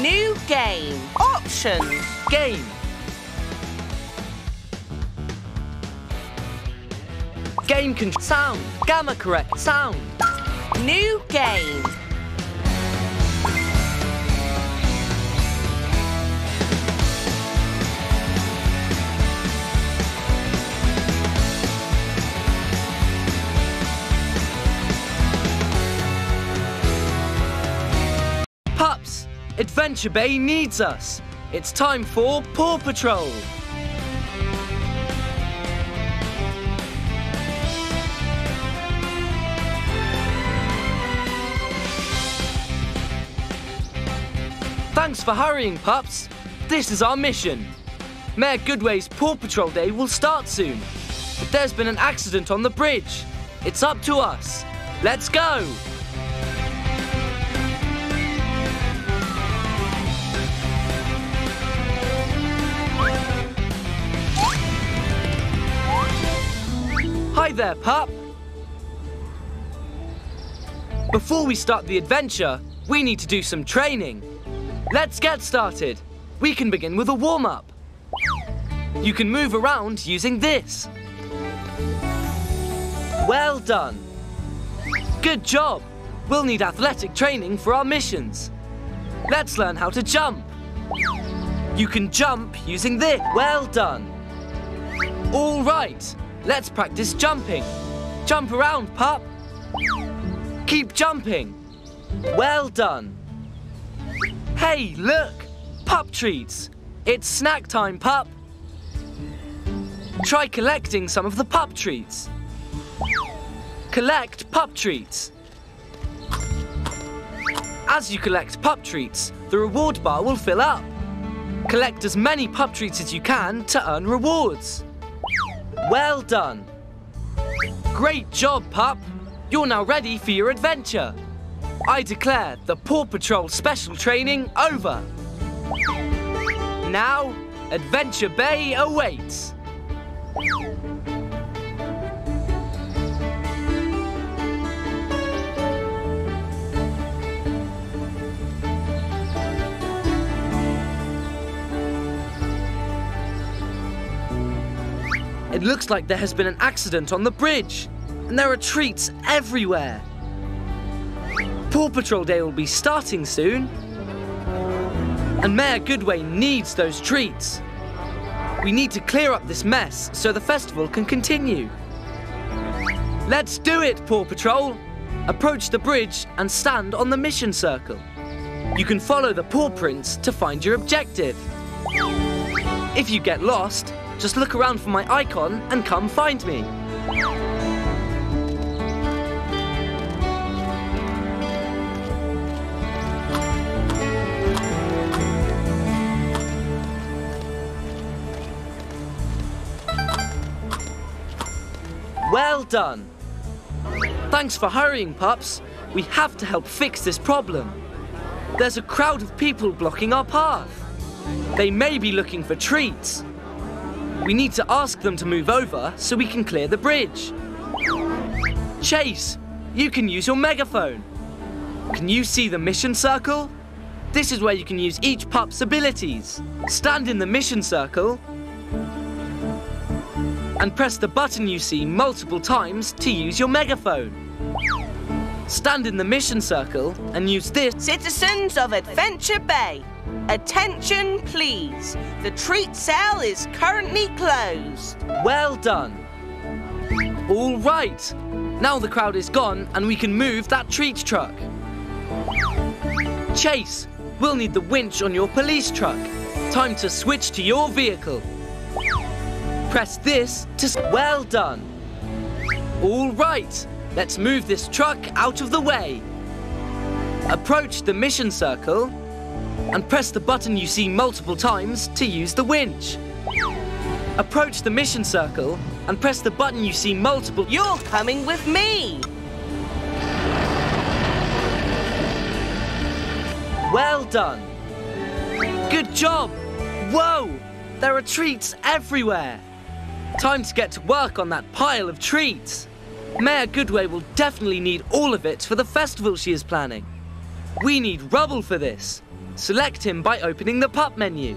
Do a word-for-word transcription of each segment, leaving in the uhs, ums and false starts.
New game. Options. Game. Game control. Sound. Gamma correct. Sound. New game. Pups, Adventure Bay needs us. It's time for Paw Patrol. Thanks for hurrying, pups. This is our mission. Mayor Goodway's Paw Patrol Day will start soon. But there's been an accident on the bridge. It's up to us. Let's go! Hi there, pup. Before we start the adventure, we need to do some training. Let's get started. We can begin with a warm-up. You can move around using this. Well done. Good job. We'll need athletic training for our missions. Let's learn how to jump. You can jump using this. Well done. All right. Let's practice jumping. Jump around, pup. Keep jumping. Well done. Hey, look! Pup treats! It's snack time, pup! Try collecting some of the pup treats. Collect pup treats. As you collect pup treats, the reward bar will fill up. Collect as many pup treats as you can to earn rewards. Well done! Great job, pup! You're now ready for your adventure. I declare the Paw Patrol special training over. Now, Adventure Bay awaits. It looks like there has been an accident on the bridge, and there are treats everywhere. Paw Patrol Day will be starting soon, and Mayor Goodway needs those treats. We need to clear up this mess so the festival can continue. Let's do it, Paw Patrol! Approach the bridge and stand on the mission circle. You can follow the paw prints to find your objective. If you get lost, just look around for my icon and come find me. Well done. Thanks for hurrying, pups. We have to help fix this problem. There's a crowd of people blocking our path. They may be looking for treats. We need to ask them to move over so we can clear the bridge. Chase, you can use your megaphone. Can you see the mission circle? This is where you can use each pup's abilities. Stand in the mission circle and press the button you see multiple times to use your megaphone. Stand in the mission circle and use this. Citizens of Adventure Bay, attention please. The treat sale is currently closed. Well done. All right, now the crowd is gone and we can move that treat truck. Chase, we'll need the winch on your police truck. Time to switch to your vehicle. Press this to... Well done. All right, let's move this truck out of the way. Approach the mission circle and press the button you see multiple times to use the winch. Approach the mission circle and press the button you see multiple... You're coming with me. Well done. Good job. Whoa, there are treats everywhere. Time to get to work on that pile of treats. Mayor Goodway will definitely need all of it for the festival she is planning. We need Rubble for this. Select him by opening the pup menu.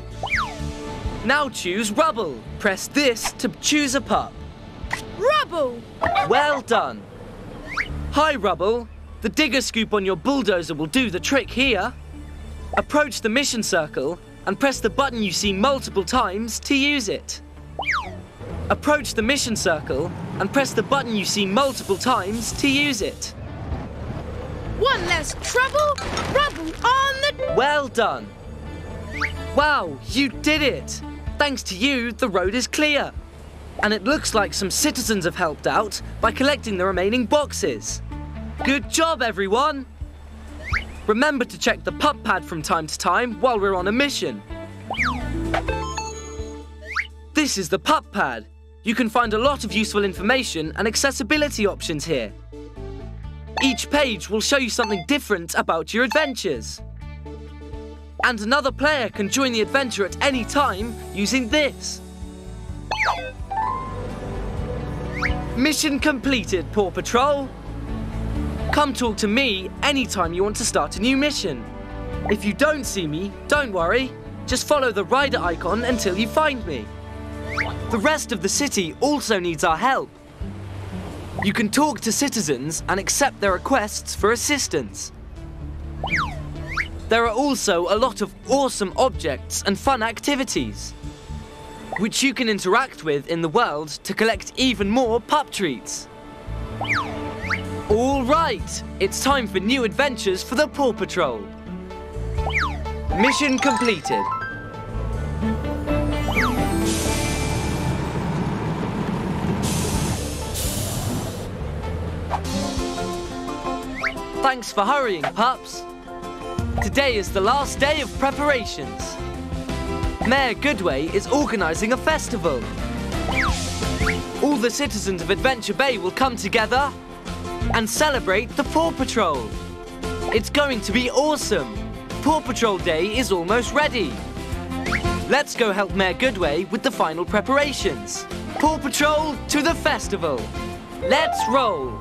Now choose Rubble. Press this to choose a pup. Rubble! Well done. Hi, Rubble. The digger scoop on your bulldozer will do the trick here. Approach the mission circle and press the button you see multiple times to use it. Approach the mission circle and press the button you see multiple times to use it. One less trouble, Rubble on the... Well done. Wow, you did it. Thanks to you, the road is clear. And it looks like some citizens have helped out by collecting the remaining boxes. Good job, everyone. Remember to check the Pup Pad from time to time while we're on a mission. This is the Pup Pad. You can find a lot of useful information and accessibility options here. Each page will show you something different about your adventures. And another player can join the adventure at any time using this. Mission completed, Paw Patrol. Come talk to me anytime you want to start a new mission. If you don't see me, don't worry. Just follow the rider icon until you find me. The rest of the city also needs our help. You can talk to citizens and accept their requests for assistance. There are also a lot of awesome objects and fun activities, which you can interact with in the world to collect even more pup treats. All right, it's time for new adventures for the Paw Patrol. Mission completed. Thanks for hurrying, pups. Today is the last day of preparations. Mayor Goodway is organising a festival. All the citizens of Adventure Bay will come together and celebrate the Paw Patrol. It's going to be awesome. Paw Patrol Day is almost ready. Let's go help Mayor Goodway with the final preparations. Paw Patrol to the festival. Let's roll.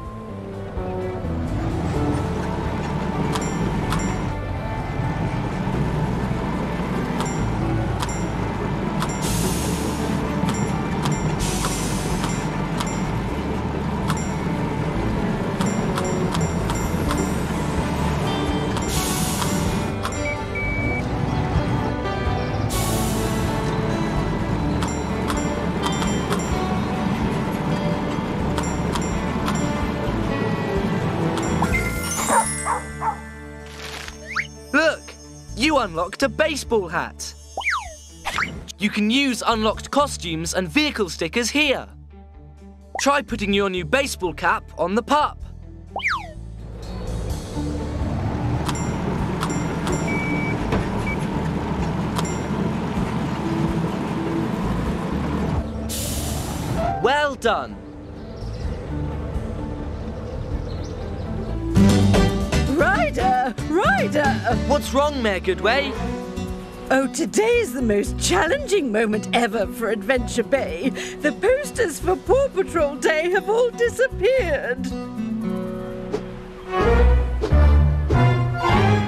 Unlocked a baseball hat. You can use unlocked costumes and vehicle stickers here. Try putting your new baseball cap on the pup. Well done. Rider! Rider! What's wrong, Mayor Goodway? Oh, today is the most challenging moment ever for Adventure Bay. The posters for Paw Patrol Day have all disappeared.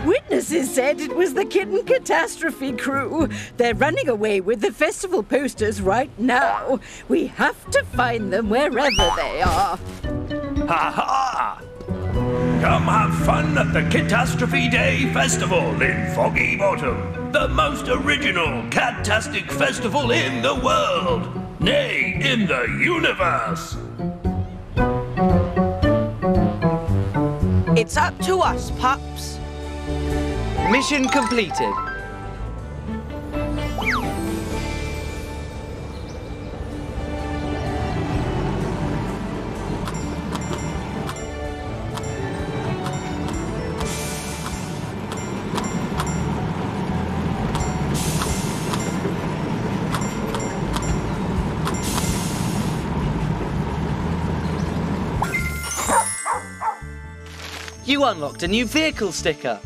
Witnesses said it was the Kitten Catastrophe Crew. They're running away with the festival posters right now. We have to find them wherever they are. Ha-ha! Come have fun at the Catastrophe Day Festival in Foggy Bottom, the most original catastic festival in the world, nay, in the universe. It's up to us, pups. Mission completed. You unlocked a new vehicle sticker.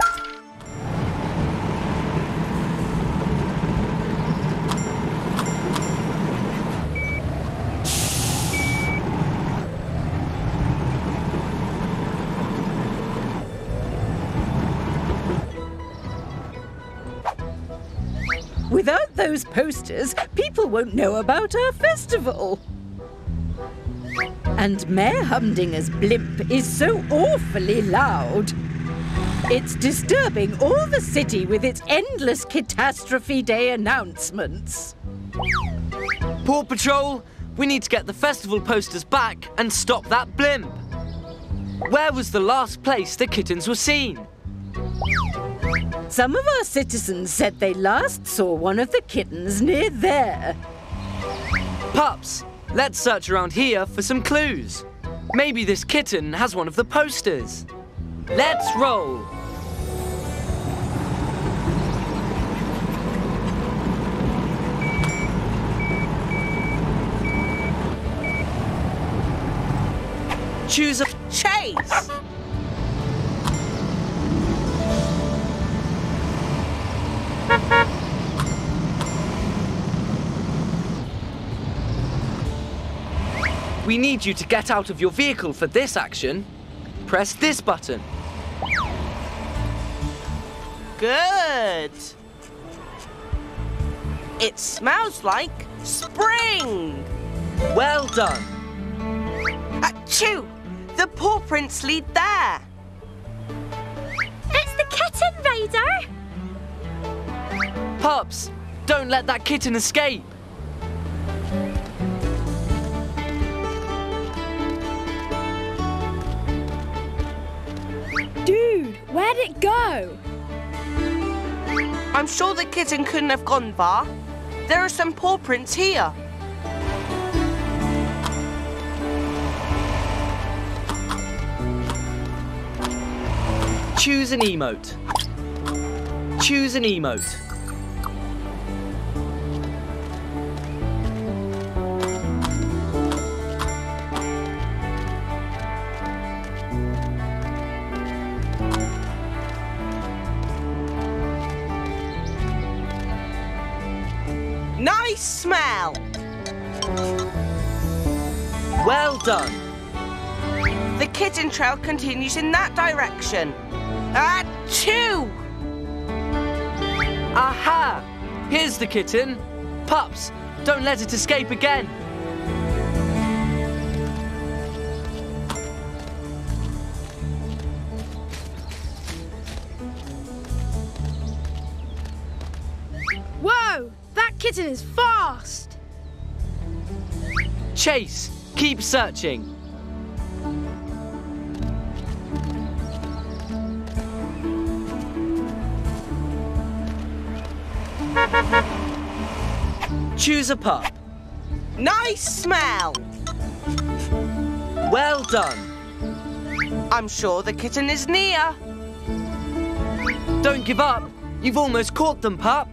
Without those posters, people won't know about our festival. And Mayor Humdinger's blimp is so awfully loud. It's disturbing all the city with its endless Catastrophe Day announcements. Paw Patrol, we need to get the festival posters back and stop that blimp. Where was the last place the kittens were seen? Some of our citizens said they last saw one of the kittens near there. Pups, let's search around here for some clues. Maybe this kitten has one of the posters. Let's roll! Choose a chase! We need you to get out of your vehicle for this action. Press this button. Good! It smells like spring! Well done! Achoo! The paw prints lead there! It's the kitten, Raider! Pups, don't let that kitten escape! Dude, where'd it go? I'm sure the kitten couldn't have gone far. There are some paw prints here. Choose an emote. Choose an emote. Nice smell! Well done! The kitten trail continues in that direction. Achoo! Aha! Here's the kitten. Pups, don't let it escape again. Whoa! That kitten is fast! Chase, keep searching. Choose a pup. Nice smell! Well done. I'm sure the kitten is near. Don't give up. You've almost caught them, pup.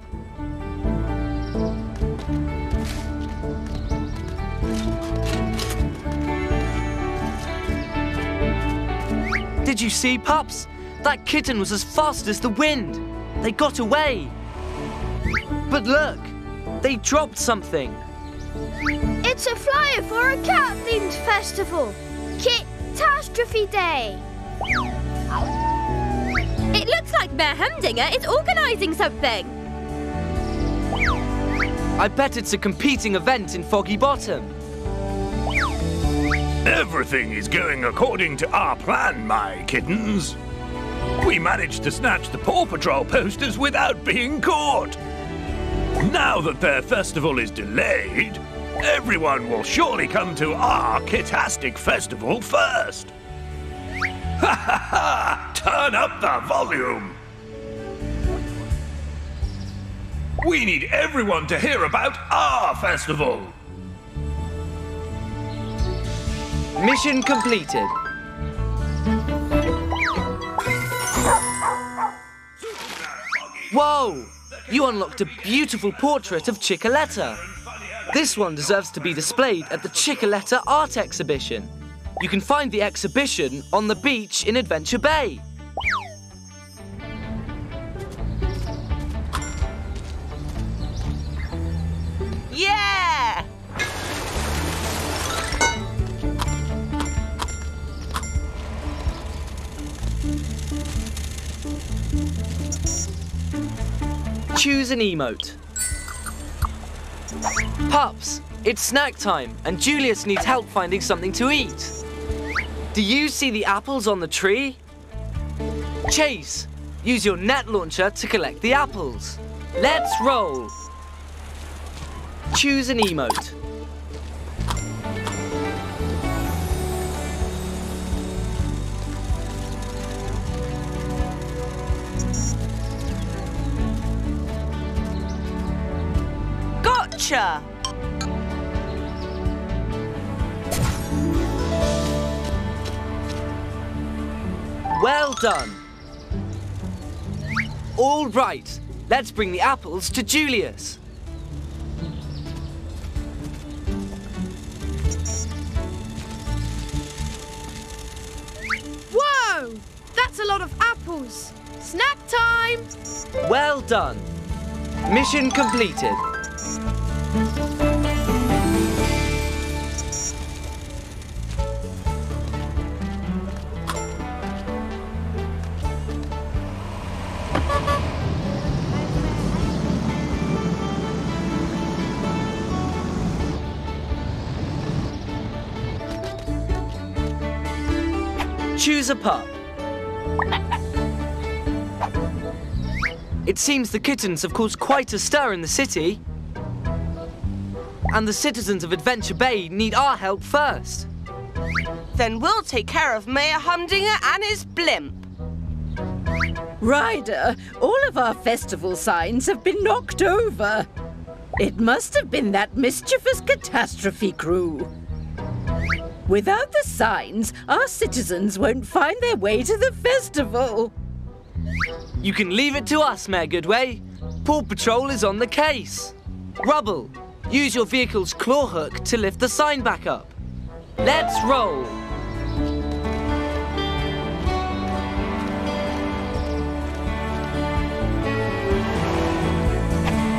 Did you see, pups? That kitten was as fast as the wind. They got away. But look, they dropped something. It's a flyer for a cat-themed festival. Catastrophe Day. It looks like Mayor Humdinger is organising something. I bet it's a competing event in Foggy Bottom. Everything is going according to our plan, my kittens. We managed to snatch the Paw Patrol posters without being caught. Now that their festival is delayed, everyone will surely come to our Kitastic Festival first. Ha ha ha! Turn up the volume! We need everyone to hear about our festival! Mission completed. Whoa! You unlocked a beautiful portrait of Chickaletta. This one deserves to be displayed at the Chickaletta Art Exhibition. You can find the exhibition on the beach in Adventure Bay. Yeah! Choose an emote. Pups, it's snack time and Julius needs help finding something to eat. Do you see the apples on the tree? Chase, use your net launcher to collect the apples. Let's roll. Choose an emote. Gotcha! Well done. All right, let's bring the apples to Julius. Whoa, that's a lot of apples. Snack time. Well done. Mission completed. Choose a pup. It seems the kittens have caused quite a stir in the city. And the citizens of Adventure Bay need our help first. Then we'll take care of Mayor Humdinger and his blimp. Ryder, all of our festival signs have been knocked over. It must have been that mischievous catastrophe crew. Without the signs, our citizens won't find their way to the festival. You can leave it to us, Mayor Goodway. Paw Patrol is on the case. Rubble, use your vehicle's claw hook to lift the sign back up. Let's roll.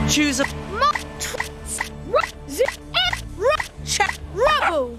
Choose a... Rubble!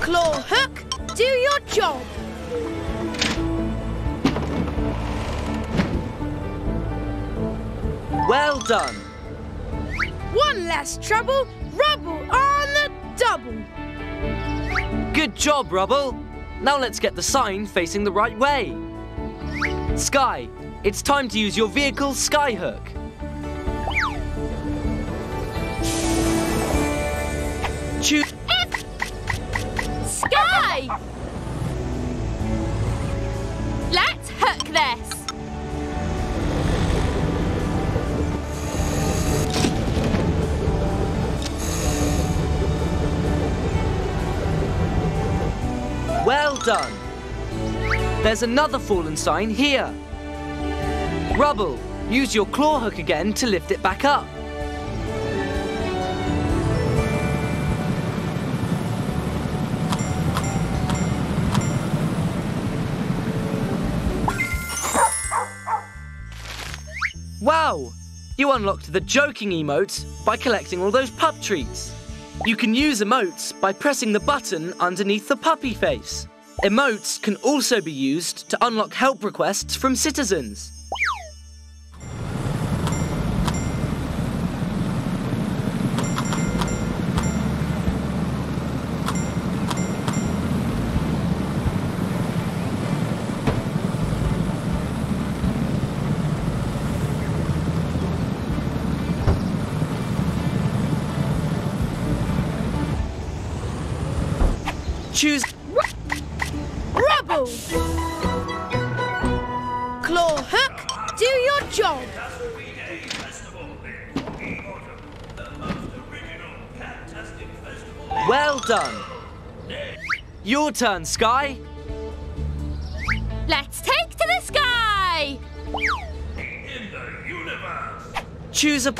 Claw hook, do your job. Well done. One less trouble, Rubble on the double. Good job, Rubble. Now let's get the sign facing the right way. Sky, it's time to use your vehicle's sky hook. Choose... Sky! Let's hook this. Well done. There's another fallen sign here. Rubble, use your claw hook again to lift it back up. Wow! You unlocked the joking emote by collecting all those pup treats. You can use emotes by pressing the button underneath the puppy face. Emotes can also be used to unlock help requests from citizens. Choose Rubble! Claw hook, do your job! Well done! Your turn, Sky! Let's take to the sky! In the universe! Choose a...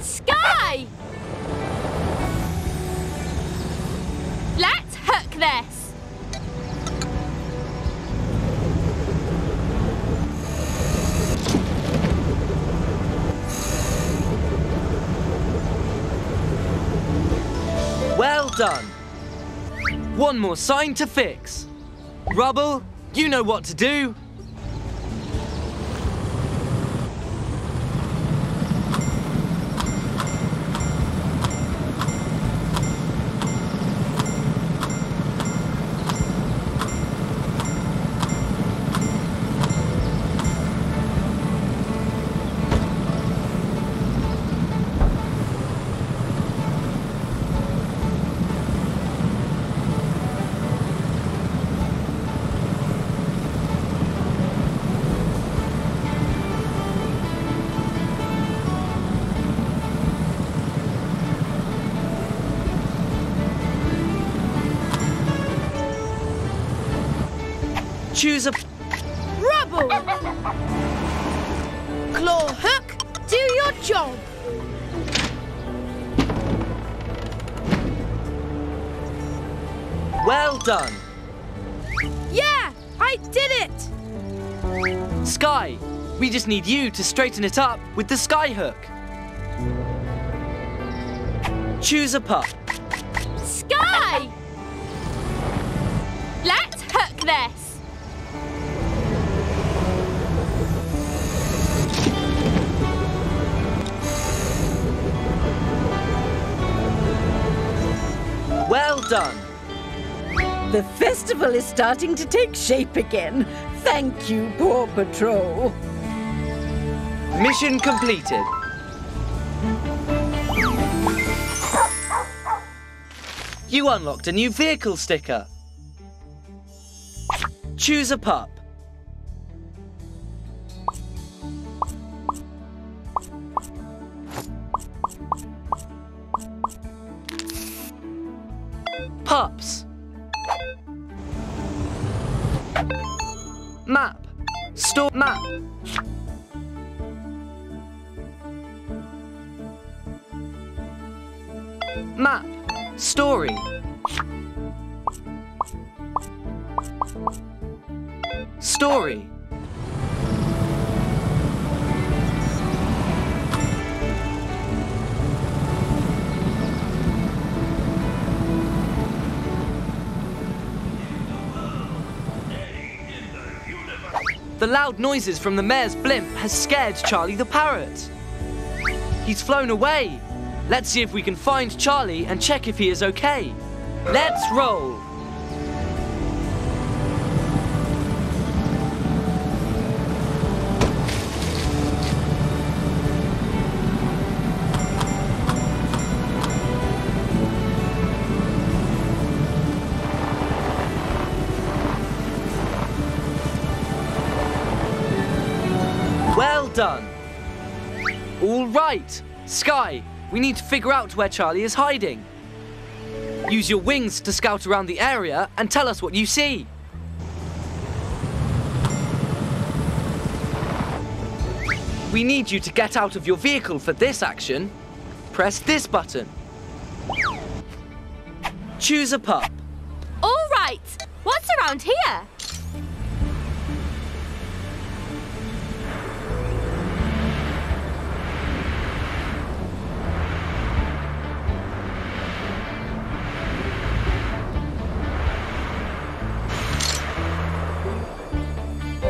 Sky! this. Well done. One more sign to fix. Rubble, you know what to do. Choose a... Rubble! Claw hook, do your job! Well done! Yeah, I did it! Sky, we just need you to straighten it up with the sky hook. Choose a pup. Sky! Let's hook this! Well done. The festival is starting to take shape again. Thank you, Paw Patrol. Mission completed. You unlocked a new vehicle sticker. Choose a pup. Pups. Map. Store map. Map. Story. Story. The loud noises from the mayor's blimp has scared Charlie the parrot. He's flown away. Let's see if we can find Charlie and check if he is okay. Let's roll. Done. All right, Sky, we need to figure out where Charlie is hiding. Use your wings to scout around the area and tell us what you see. We need you to get out of your vehicle for this action. Press this button. Choose a pup. All right, what's around here?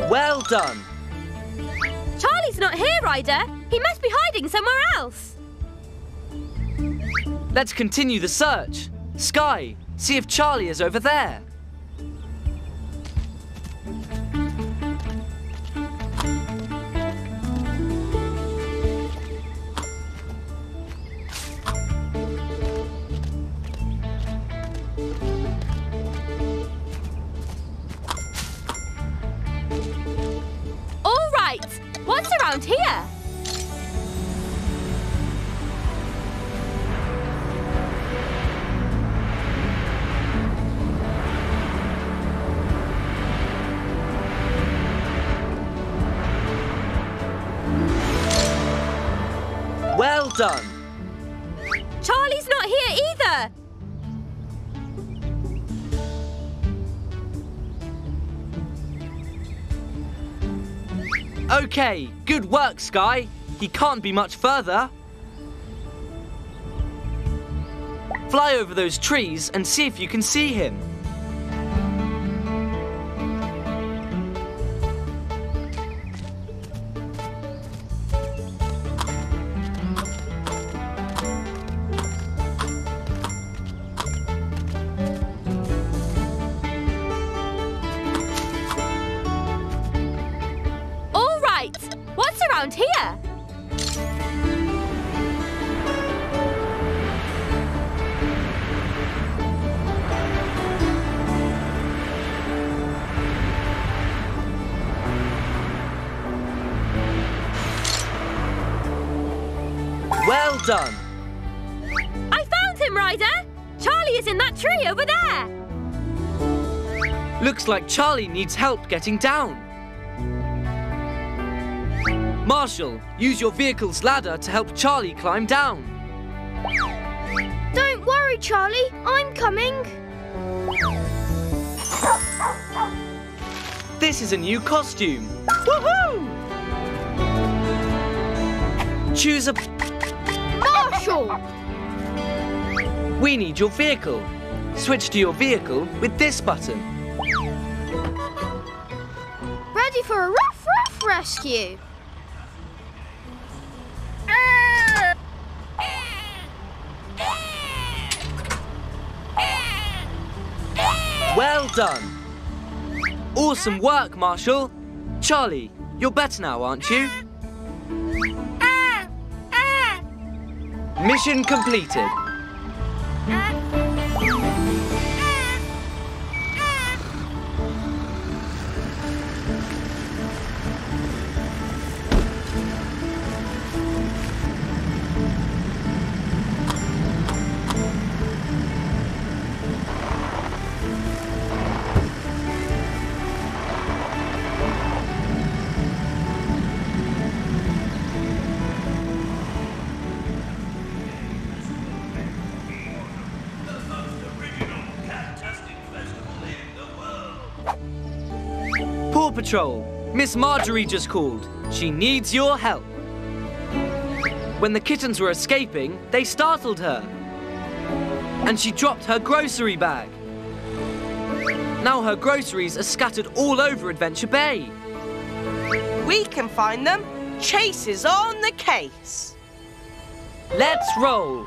Well done. Charlie's not here, Ryder. He must be hiding somewhere else. Let's continue the search. Sky, see if Charlie is over there. What's around here? Well done. Charlie's not here either. Okay, good work, Sky. He can't be much further. Fly over those trees and see if you can see him. Done. I found him, Ryder! Charlie is in that tree over there! Looks like Charlie needs help getting down. Marshall, use your vehicle's ladder to help Charlie climb down. Don't worry, Charlie. I'm coming. This is a new costume. Woohoo! Choose a... We need your vehicle. Switch to your vehicle with this button. Ready for a ruff ruff rescue. Well done. Awesome work, Marshall. Charlie, you're better now, aren't you? Mission completed. Miss Marjorie just called. She needs your help. When the kittens were escaping, they startled her. And she dropped her grocery bag. Now her groceries are scattered all over Adventure Bay. We can find them. Chase is on the case. Let's roll.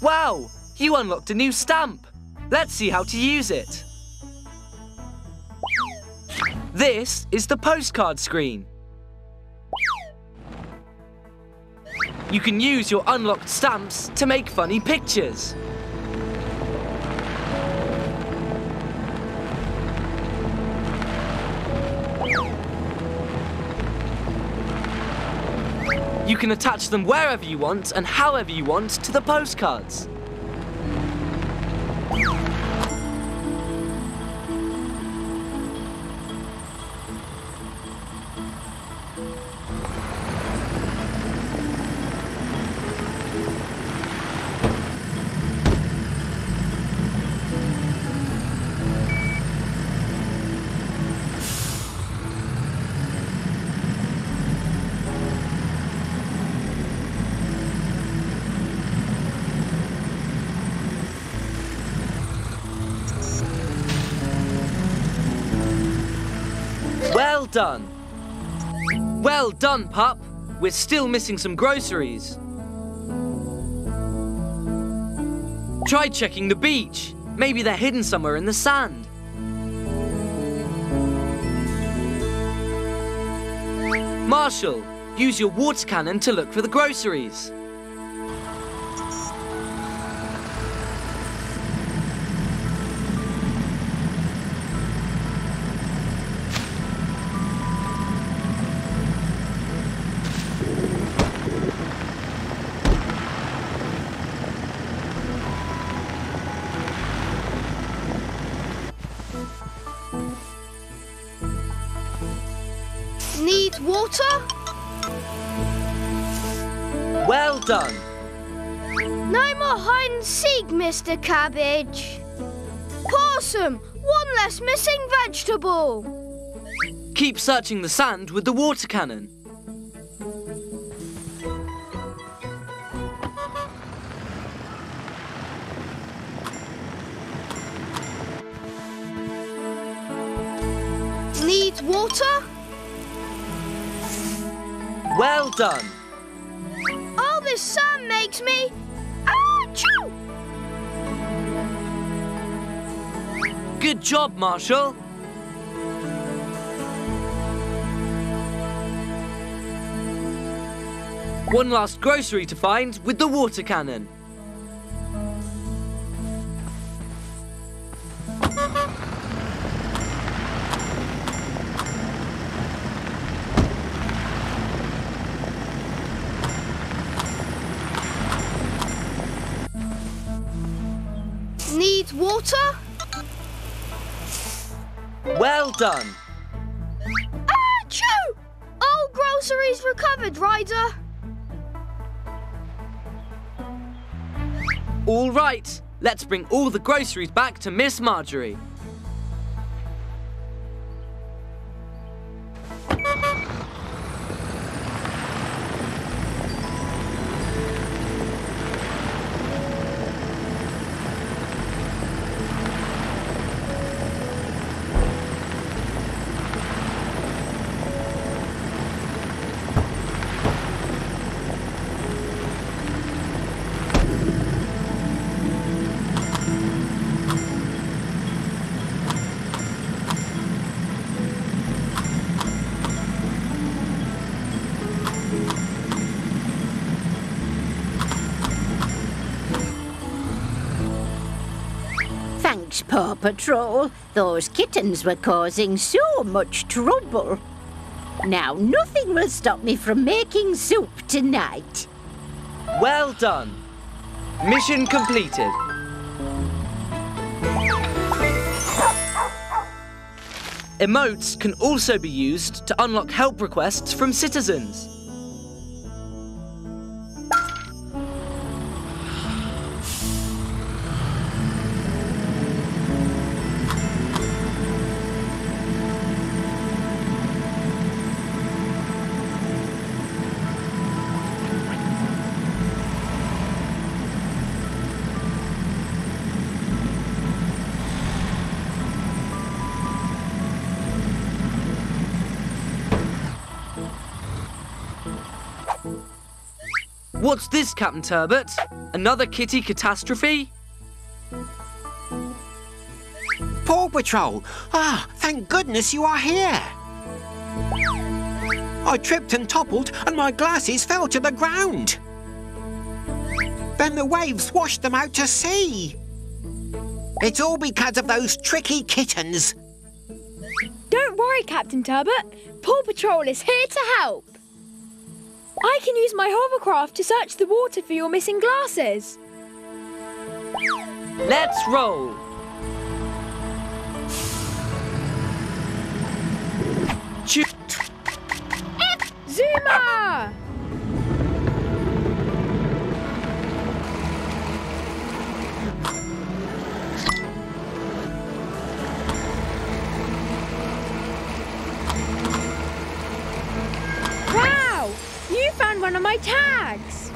Wow! You unlocked a new stamp. Let's see how to use it. This is the postcard screen. You can use your unlocked stamps to make funny pictures. You can attach them wherever you want and however you want to the postcards. Well done. Well done, pup. We're still missing some groceries. Try checking the beach. Maybe they're hidden somewhere in the sand. Marshall, use your water cannon to look for the groceries. Well done. No more hide and seek, Mister Cabbage. Possum, one less missing vegetable. Keep searching the sand with the water cannon. Need water? Well done. All this sun makes me... Achoo! Good job, Marshall. One last grocery to find with the water cannon. Water? Well done. Achoo! All groceries recovered, Ryder. All right. Let's bring all the groceries back to Miss Marjorie. Paw Patrol, those kittens were causing so much trouble. Now nothing will stop me from making soup tonight. Well done. Mission completed. Emotes can also be used to unlock help requests from citizens. What's this, Captain Turbot? Another kitty catastrophe? Paw Patrol! Ah, thank goodness you are here! I tripped and toppled and my glasses fell to the ground. Then the waves washed them out to sea. It's all because of those tricky kittens. Don't worry, Captain Turbot. Paw Patrol is here to help. I can use my hovercraft to search the water for your missing glasses. Let's roll. Zuma! One of my tags.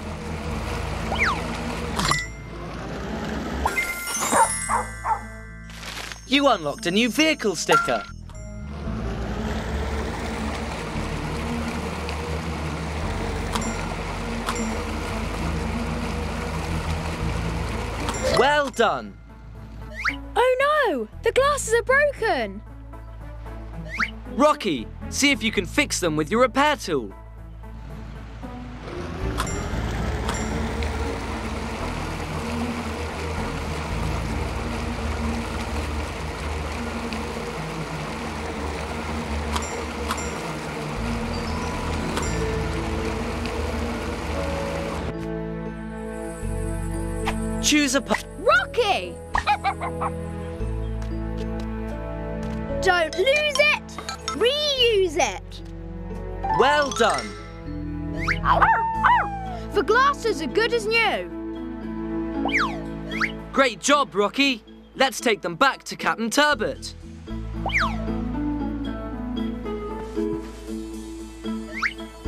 You unlocked a new vehicle sticker. job done. Oh no! The glasses are broken! Rocky, see if you can fix them with your repair tool. Choose a path. Rocky! Don't lose it! Reuse it! Well done! The glasses are good as new. Great job, Rocky. Let's take them back to Captain Turbot.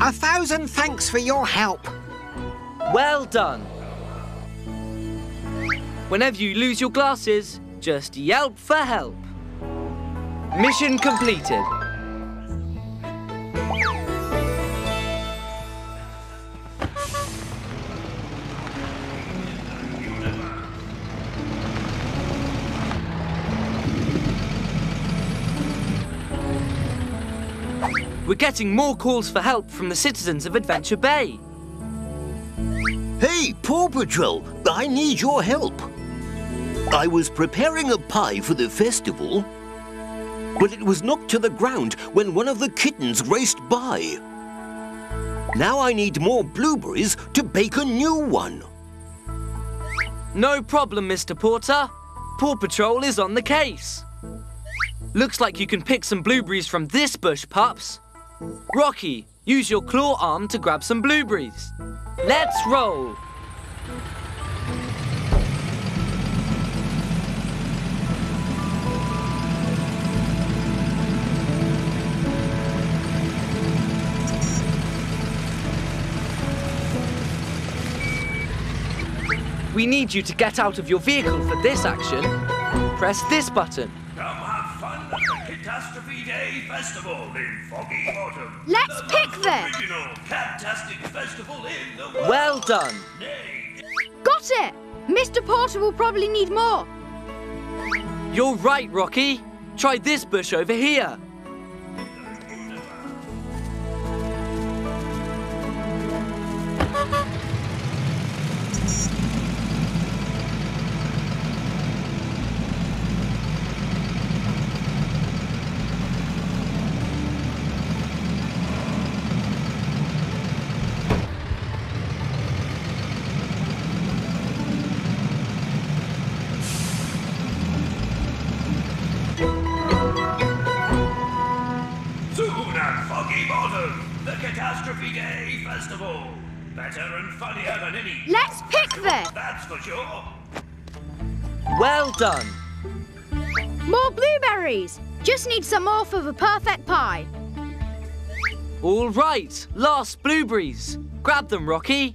A thousand thanks for your help. Well done. Whenever you lose your glasses, just yelp for help. Mission completed. We're getting more calls for help from the citizens of Adventure Bay. Hey, Paw Patrol, I need your help. I was preparing a pie for the festival, but it was knocked to the ground when one of the kittens raced by. Now I need more blueberries to bake a new one. No problem, Mister Porter. Paw Patrol is on the case. Looks like you can pick some blueberries from this bush, pups. Rocky, use your claw arm to grab some blueberries. Let's roll. We need you to get out of your vehicle for this action. Press this button. Come have fun at the Catastrophe Day Festival in Foggy Bottom. Let's the pick them. Original Catastic Festival in the world. Well done. Got it. Mister Porter will probably need more. You're right, Rocky. Try this bush over here. Done. More blueberries. Just need some more for the perfect pie. All right, last blueberries. Grab them, Rocky.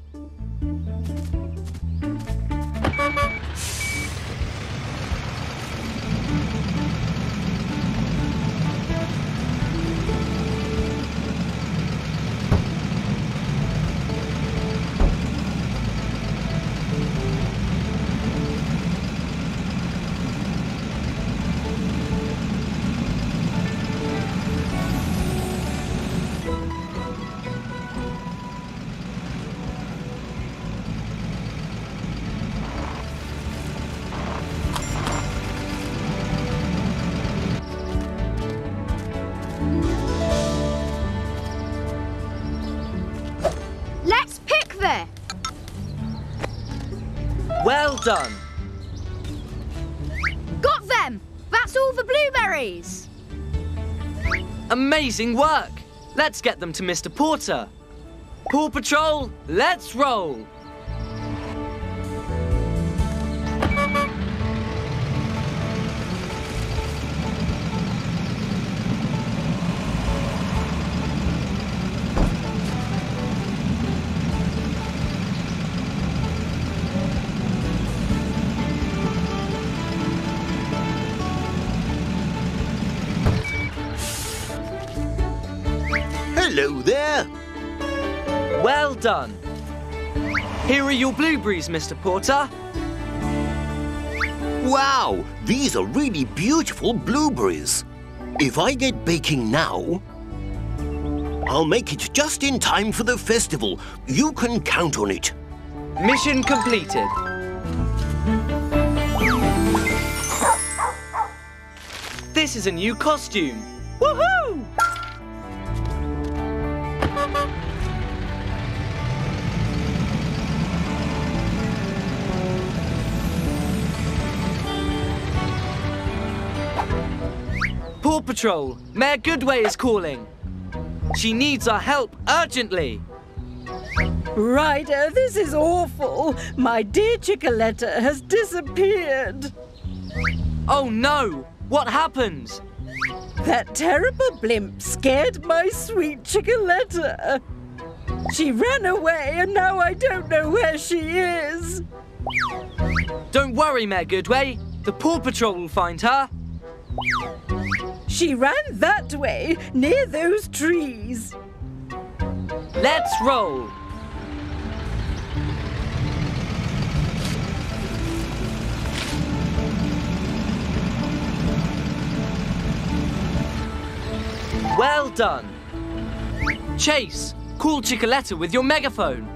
Done. Got them! That's all the blueberries! Amazing work! Let's get them to Mister Porter. Paw Patrol, let's roll! Hello there. Well done. Here are your blueberries, Mister Porter. Wow, these are really beautiful blueberries. If I get baking now, I'll make it just in time for the festival. You can count on it. Mission completed. This is a new costume. Woohoo! Paw Patrol, Mayor Goodway is calling. She needs our help urgently. Ryder, this is awful. My dear Chickaletta has disappeared. Oh no! What happened? That terrible blimp scared my sweet Chickaletta. She ran away and now I don't know where she is. Don't worry, Mayor Goodway. The Paw Patrol will find her. She ran that way, near those trees. Let's roll. Well done. Chase, call Chickaletta with your megaphone.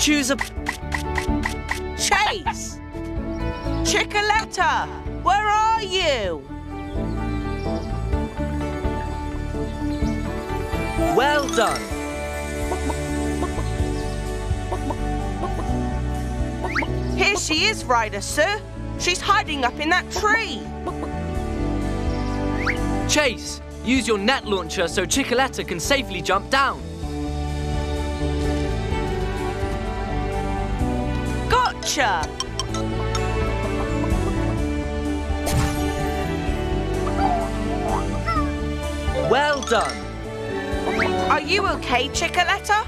Choose a... Chase! Chickaletta, where are you? Well done. Here she is, Ryder, sir. She's hiding up in that tree. Chase, use your net launcher so Chickaletta can safely jump down. Gotcha! Well done. Are you okay, Chickaletta?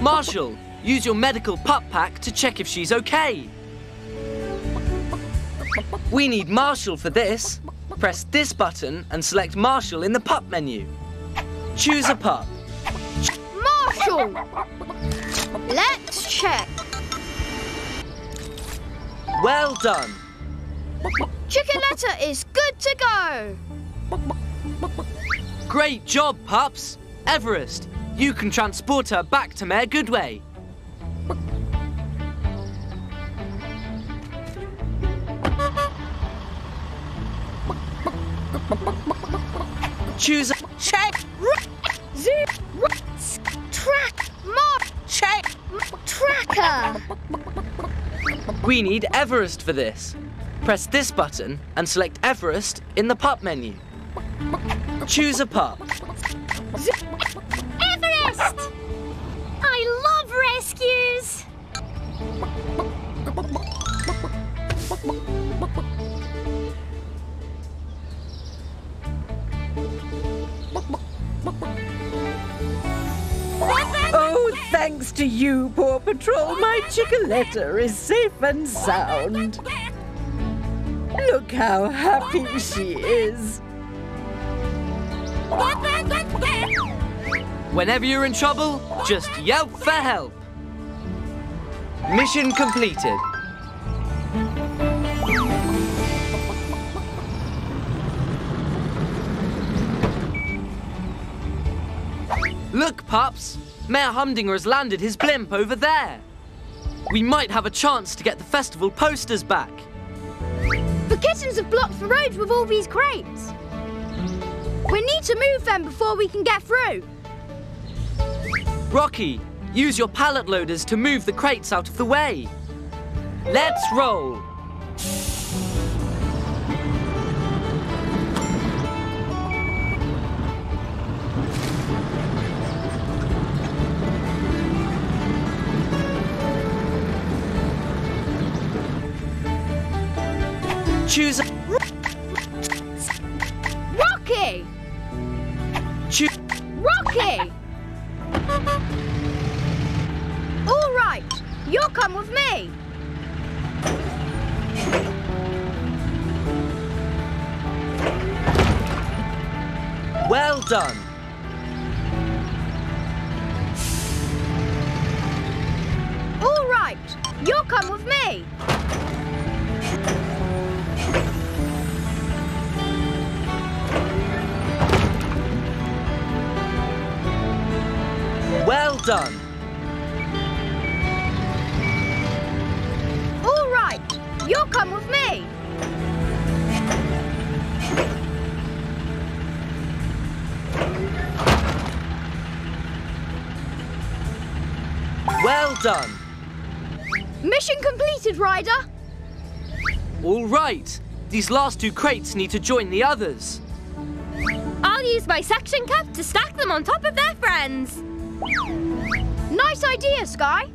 Marshall, use your medical pup pack to check if she's okay. We need Marshall for this. Press this button and select Marshall in the pup menu. Choose a pup. Marshall! Let's check. Well done. Chickaletta is good to go. Great job, pups. Everest, you can transport her back to Mayor Goodway. Choose a check. Zip. Track. Mark. Check. Tracker. We need Everest for this. Press this button and select Everest in the pup menu. Choose a pup. Everest! I love rescues! Oh, thanks to you, Paw Patrol, my Chickaletta is safe and sound. Look how happy she is. Whenever you're in trouble, just yelp for help. Mission completed. Look, pups. Mayor Humdinger has landed his blimp over there. We might have a chance to get the festival posters back. The kittens have blocked the roads with all these crates. We need to move them before we can get through. Rocky, use your pallet loaders to move the crates out of the way. Let's roll. Choose a... Rocky! Choose... Rocky! All right, you'll come with me. Well done. Now come with me. Well done. All right, you'll come with me. Well done. Mission completed, Ryder. All right. These last two crates need to join the others. I'll use my suction cup to stack them on top of their friends. Nice idea, Skye.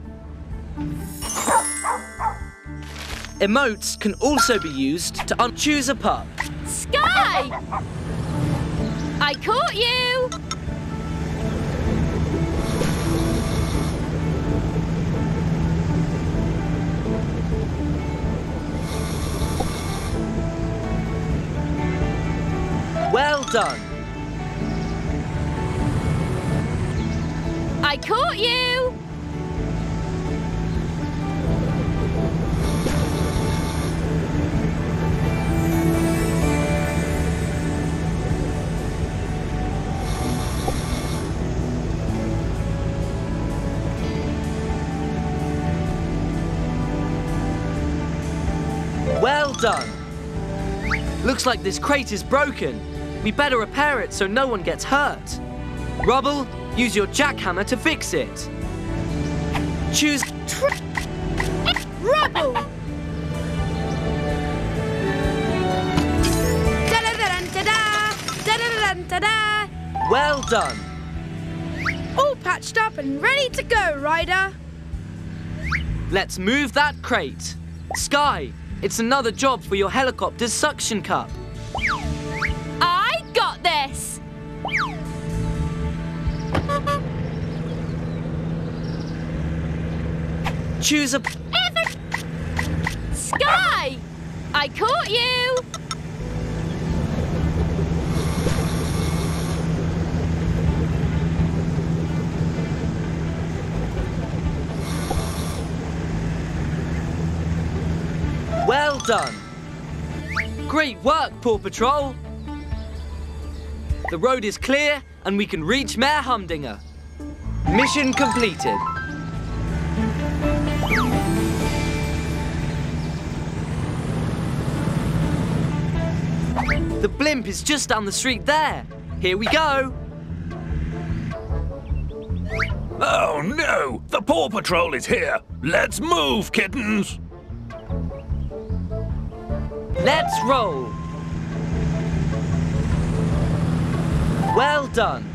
Emotes can also be used to unchoose a pup. Skye! I caught you! Well done. I caught you. Well done. Looks like this crate is broken. We better repair it so no one gets hurt. Rubble, use your jackhammer to fix it. Choose... Rubble! Da-da-da-da-da-da-da-da-da-da. Well done. All patched up and ready to go, Ryder. Let's move that crate. Skye, it's another job for your helicopter's suction cup. This. Choose a... Ever... Skye! I caught you! Well done! Great work, Paw Patrol! The road is clear and we can reach Mayor Humdinger. Mission completed. The blimp is just down the street there. Here we go. Oh no! The Paw Patrol is here. Let's move, kittens. Let's roll. Well done.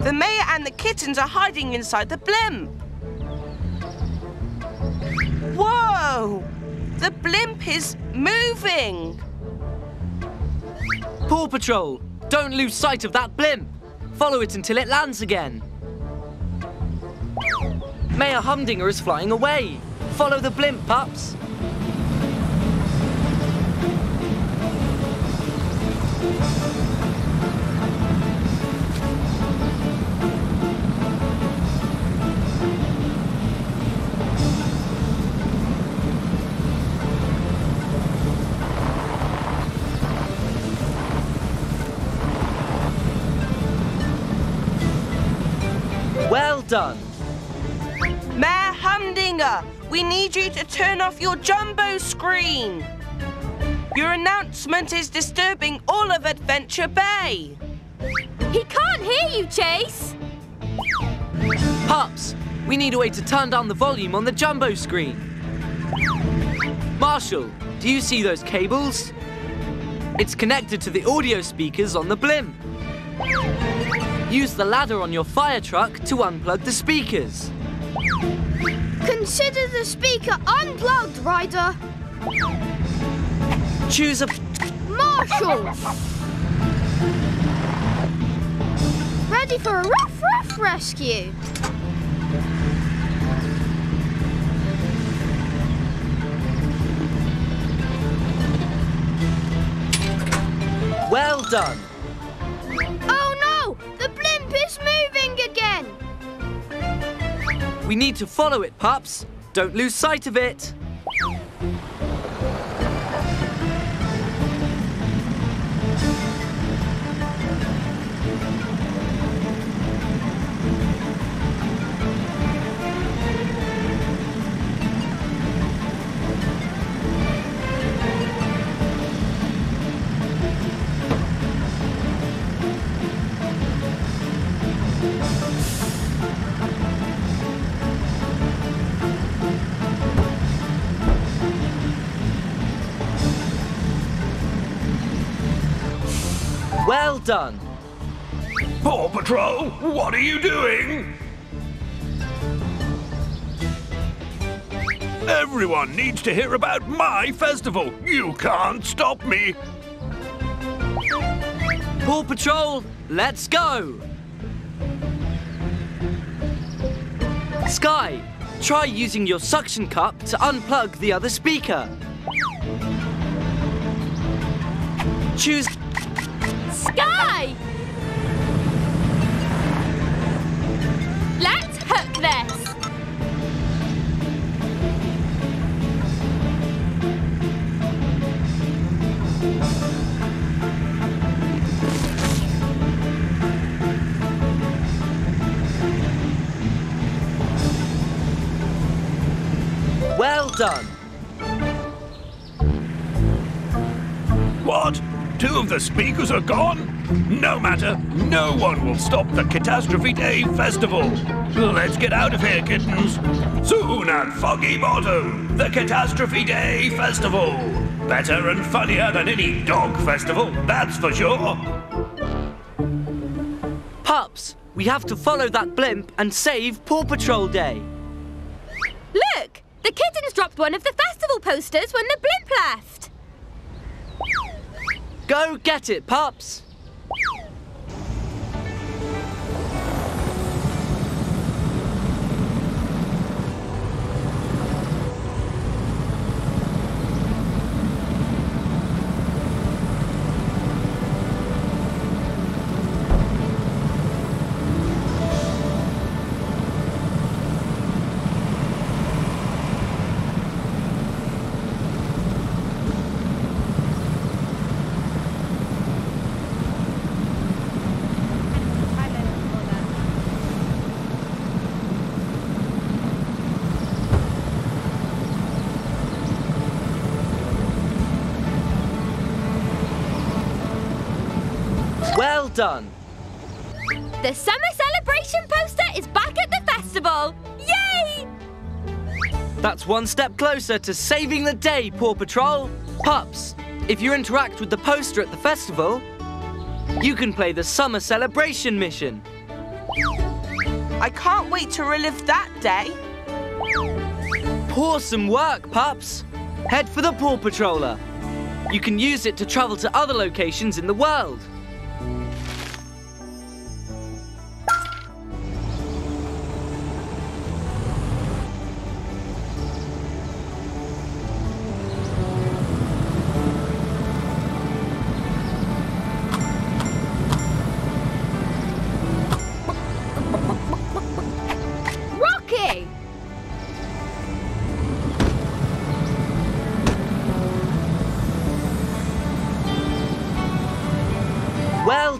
The mayor and the kittens are hiding inside the blimp. Whoa! The blimp is moving. Paw Patrol, don't lose sight of that blimp. Follow it until it lands again. Mayor Humdinger is flying away. Follow the blimp, pups. Done. Mayor Humdinger, we need you to turn off your jumbo screen. Your announcement is disturbing all of Adventure Bay. He can't hear you, Chase. Pups, we need a way to turn down the volume on the jumbo screen. Marshall, do you see those cables? It's connected to the audio speakers on the blimp. Use the ladder on your fire truck to unplug the speakers. Consider the speaker unplugged, Ryder. Choose a... Marshall! Ready for a rough, rough rescue. Well done. It's moving again! We need to follow it, pups. Don't lose sight of it. Well done. Paw Patrol, what are you doing? Everyone needs to hear about my festival. You can't stop me. Paw Patrol, let's go. Sky, try using your suction cup to unplug the other speaker. Choose... Sky! Let's hook this! Well done! What? Two of the speakers are gone? No matter, no one will stop the Catastrophe Day Festival. Let's get out of here, kittens. Soon at Foggy Bottom, the Catastrophe Day Festival. Better and funnier than any dog festival, that's for sure. Pups, we have to follow that blimp and save Paw Patrol Day. Look, the kittens dropped one of the festival posters when the blimp left. Go get it, pups! Well done. The summer celebration poster is back at the festival. Yay! That's one step closer to saving the day, Paw Patrol. Pups, if you interact with the poster at the festival, you can play the summer celebration mission. I can't wait to relive that day. Awesome work, pups. Head for the Paw Patroller. You can use it to travel to other locations in the world.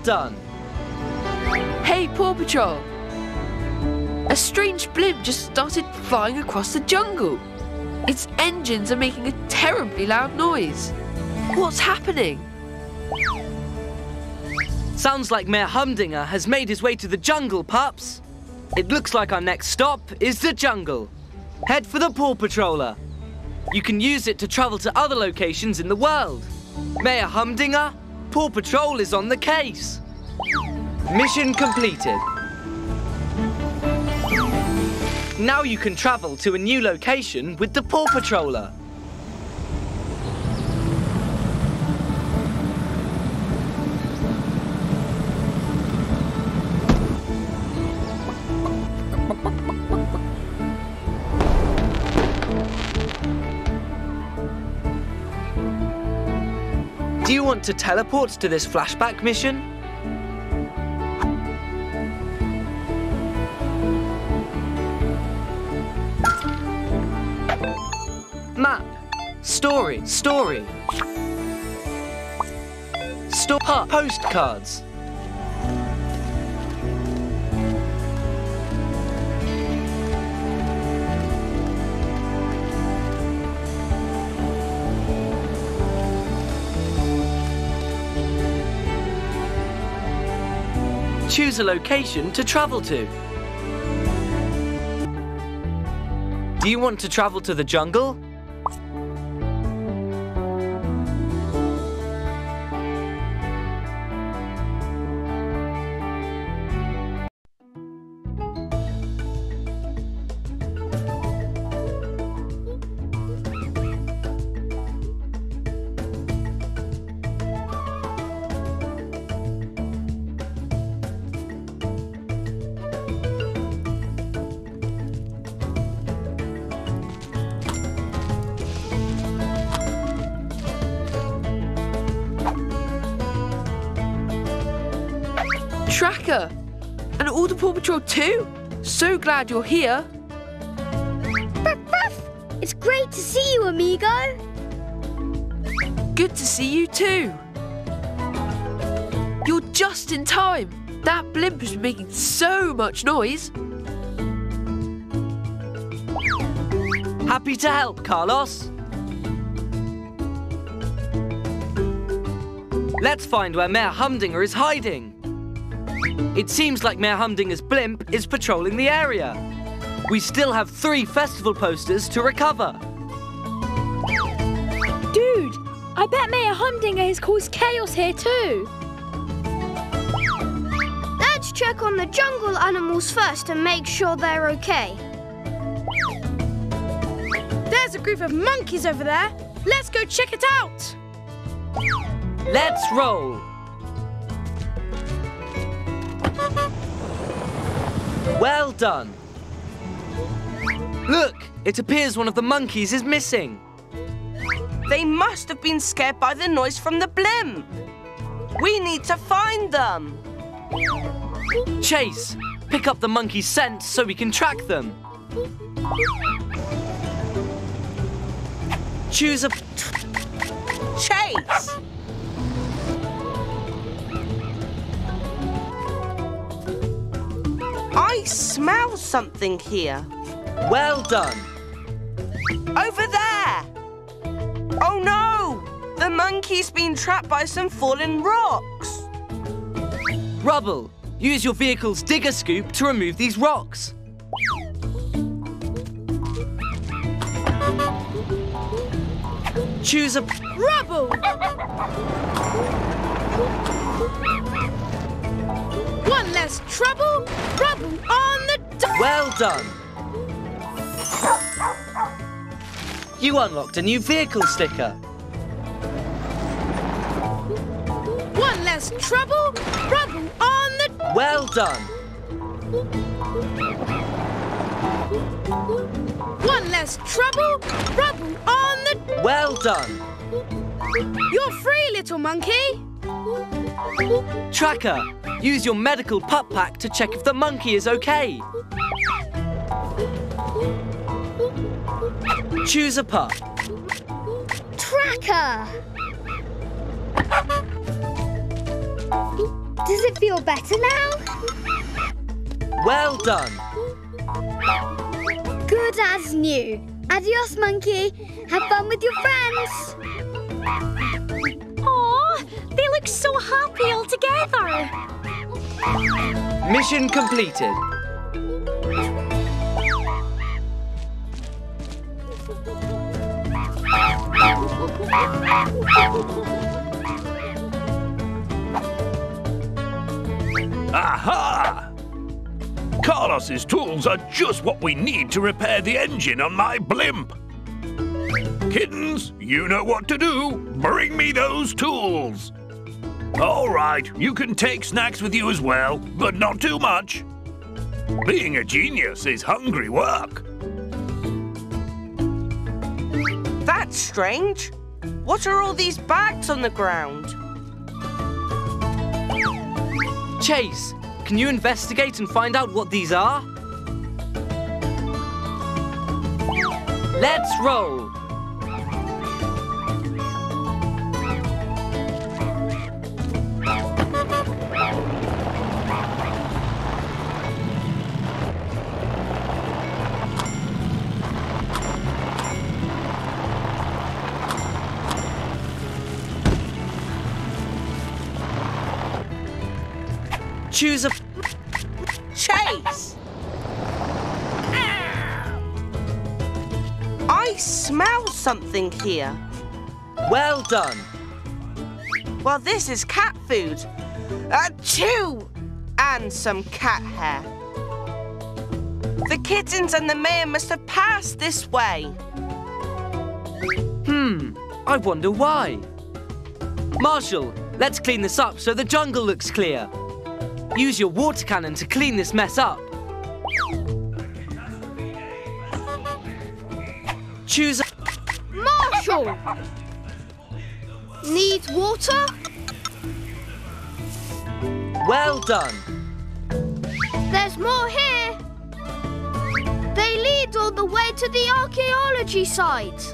Done. Hey, Paw Patrol! A strange blimp just started flying across the jungle. Its engines are making a terribly loud noise. What's happening? Sounds like Mayor Humdinger has made his way to the jungle, pups. It looks like our next stop is the jungle. Head for the Paw Patroller. You can use it to travel to other locations in the world. Mayor Humdinger, Paw Patrol is on the case. Mission completed. Now you can travel to a new location with the Paw Patroller. Do you want to teleport to this flashback mission? Story, story. Sto- postcards. Choose a location to travel to. Do you want to travel to the jungle? Tracker! And all the Paw Patrol too? So glad you're here. Ruff, ruff. It's great to see you, amigo. Good to see you too. You're just in time. That blimp is making so much noise. Happy to help, Carlos. Let's find where Mayor Humdinger is hiding. It seems like Mayor Humdinger's blimp is patrolling the area. We still have three festival posters to recover. Dude, I bet Mayor Humdinger has caused chaos here too. Let's check on the jungle animals first and make sure they're okay. There's a group of monkeys over there. Let's go check it out. Let's roll. Well done. Look, it appears one of the monkeys is missing. They must have been scared by the noise from the blimp. We need to find them. Chase, pick up the monkey's scent so we can track them. Choose a... Chase! I smell something here. Well done. Over there! Oh no! The monkey's been trapped by some fallen rocks. Rubble, use your vehicle's digger scoop to remove these rocks. Choose a... Rubble! One less trouble, rubble on the door. Well done. You unlocked a new vehicle sticker. One less trouble, rubble on the door. Well done. One less trouble, rubble on the door. Well done. You're free, little monkey. Tracker, use your medical pup pack to check if the monkey is okay. Choose a pup. Tracker! Does it feel better now? Well done. Good as new. Adios, monkey. Have fun with your friends. They look so happy all together. Mission completed. Aha! Carlos's tools are just what we need to repair the engine on my blimp. Kittens, you know what to do. Bring me those tools. All right, you can take snacks with you as well, but not too much. Being a genius is hungry work. That's strange. What are all these bags on the ground? Chase, can you investigate and find out what these are? Let's roll. choose a chase. I smell something here. Well done. Well, this is cat food. Achoo! And some cat hair. The kittens and the mayor must have passed this way. Hmm, I wonder why. Marshall, let's clean this up so the jungle looks clear. Use your water cannon to clean this mess up. Choose a... Marshall! Need water? Well done. There's more here. They lead all the way to the archaeology site.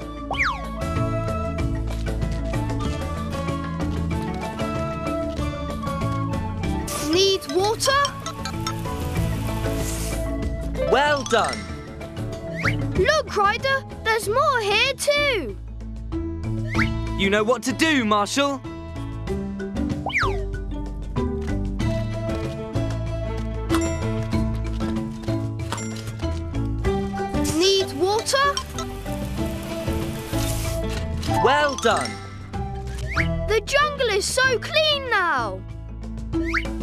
Need water? Well done. Look, Ryder, there's more here too. You know what to do, Marshall. Need water? Well done. The jungle is so clean now.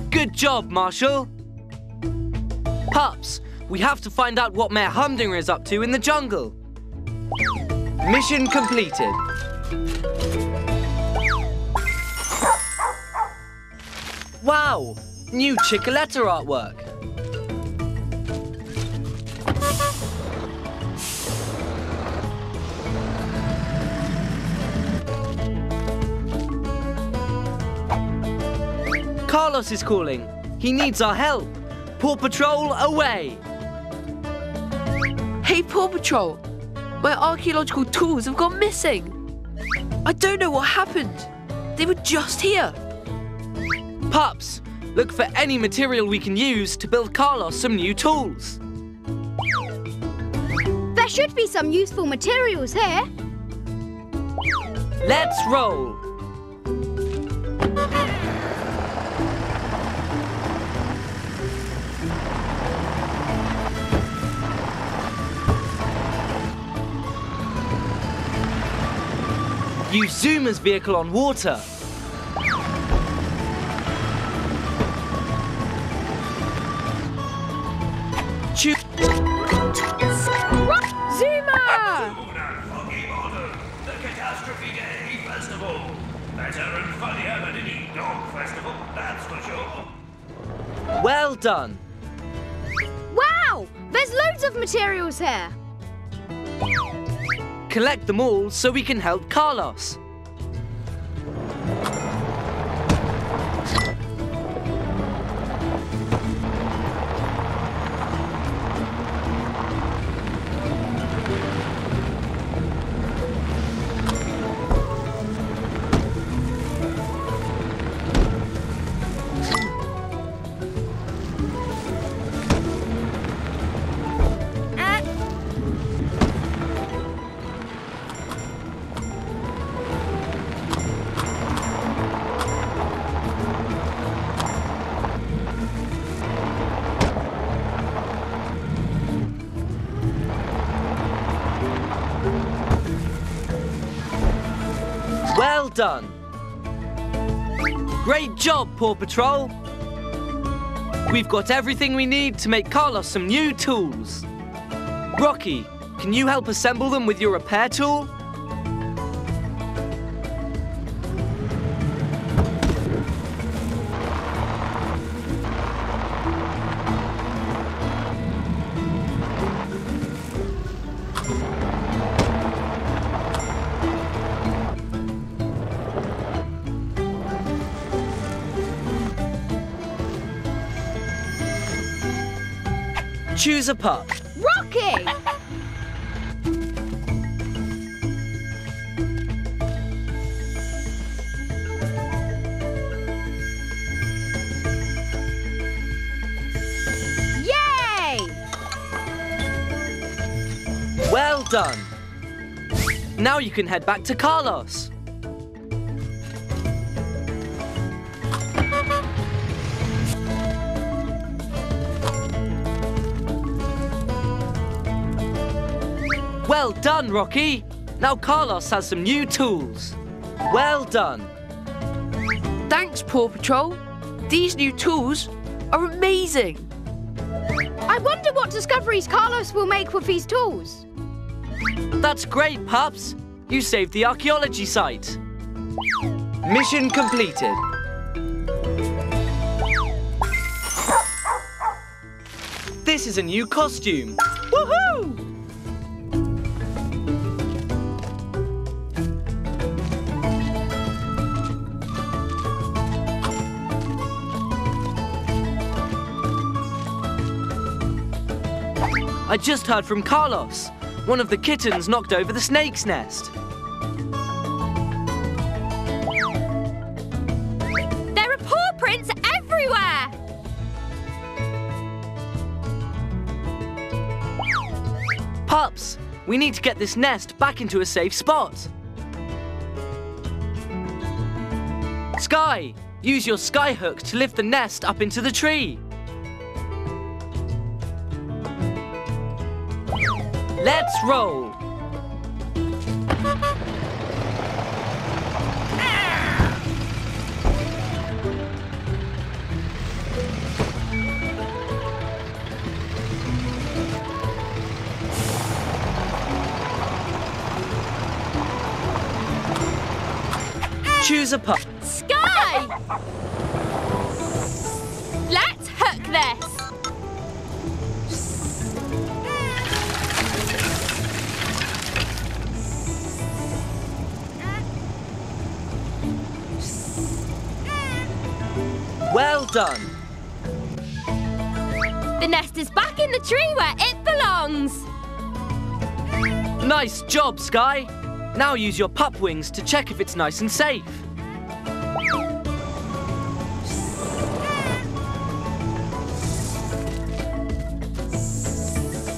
Good job, Marshall. Pups, we have to find out what Mayor Humdinger is up to in the jungle. Mission completed. Wow! New Chickaletta artwork. Carlos is calling. He needs our help. Paw Patrol away! Hey, Paw Patrol. My archaeological tools have gone missing. I don't know what happened. They were just here. Pups, look for any material we can use to build Carlos some new tools. There should be some useful materials here. Let's roll. Use Zoomer's vehicle on water. Well done. Wow! There's loads of materials here. Collect them all so we can help Carlos. Done. Great job, Paw Patrol. We've got everything we need to make Carlos some new tools. Rocky, can you help assemble them with your repair tool? Choose a pup. Rocky! Yay! Well done. Now you can head back to Carlos. Well done, Rocky. Now Carlos has some new tools. Well done. Thanks, Paw Patrol. These new tools are amazing. I wonder what discoveries Carlos will make with these tools. That's great, Pups. You saved the archaeology site. Mission completed. This is a new costume. Woohoo! I just heard from Carlos. One of the kittens knocked over the snake's nest. There are paw prints everywhere! Pups, we need to get this nest back into a safe spot. Sky, use your sky hook to lift the nest up into the tree. Let's roll! Choose a pup. Sky! Let's hook this! Well done. The nest is back in the tree where it belongs. Nice job, Sky. Now use your pup wings to check if it's nice and safe.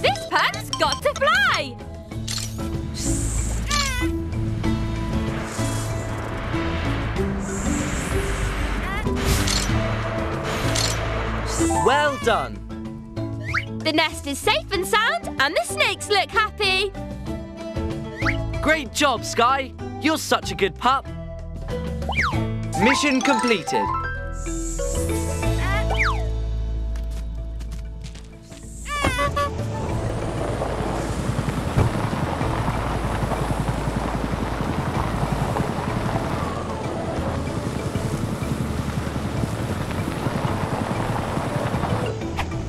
This pup's got to fly. Well done. The nest is safe and sound, and the snakes look happy. Great job, Sky. You're such a good pup. Mission completed.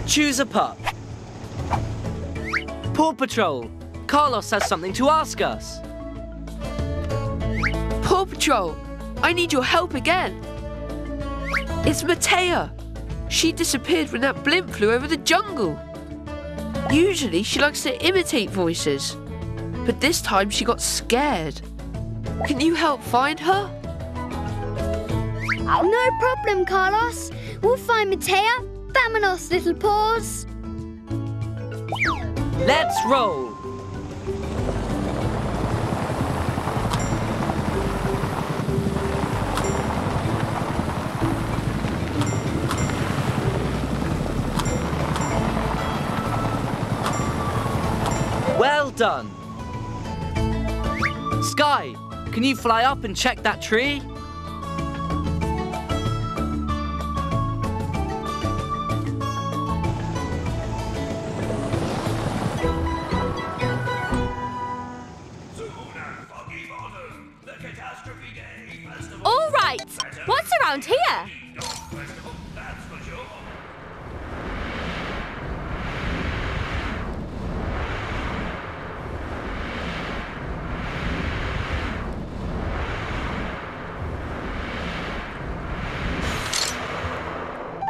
Choose a pup. Paw Patrol, Carlos has something to ask us. Paw Patrol, I need your help again. It's Matea. She disappeared when that blimp flew over the jungle. Usually she likes to imitate voices, but this time she got scared. Can you help find her? Oh, no problem, Carlos. We'll find Matea. Vamanos, little paws. Let's roll. Well done. Sky, can you fly up and check that tree? Here.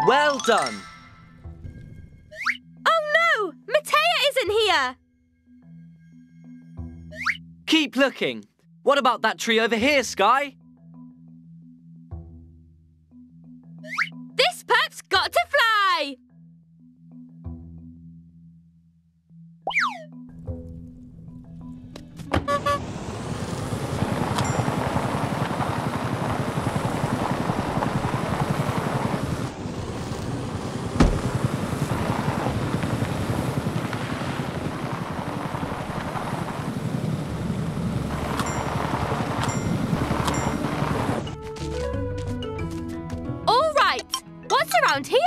Well done. Oh no, Matea isn't here. Keep looking. What about that tree over here, Sky? Got to fly! around here.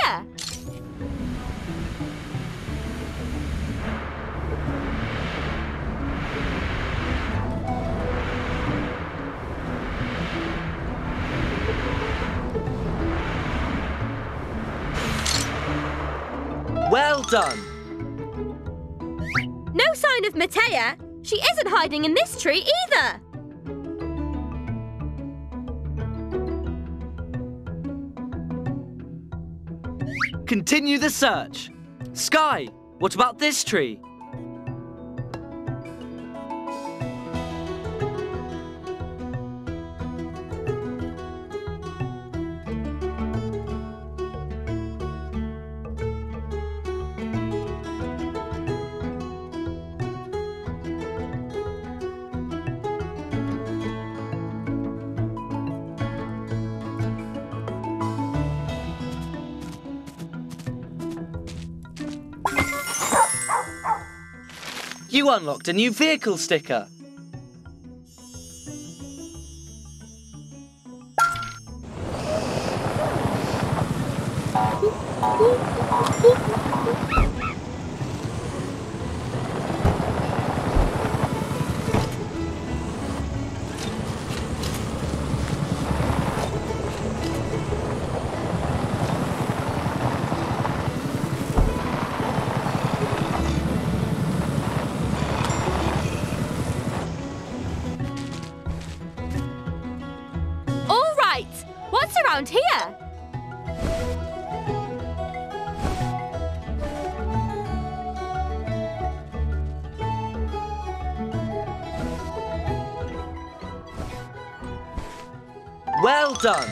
Well done. No sign of Mattea. She isn't hiding in this tree either. Continue the search. Sky, what about this tree? You unlocked a new vehicle sticker. Well done.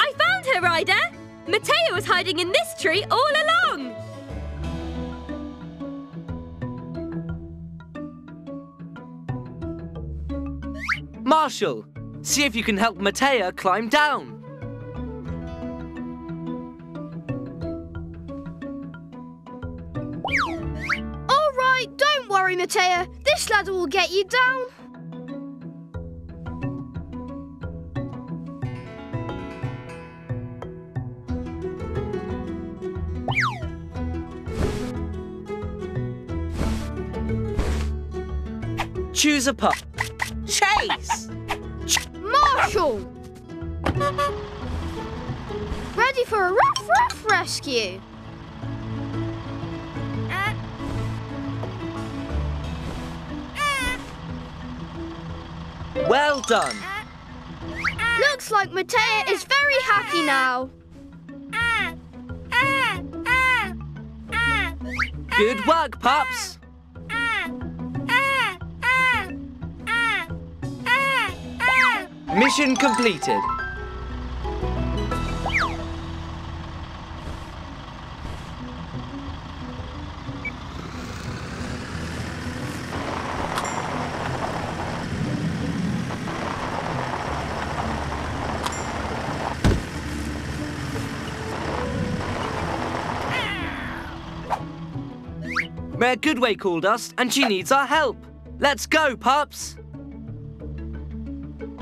I found her, Ryder. Mattea was hiding in this tree all along. Marshall, see if you can help Mattea climb down. All right, don't worry, Mattea. This ladder will get you down. Choose a pup. Chase! Marshall! Ready for a rough, rough rescue. Uh. Uh. Well done. Uh. Uh. Looks like Mattea is very happy now. Uh. Uh. Uh. Uh. Good work, pups. Mission completed. Mayor Goodway called us and she needs our help. Let's go, pups.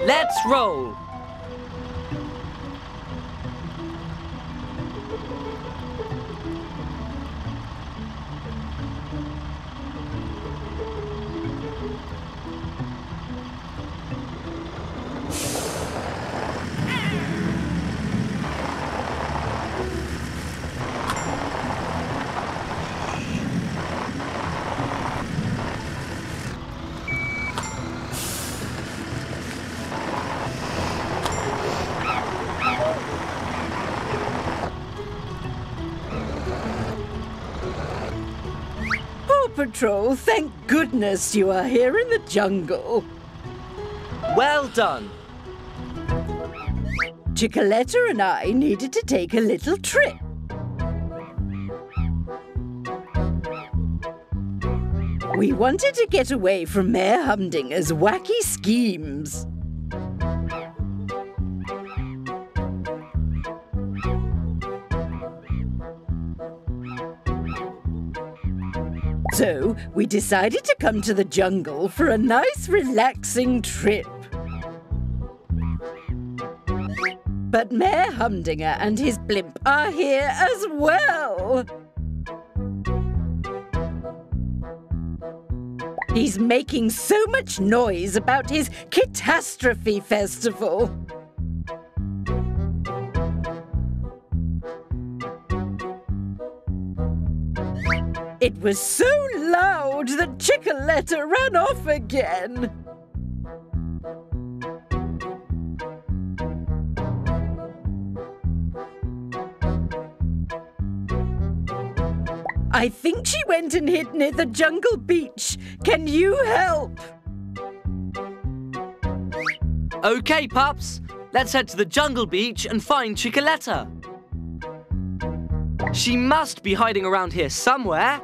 Let's roll! Patrol, thank goodness you are here in the jungle. Well done. Chickaletta and I needed to take a little trip. We wanted to get away from Mayor Humdinger's wacky schemes. So, we decided to come to the jungle for a nice, relaxing trip. But Mayor Humdinger and his blimp are here as well. He's making so much noise about his Catastrophe Festival. It was so loud that Chickaletta ran off again. I think she went and hid near the jungle beach. Can you help? Okay, pups. Let's head to the jungle beach and find Chickaletta. She must be hiding around here somewhere.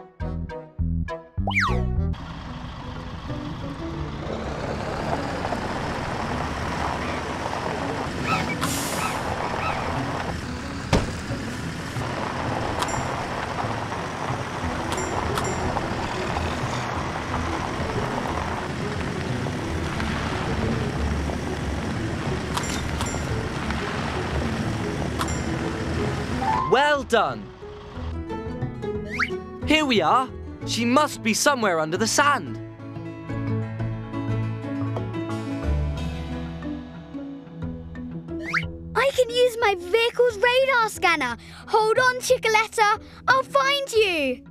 Well done. Here we are. She must be somewhere under the sand. I can use my vehicle's radar scanner. Hold on, Chickaletta. I'll find you.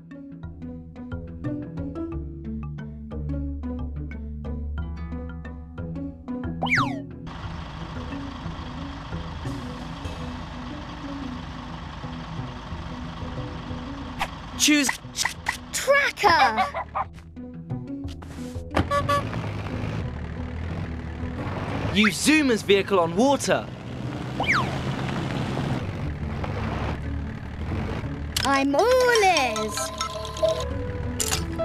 Choose Tracker. Use Zoomer's vehicle on water. I'm all ears.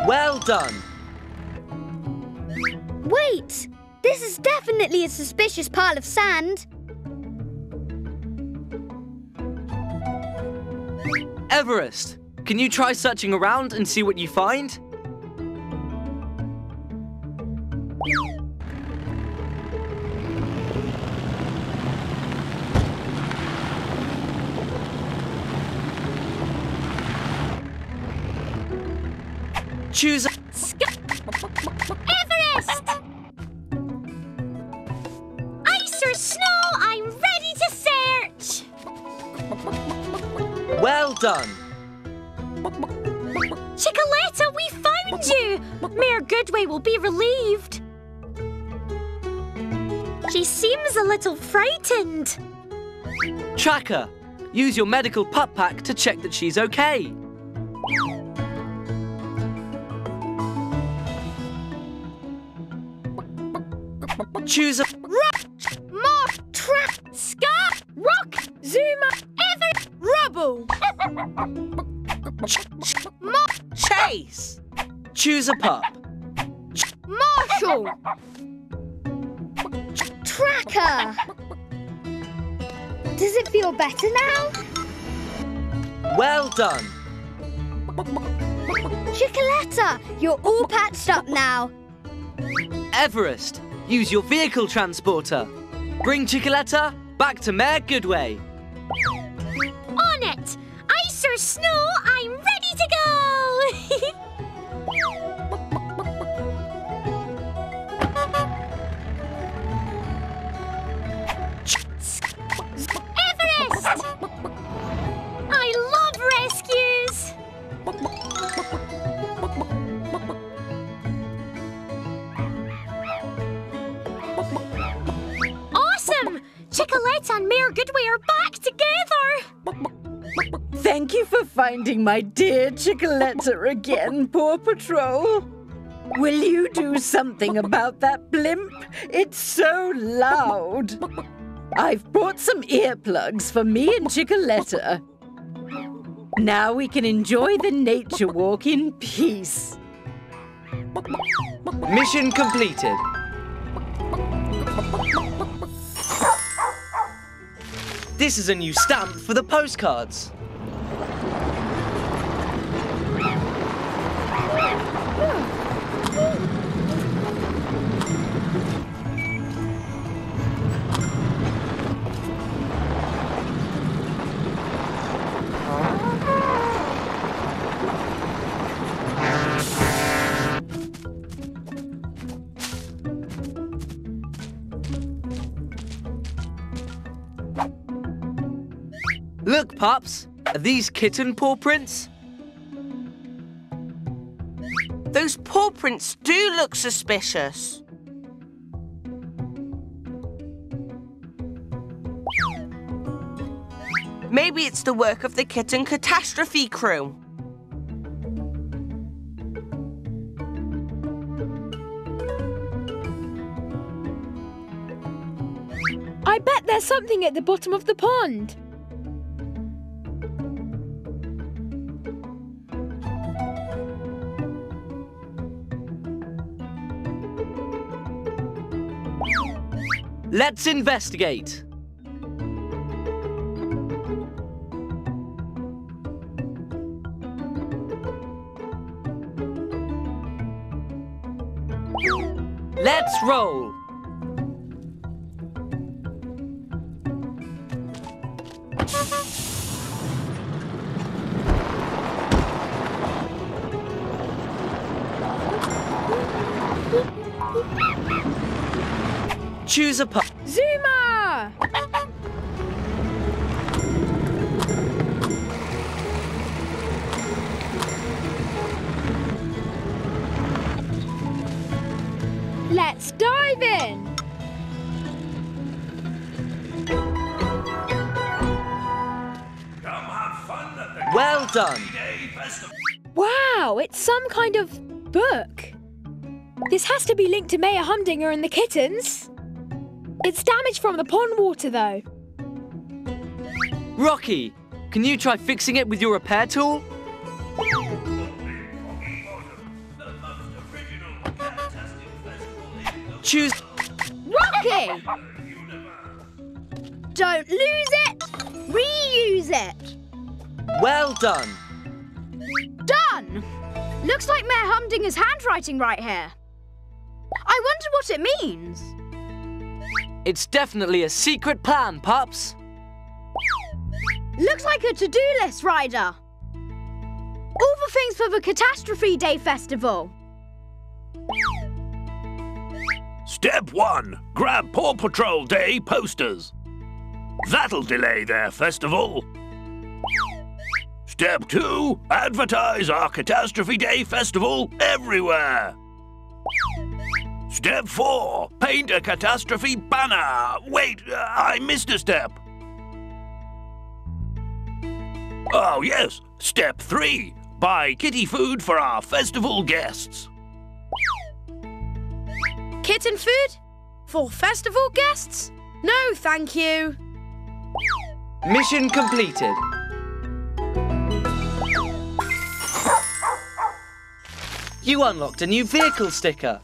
Well done. Wait, this is definitely a suspicious pile of sand. Everest. Can you try searching around and see what you find? Choose Everest! Ice or snow, I'm ready to search! Well done! Chickaletta, we found you! Mayor Goodway will be relieved. She seems a little frightened. Tracker, use your medical pup pack to check that she's okay. Choose a rock, mark, trap, scar, rock, zoom, ever, rubble. Chase! Choose a pup. Marshall! Tracker! Does it feel better now? Well done! Chickaletta, you're all patched up now. Everest, use your vehicle transporter. Bring Chickaletta back to Mayor Goodway. On it! Ice or snow, I'm ready to go! Everest! I love rescues! Awesome! Chickaletta and Mayor Goodway are back together! Thank you for finding my dear Chickaletta again, Paw Patrol. Will you do something about that blimp? It's so loud. I've brought some earplugs for me and Chickaletta. Now we can enjoy the nature walk in peace. Mission completed. This is a new stamp for the postcards. Look, pups. Are these kitten paw prints? Those paw prints do look suspicious. Maybe it's the work of the Kitten Catastrophe Crew. I bet there's something at the bottom of the pond. Let's investigate. Let's roll. Choose a pup. Zuma! Let's dive in. Come have fun at the well done. Wow, it's some kind of book. This has to be linked to Mayor Humdinger and the kittens. It's damaged from the pond water, though. Rocky, can you try fixing it with your repair tool? Choose... Rocky! Don't lose it, reuse it. Well done. Done! Looks like Mayor Humdinger's handwriting right here. I wonder what it means. It's definitely a secret plan, pups. Looks like a to-do list, Ryder. All the things for the Catastrophe Day Festival. Step one, grab Paw Patrol Day posters. That'll delay their festival. Step two, advertise our Catastrophe Day Festival everywhere. Step four, paint a catastrophe banner. Wait, uh, I missed a step. Oh, yes. Step three, buy kitty food for our festival guests. Kitten food? For festival guests? No, thank you. Mission completed. You unlocked a new vehicle sticker.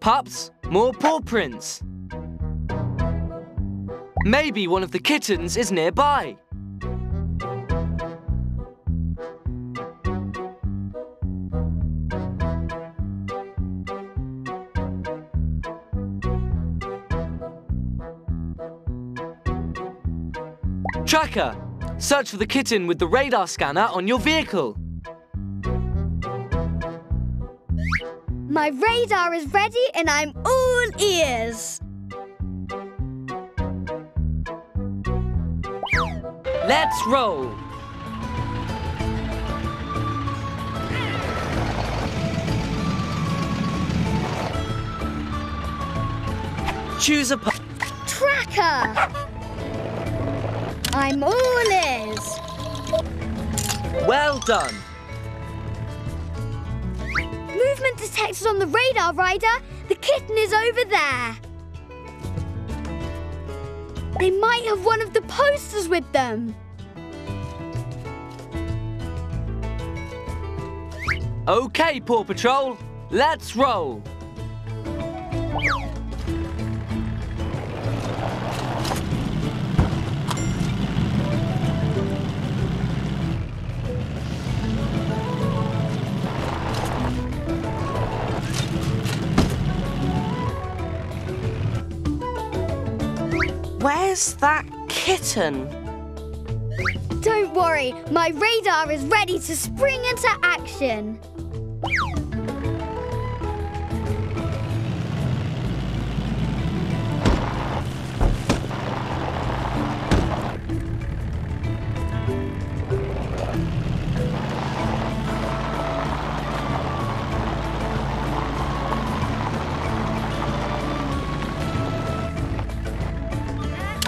Pups, more paw prints. Maybe one of the kittens is nearby. Tracker, search for the kitten with the radar scanner on your vehicle. My radar is ready and I'm all ears. Let's roll. Choose a pup. Tracker. I'm all ears. Well done. Movement detected on the radar, Ryder. The kitten is over there. They might have one of the posters with them. OK, Paw Patrol. Let's roll. Where's that kitten? Don't worry, my radar is ready to spring into action.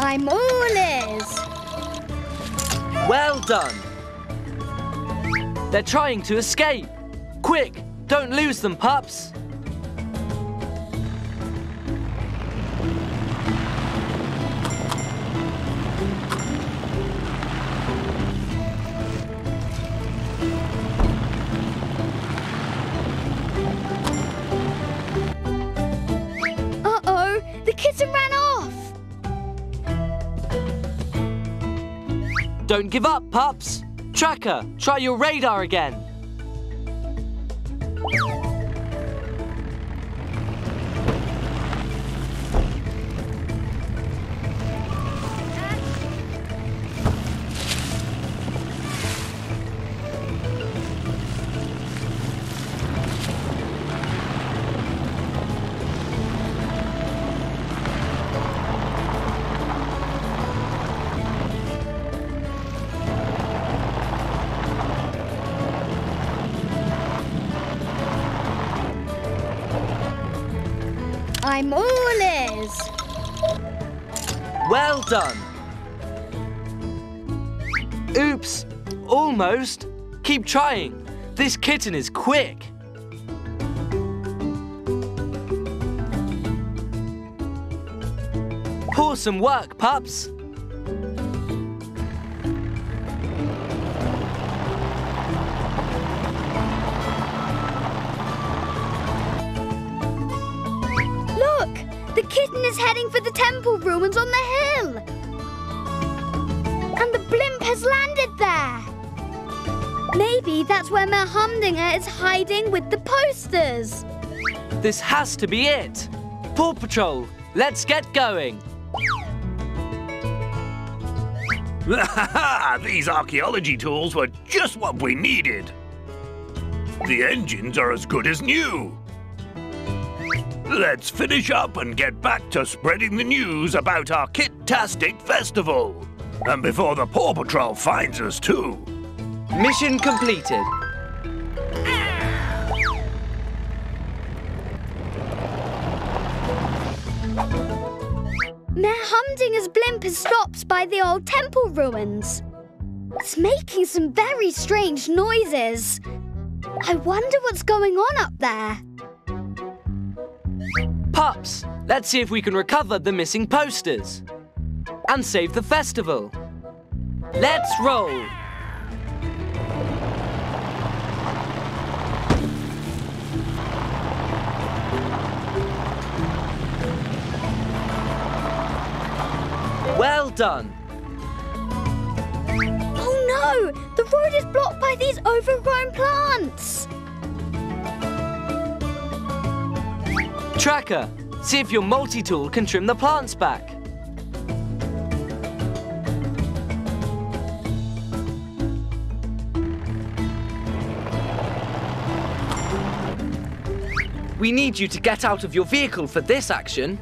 I'm all ears. Well done. They're trying to escape. Quick, don't lose them, pups. Uh-oh, the kitten ran off. Don't give up, pups. Tracker, try your radar again. I'm all ears. Well done. Oops, almost. Keep trying. This kitten is quick. Awesome work, pups. Heading for the temple ruins on the hill. And the blimp has landed there. Maybe that's where Mayor Humdinger is hiding with the posters. This has to be it. Paw Patrol, let's get going. These archaeology tools were just what we needed. The engines are as good as new. Let's finish up and get back to spreading the news about our Kit-tastic festival. And before the Paw Patrol finds us too. Mission completed. Mayor Humdinger's blimp is stopped by the old temple ruins. It's making some very strange noises. I wonder what's going on up there. Pups, let's see if we can recover the missing posters and save the festival. Let's roll. Well done. Oh no, the road is blocked by these overgrown plants. Tracker, see if your multi-tool can trim the plants back. We need you to get out of your vehicle for this action.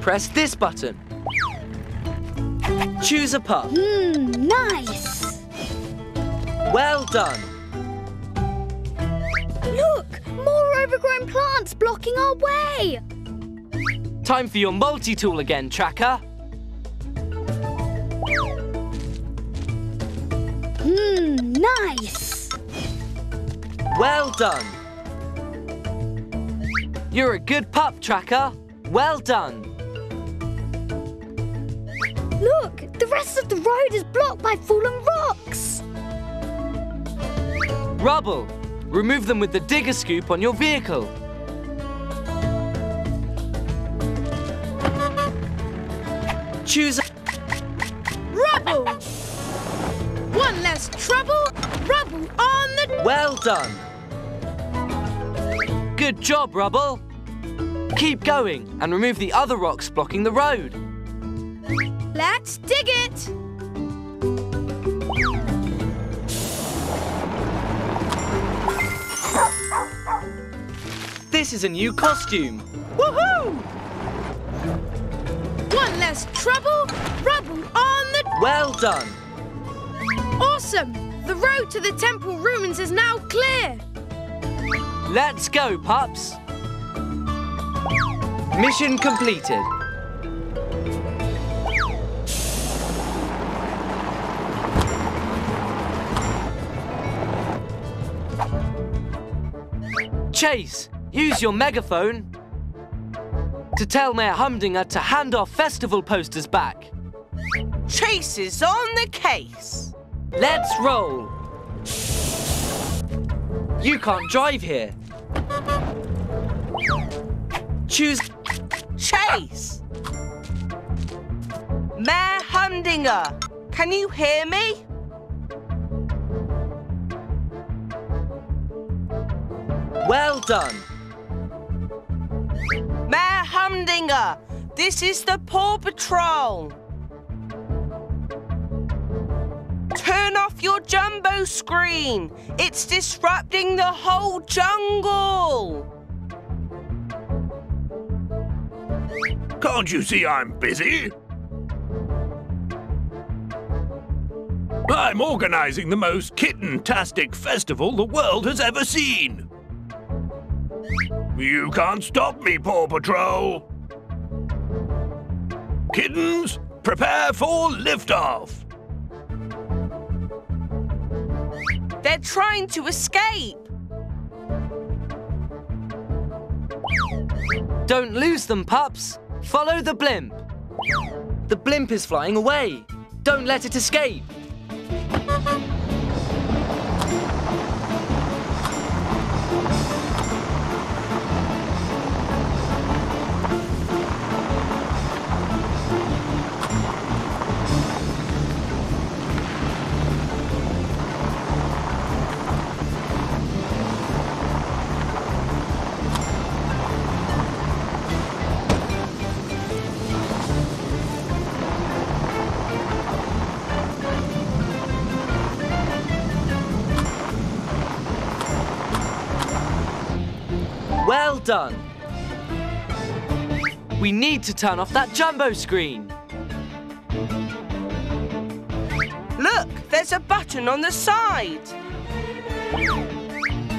Press this button. Choose a pup. Mmm, nice! Well done. Look! More overgrown plants blocking our way! Time for your multi-tool again, Tracker. Hmm, nice! Well done! You're a good pup, Tracker. Well done! Look! The rest of the road is blocked by fallen rocks! Rubble! Remove them with the digger scoop on your vehicle. Choose a... Rubble! One less trouble, rubble on the... Well done. Good job, Rubble. Keep going and remove the other rocks blocking the road. Let's dig it! This is a new costume. Woohoo! One less trouble, rubble on the... Well done! Awesome! The road to the temple ruins is now clear. Let's go, pups. Mission completed. Chase, use your megaphone to tell Mayor Humdinger to hand our festival posters back. Chase is on the case. Let's roll. You can't drive here. Choose Chase. Mayor Humdinger, can you hear me? Well done. Mayor Humdinger, this is the Paw Patrol. Turn off your jumbo screen. It's disrupting the whole jungle. Can't you see I'm busy? I'm organising the most kitten-tastic festival the world has ever seen. You can't stop me, Paw Patrol. Kittens, prepare for liftoff. They're trying to escape. Don't lose them, pups. Follow the blimp. The blimp is flying away. Don't let it escape. Done. We need to turn off that jumbo screen. Look, there's a button on the side.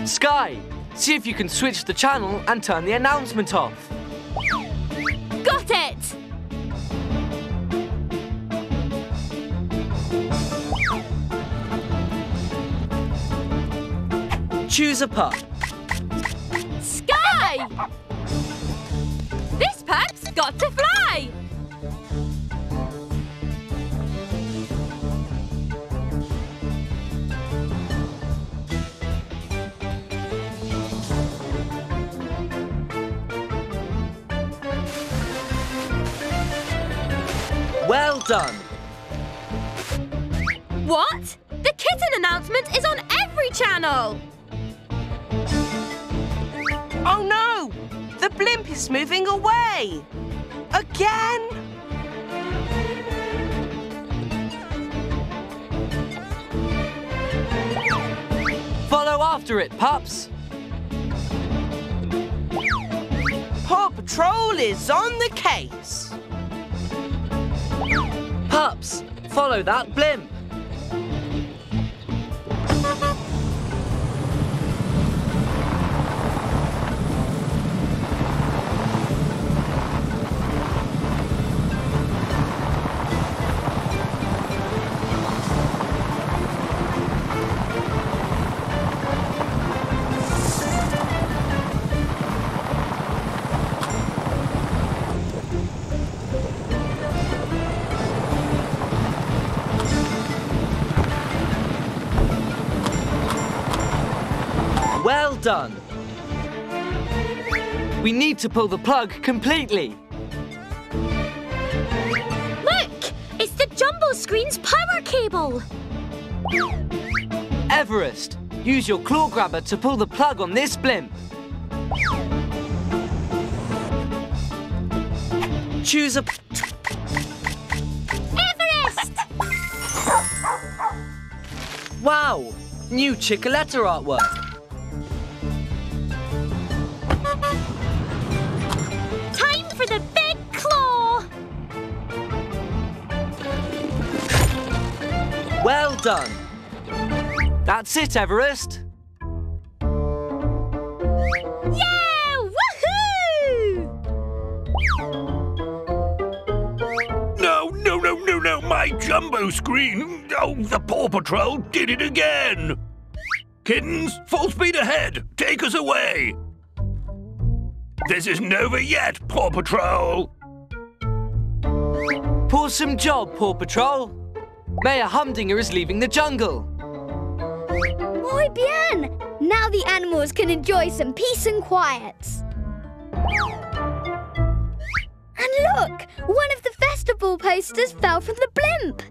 Sky, see if you can switch the channel and turn the announcement off. Got it! Choose a pup. This pup's got to fly! Well done! What? The kitten announcement is on every channel! Oh no! The blimp is moving away! Again? Follow after it, pups! Paw Patrol is on the case! Pups, follow that blimp! Done. We need to pull the plug completely. Look! It's the jumbo screen's power cable! Everest, use your claw grabber to pull the plug on this blimp. Choose a... Wow! New Chickaletta artwork. Time for the big claw! Well done! That's it, Everest! Yeah! Woohoo! No, no, no, no, no! My jumbo screen! Oh, the Paw Patrol did it again! Kittens, full speed ahead! Take us away! This isn't over yet, Paw Patrol! Awesome job, Paw Patrol! Mayor Humdinger is leaving the jungle! Muy bien! Now the animals can enjoy some peace and quiet. And look! One of the festival posters fell from the blimp!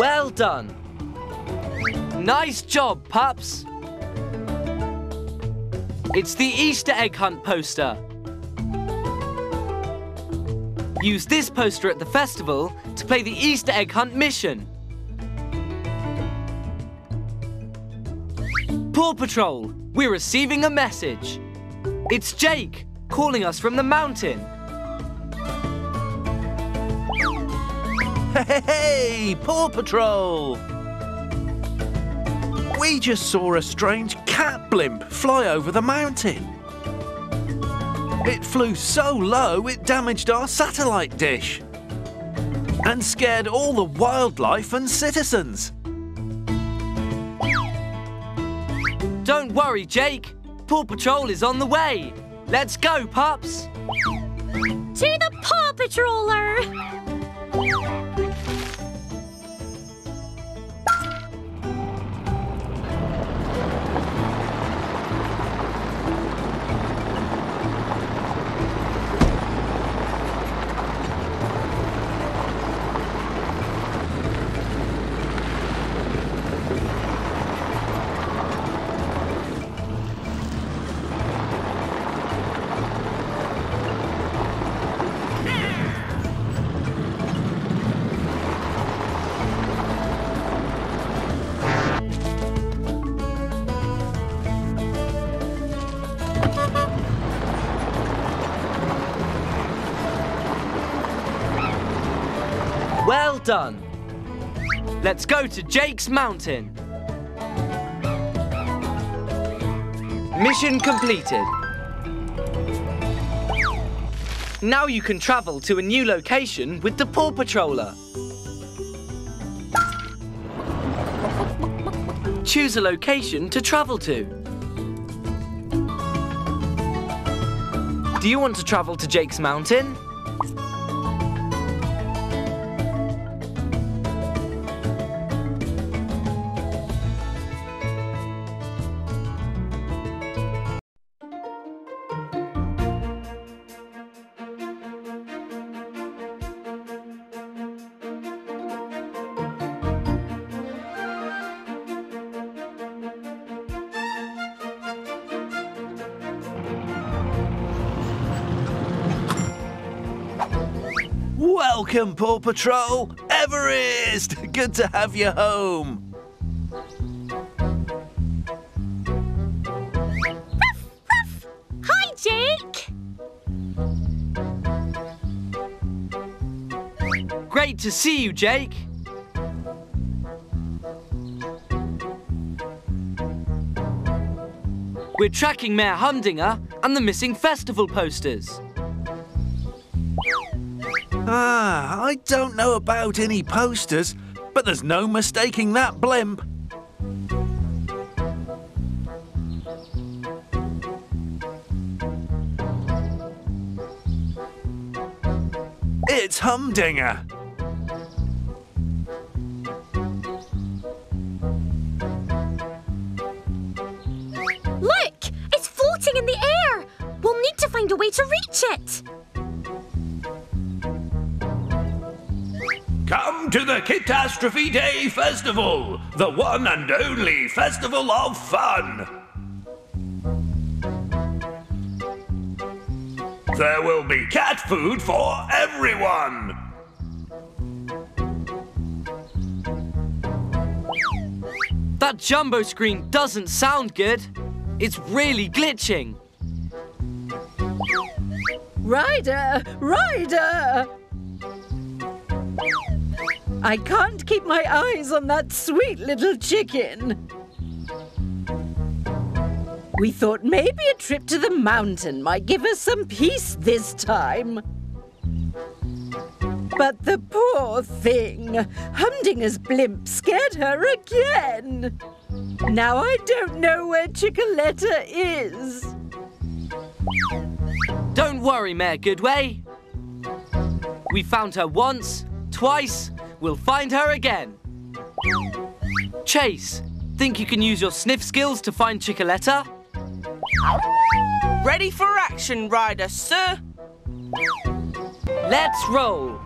Well done! Nice job, pups! It's the Easter egg hunt poster. Use this poster at the festival to play the Easter egg hunt mission. Paw Patrol, we're receiving a message. It's Jake calling us from the mountain. Hey, Paw Patrol! We just saw a strange cat blimp fly over the mountain. It flew so low it damaged our satellite dish and scared all the wildlife and citizens. Don't worry, Jake. Paw Patrol is on the way. Let's go, pups. To the Paw Patroller. Well done! Let's go to Jake's mountain. Mission completed. Now you can travel to a new location with the Paw Patroller. Choose a location to travel to. Do you want to travel to Jake's mountain? Welcome, Paw Patrol! Everest! Good to have you home! Ruff, ruff. Hi, Jake! Great to see you, Jake! We're tracking Mayor Humdinger and the missing festival posters. Ah, I don't know about any posters, but there's no mistaking that blimp. It's Humdinger. Look, it's floating in the air. We'll need to find a way to reach it. Come to the Catastrophe Day Festival, the one and only festival of fun. There will be cat food for everyone! That jumbo screen doesn't sound good. It's really glitching. Ryder! Ryder! I can't keep my eyes on that sweet little chicken. We thought maybe a trip to the mountain might give us some peace this time. But the poor thing, Humdinger's blimp scared her again. Now I don't know where Chickaletta is. Don't worry, Mayor Goodway. We found her once, twice, we'll find her again. Chase, think you can use your sniff skills to find Chickaletta? Ready for action, Ryder, sir. Let's roll.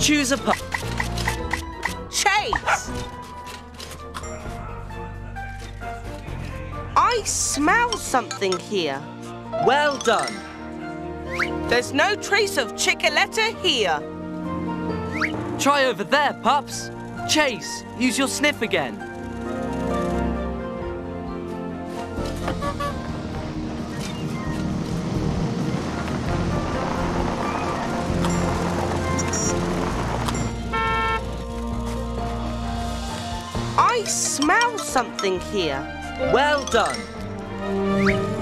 Choose a pup. Chase! I smell something here. Well done. There's no trace of Chickaletta here. Try over there, pups. Chase, use your sniff again. Something here. Well done.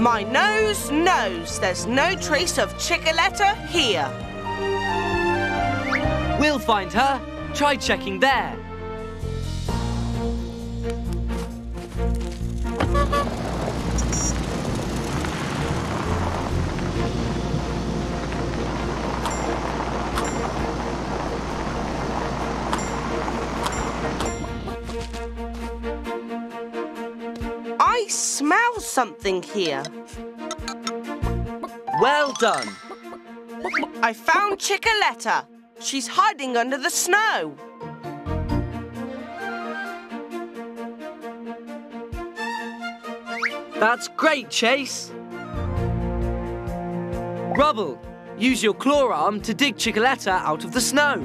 My nose knows there's no trace of Chickaletta here. We'll find her. Try checking there. Something here. Well done. I found Chickaletta. She's hiding under the snow. That's great, Chase. Rubble, use your claw arm to dig Chickaletta out of the snow.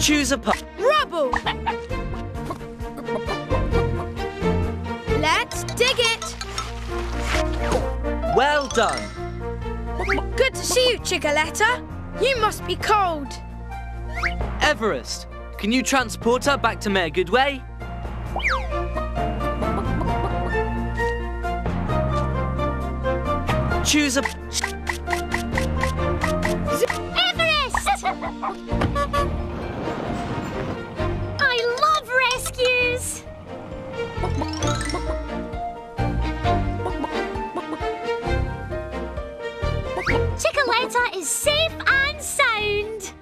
Choose a pup. Rubble! Let's dig it! Well done. Good to see you, Chickaletta. You must be cold. Everest, can you transport her back to Mayor Goodway? Choose a... Everest! Chickaletta is safe and sound.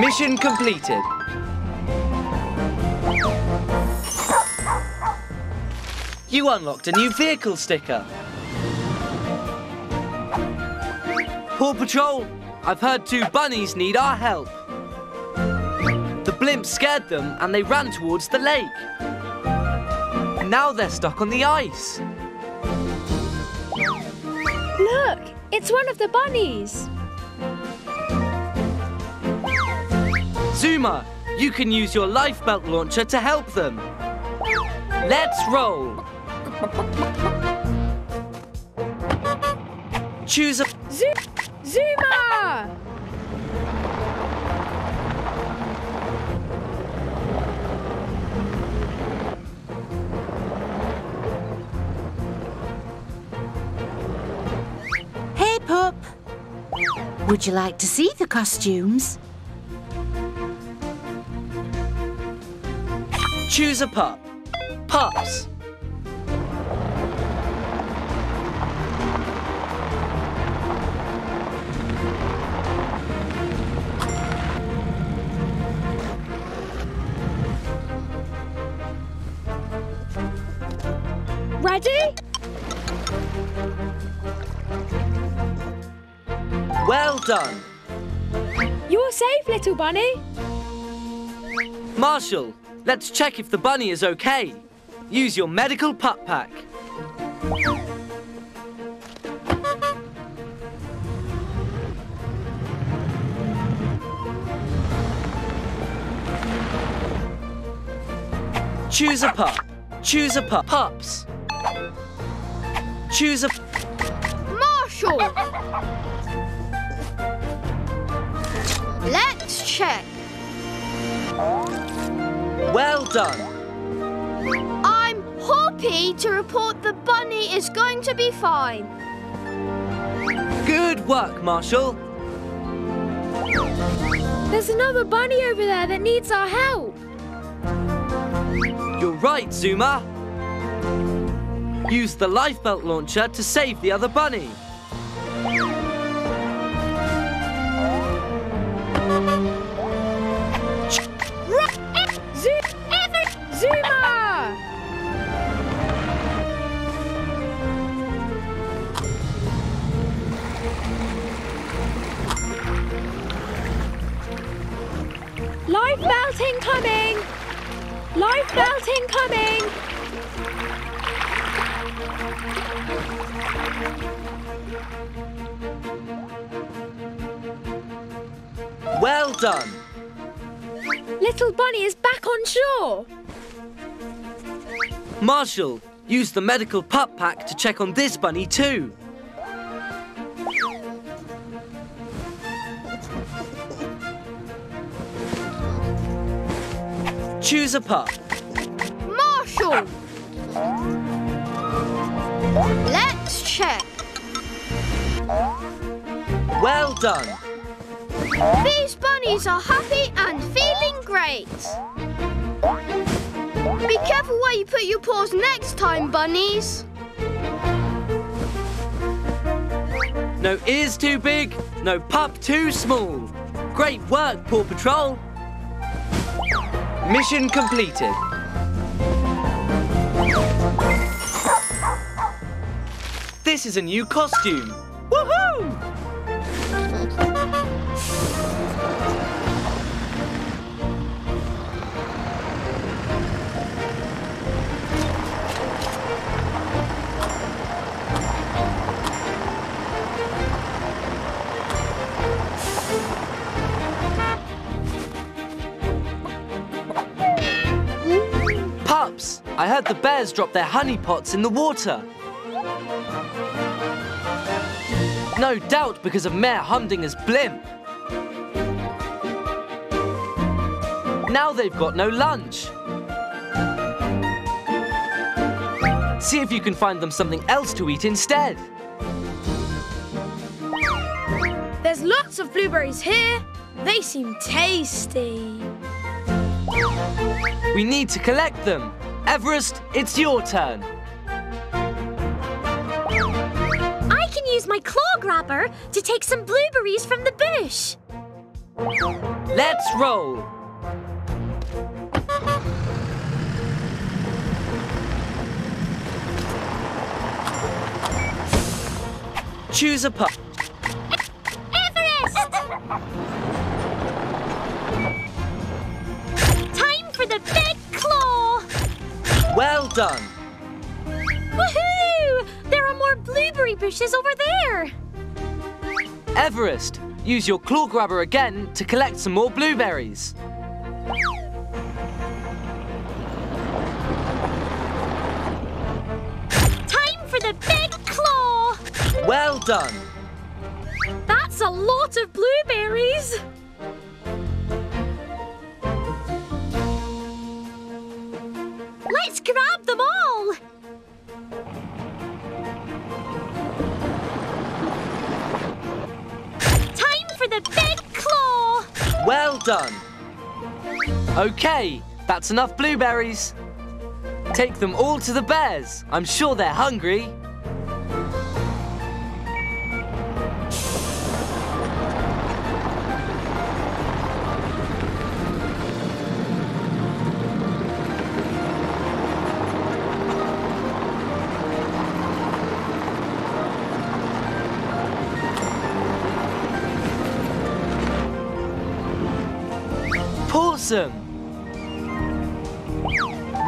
Mission completed. You unlocked a new vehicle sticker. Paw Patrol, I've heard two bunnies need our help. The blimp scared them and they ran towards the lake. Now they're stuck on the ice. Look, it's one of the bunnies. Zuma, you can use your lifebelt launcher to help them. Let's roll. Choose a... Zuma! Would you like to see the costumes? Choose a pup. Pups. Ready? Well done. You're safe, little bunny. Marshall, let's check if the bunny is okay. Use your medical pup pack. Choose a pup. Choose a pup. Pups. Choose a... Marshall! Let's check. Well done. I'm happy to report the bunny is going to be fine. Good work, Marshall. There's another bunny over there that needs our help. You're right, Zuma. Use the lifebelt launcher to save the other bunny. Zuma! Lifebelt incoming! Lifebelt incoming! Well done! Little bunny is back on shore! Marshall, use the medical pup pack to check on this bunny too. Choose a pup. Marshall! Let's check. Well done. These bunnies are happy and feeling great. Be careful where you put your paws next time, bunnies. No ears too big, no pup too small. Great work, Paw Patrol. Mission completed. This is a new costume. Woohoo! I heard the bears drop their honey pots in the water. No doubt because of Mayor Humdinger's blimp. Now they've got no lunch. See if you can find them something else to eat instead. There's lots of blueberries here. They seem tasty. We need to collect them. Everest, it's your turn. I can use my claw grabber to take some blueberries from the bush. Let's roll. Choose a pup. Everest! Time for the big claw! Well done! Woohoo! There are more blueberry bushes over there! Everest, use your claw grabber again to collect some more blueberries. Time for the big claw! Well done! That's a lot of blueberries! Let's grab them all! Time done. Okay, that's enough blueberries. Take them all to the bears. I'm sure they're hungry.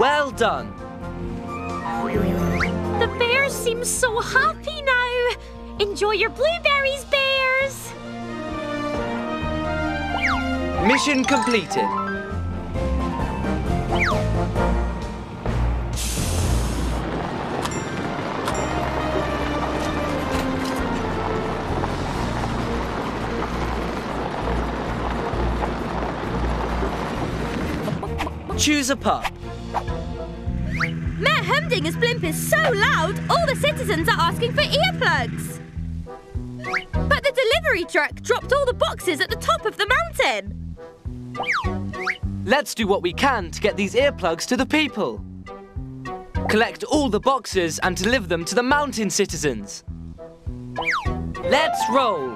Well done. The bears seem so happy now. Enjoy your blueberries, bears. Mission completed. Choose a pup. Mayor Humdinger's blimp is so loud, all the citizens are asking for earplugs. But the delivery truck dropped all the boxes at the top of the mountain. Let's do what we can to get these earplugs to the people. Collect all the boxes and deliver them to the mountain citizens. Let's roll.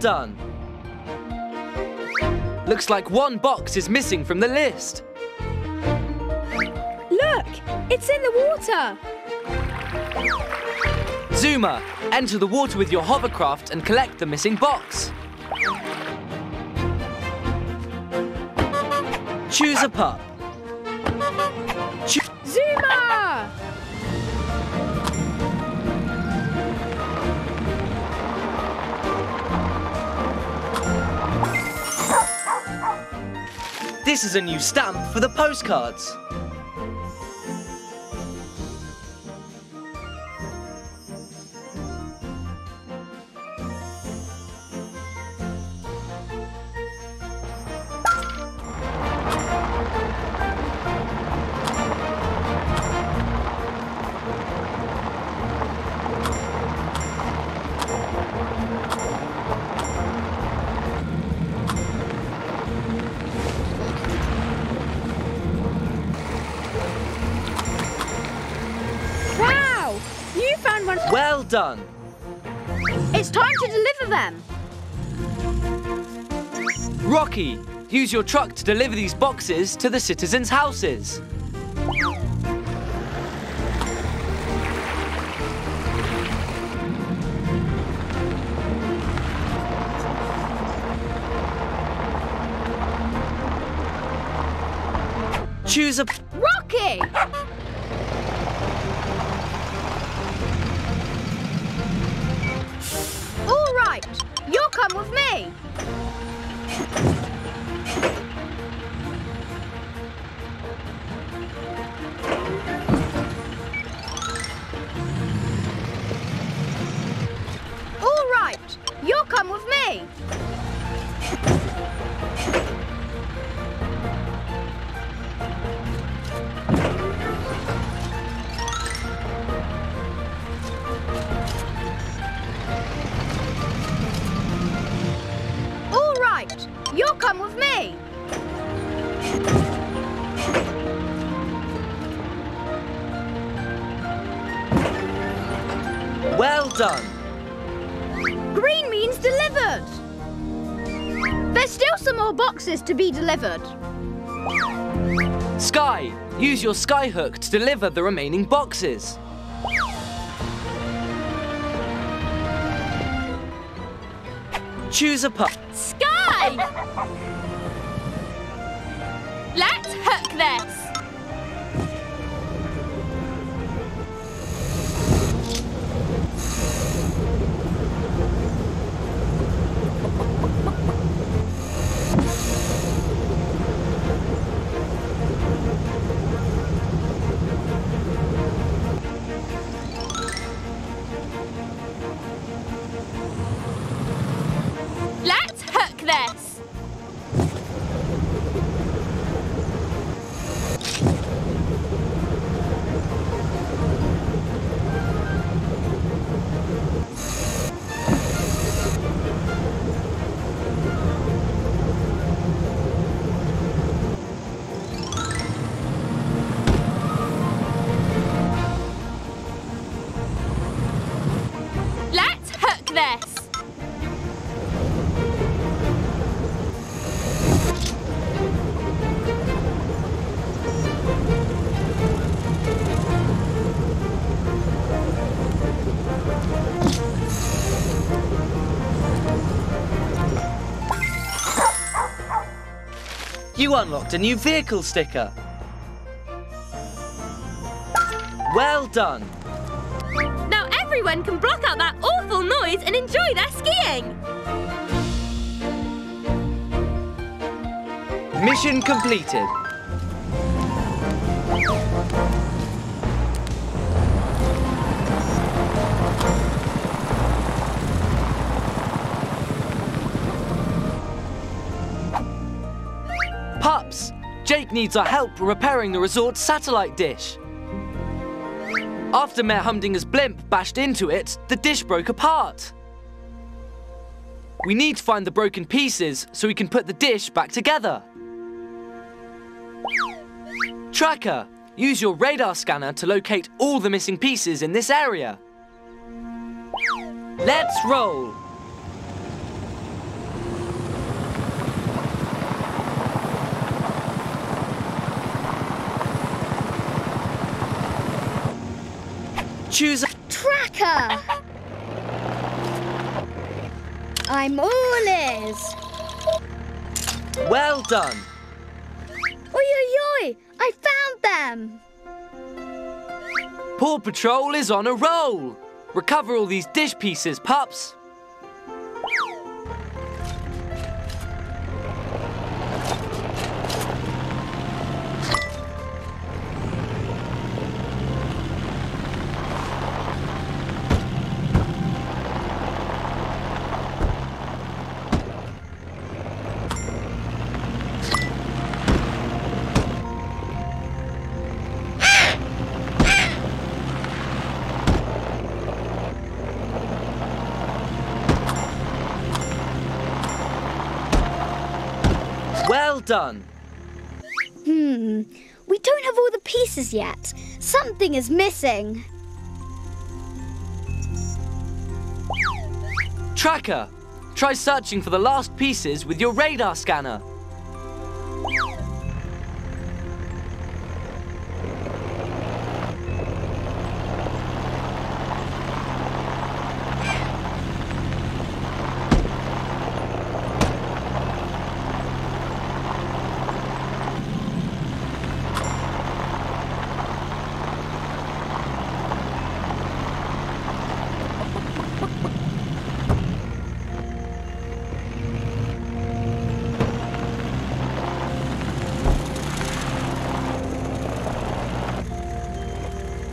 Done. Looks like one box is missing from the list. Look, it's in the water. Zuma, enter the water with your hovercraft and collect the missing box. Choose a pup. Cho- Zuma! This is a new stamp for the postcards. Done. It's time to deliver them. Rocky, use your truck to deliver these boxes to the citizens' houses. Choose a... Rocky! With me. All right, you'll come with me. You'll come with me. Well done. Green means delivered. There's still some more boxes to be delivered. Sky, use your skyhook to deliver the remaining boxes. Choose a pup. Sky! Let's hook this. You unlocked a new vehicle sticker. Well done. Now everyone can block out that awful noise and enjoy their skiing. Mission completed. Jake needs our help repairing the resort's satellite dish. After Mayor Humdinger's blimp bashed into it, the dish broke apart. We need to find the broken pieces so we can put the dish back together. Tracker, use your radar scanner to locate all the missing pieces in this area. Let's roll! Choose a tracker. I'm all ears. Well done. Oi, oi, oi. I found them. Paw Patrol is on a roll. Recover all these dish pieces, pups. Done. Hmm, we don't have all the pieces yet. Something is missing. Tracker, try searching for the last pieces with your radar scanner.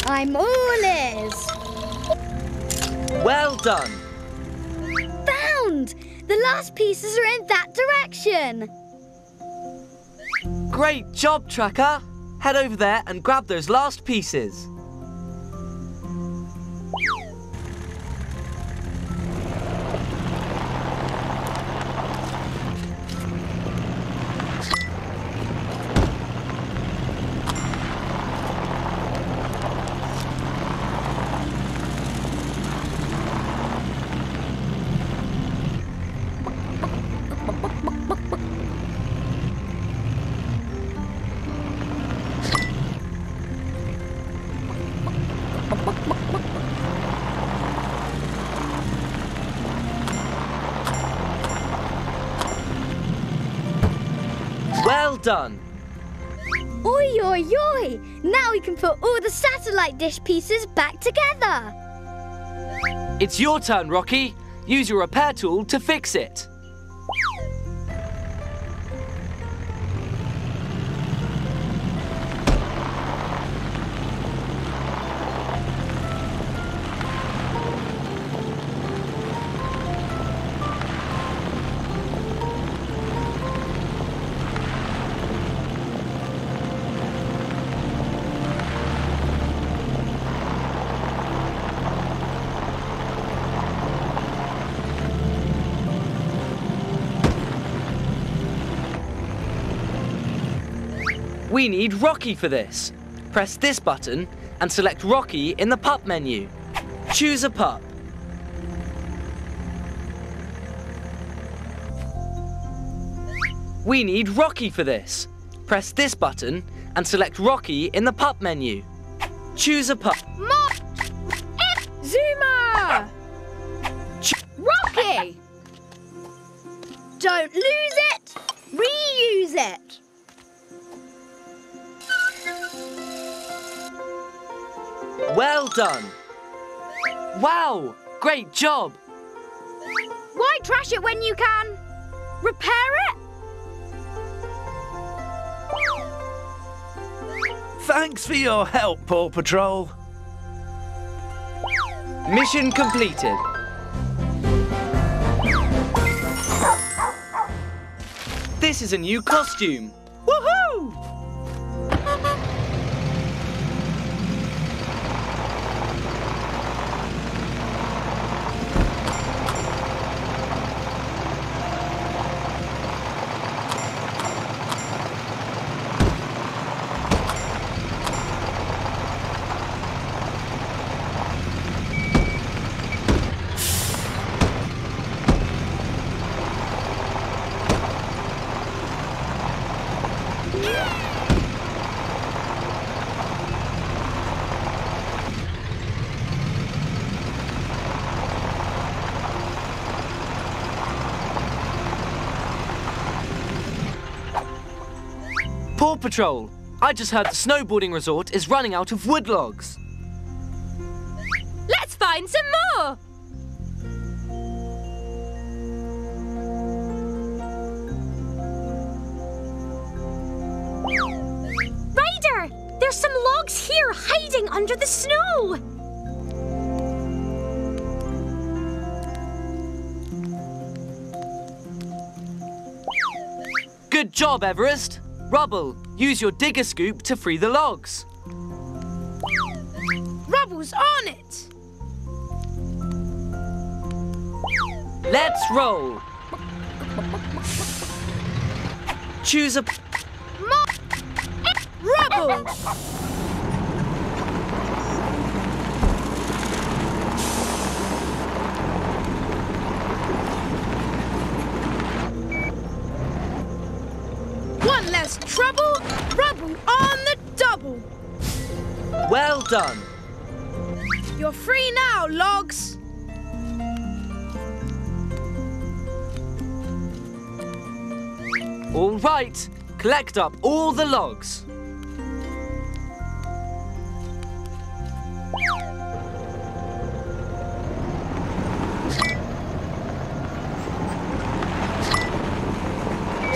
I'm all ears. Well done. Found! The last pieces are in that direction. Great job, Tracker. Head over there and grab those last pieces. done. Oi, oi, oi! Now we can put all the satellite dish pieces back together. It's your turn, Rocky. Use your repair tool to fix it. We need Rocky for this. Press this button and select Rocky in the pup menu. Choose a pup. We need Rocky for this. Press this button and select Rocky in the pup menu. Choose a pup. Mom! Zuma! Rocky! Don't lose it, reuse it. Well done! Wow! Great job! Why trash it when you can? Repair it? Thanks for your help, Paw Patrol. Mission completed. This is a new costume. Woohoo! Paw Patrol, I just heard the snowboarding resort is running out of wood logs. Let's find some more! Ryder, there's some logs here hiding under the snow. Good job, Everest. Rubble, use your digger scoop to free the logs. Rubble's on it! Let's roll. Choose a... Mop. Rubble! Less trouble, rubble on the double. Well done. You're free now, logs. All right, collect up all the logs.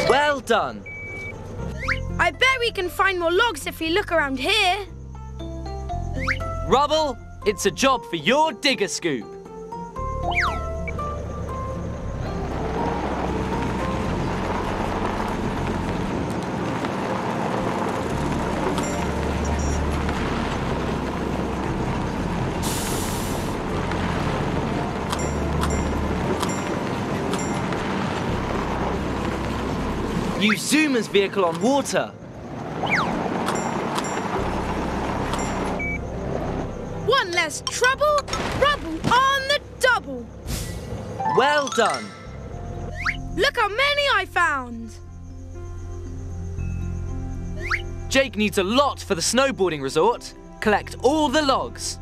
Well done. I bet we can find more logs if we look around here. Rubble, it's a job for your digger scoop. Use Zuma's vehicle on water. One less trouble, rubble on the double. Well done. Look how many I found. Jake needs a lot for the snowboarding resort. Collect all the logs.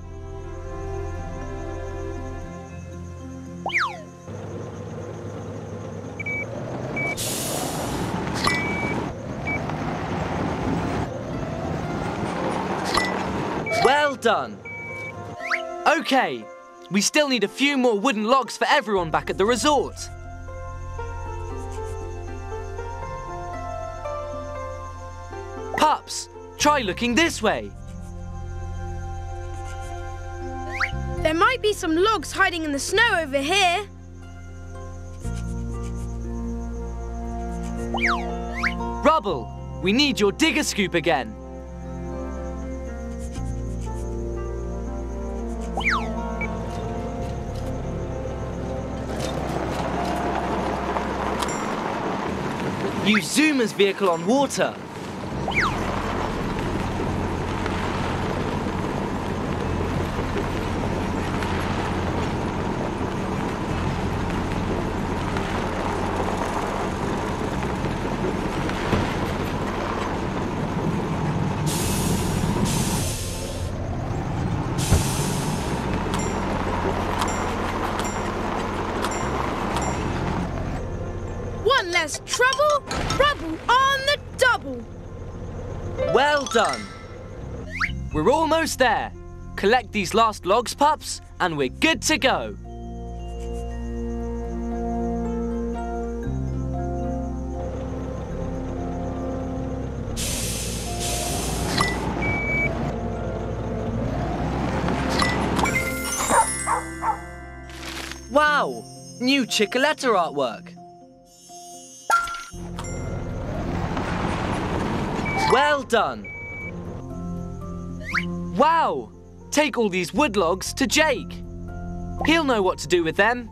done. Okay, we still need a few more wooden logs for everyone back at the resort. Pups, try looking this way. There might be some logs hiding in the snow over here. Rubble, we need your digger scoop again. Use Zoomer's vehicle on water. Trouble, rubble on the double. Well done. We're almost there. Collect these last logs, pups, and we're good to go. Wow, new Chickaletta artwork. Well done. Wow! Take all these wood logs to Jake. He'll know what to do with them.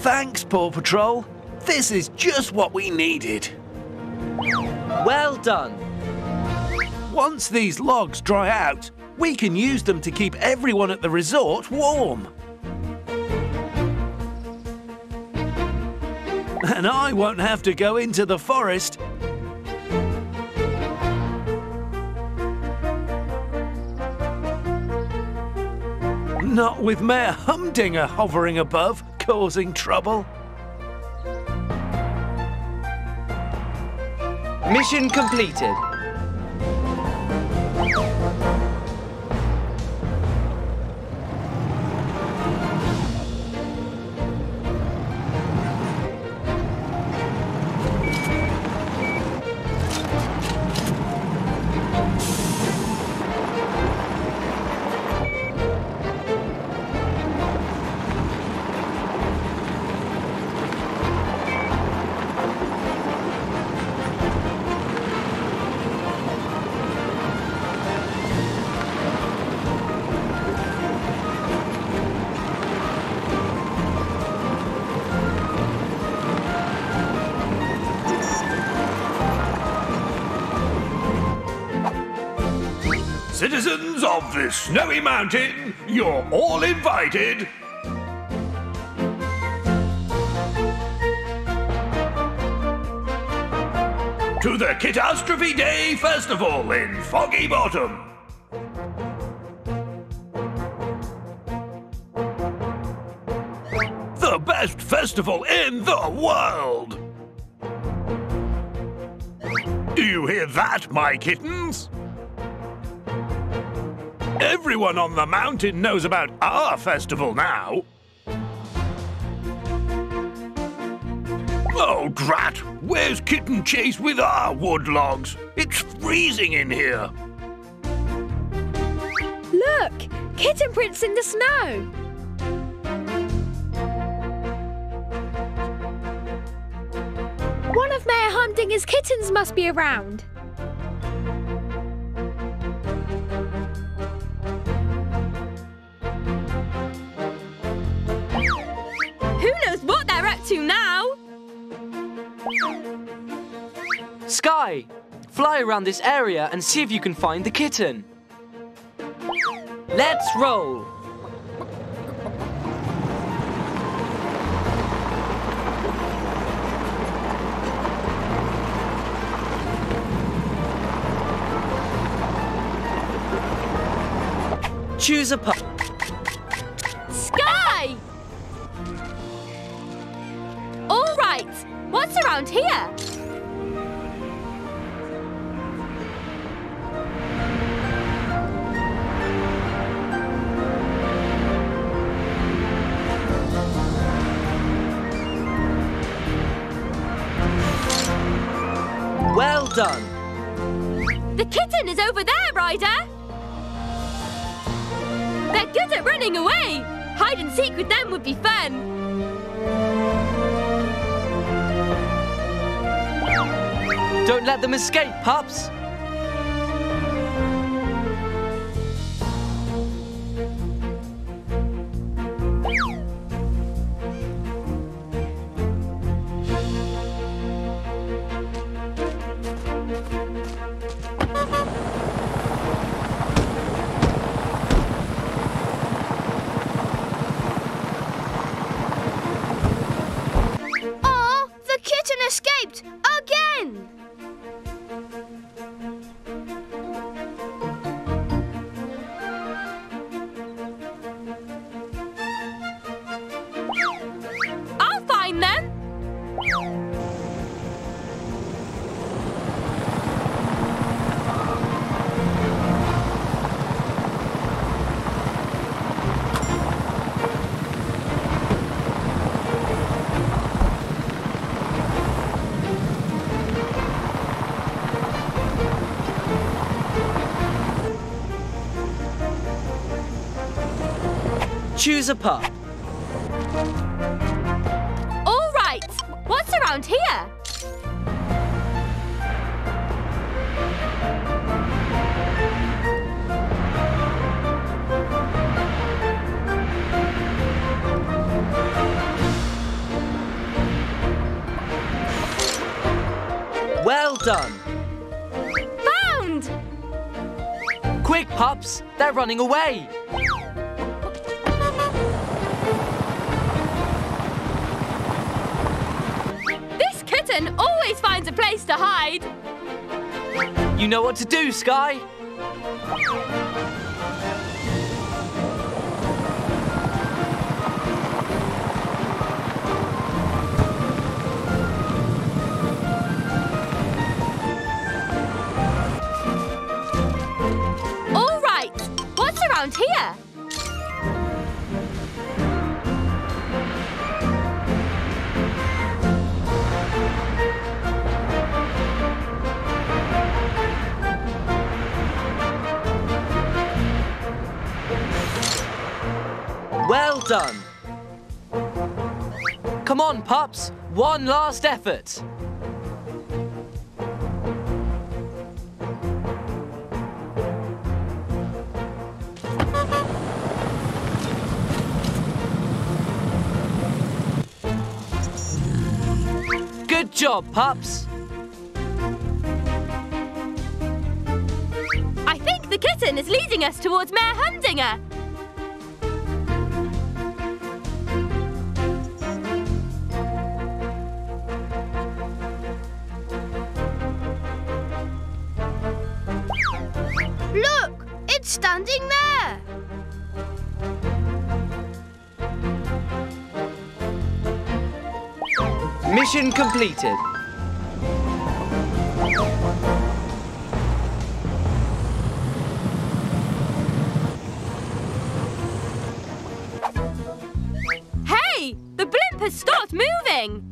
Thanks, Paw Patrol. This is just what we needed. Well done. Once these logs dry out, we can use them to keep everyone at the resort warm. And I won't have to go into the forest. Not with Mayor Humdinger hovering above, causing trouble. Mission completed. Citizens of the Snowy Mountain, you're all invited. To the Catastrophe Day Festival in Foggy Bottom. The best festival in the world. Do you hear that, my kittens? Everyone on the mountain knows about our festival now. Oh, drat! Where's Kitten Chase with our wood logs? It's freezing in here. Look! Kitten prints in the snow! One of Mayor Humdinger's kittens must be around. Who knows what they're up to now? Sky, fly around this area and see if you can find the kitten. Let's roll! Choose a pup. Sky! All right, what's around here? Well done. The kitten is over there, Ryder. They're good at running away. Hide and seek with them would be fun. Don't let them escape, pups. Choose a pup. All right, what's around here? Well done. Found! Quick, pups, they're running away. Always finds a place to hide. You know what to do, Sky. All right, what's around here? Well done. Come on, pups. One last effort. Good job, pups. I think the kitten is leading us towards Mayor Humdinger. Standing there. Mission completed. Hey, the blimp has stopped moving.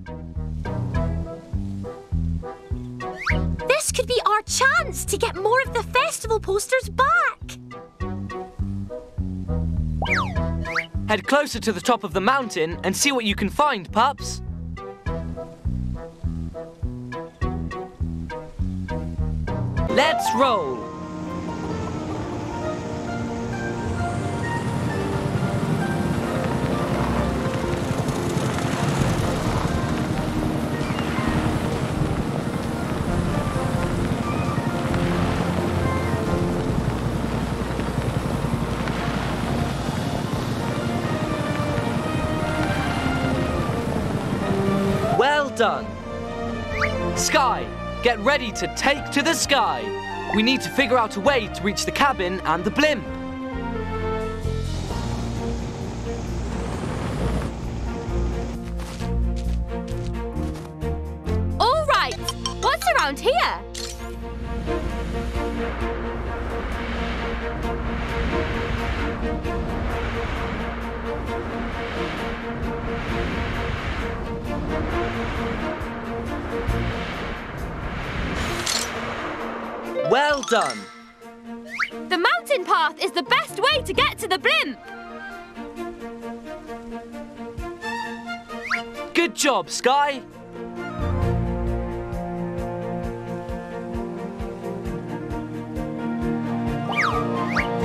This could be our chance to get more of the festival posters back. Head closer to the top of the mountain and see what you can find, pups. Let's roll. Done. Sky, get ready to take to the sky. We need to figure out a way to reach the cabin and the blimp. All right, what's around here? Well done. The mountain path is the best way to get to the blimp. Good job, Sky.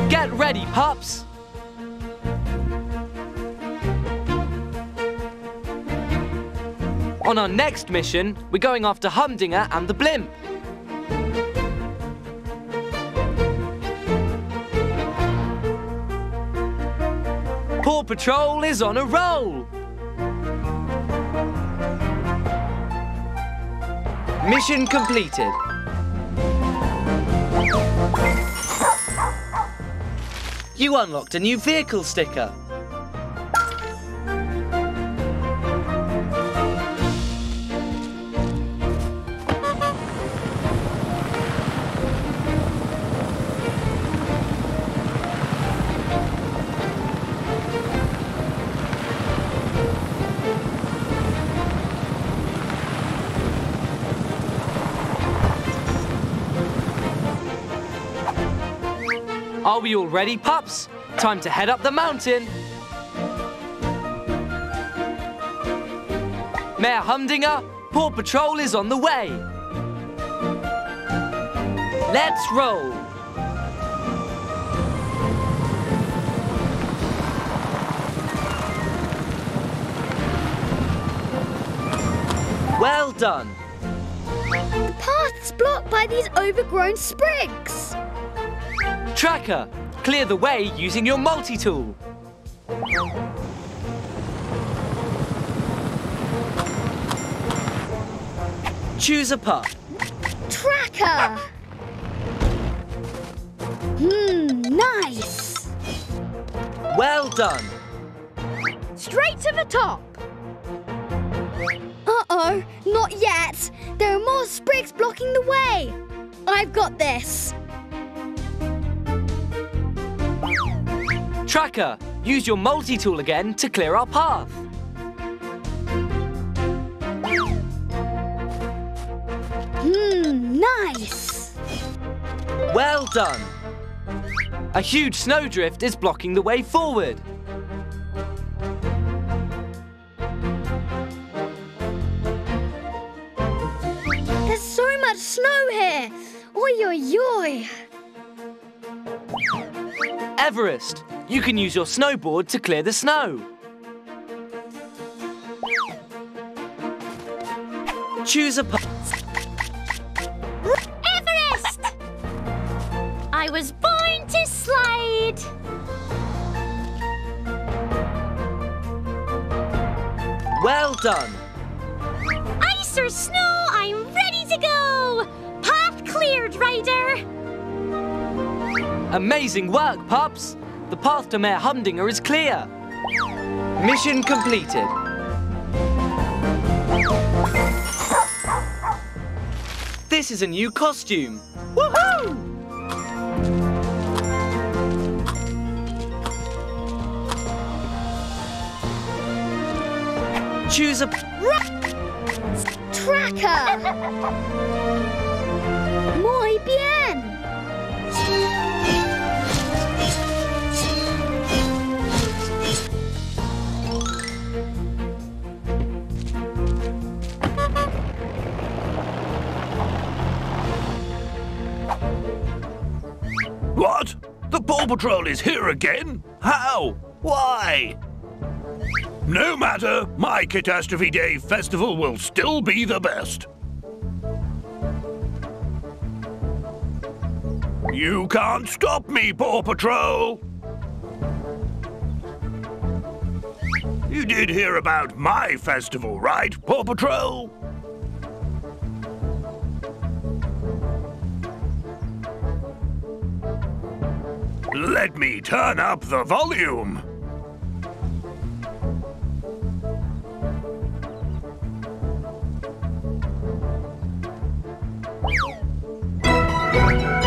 Get ready, pups. On our next mission, we're going after Humdinger and the blimp. Paw Patrol is on a roll! Mission completed. You unlocked a new vehicle sticker. Are we all ready, pups? Time to head up the mountain. Mayor Humdinger, Paw Patrol is on the way. Let's roll. Well done. The path's blocked by these overgrown sprigs. Tracker, clear the way using your multi-tool. Choose a pup. Tracker! Hmm, nice! Well done. Straight to the top. Uh-oh, not yet. There are more sprigs blocking the way. I've got this. Tracker, use your multi-tool again to clear our path. Hmm, nice! Well done. A huge snowdrift is blocking the way forward. There's so much snow here. Oi, oi, oi. Everest, you can use your snowboard to clear the snow. Choose a pup. Everest! I was born to slide. Well done. Ice or snow, I'm ready to go. Path cleared, Ryder. Amazing work, pups. The path to Mayor Humdinger is clear. Mission completed. This is a new costume. Woohoo! Choose a... Tracker! Muy bien! Paw Patrol is here again? How? Why? No matter, my Catastrophe Day festival will still be the best. You can't stop me, Paw Patrol! You did hear about my festival, right, Paw Patrol? Let me turn up the volume.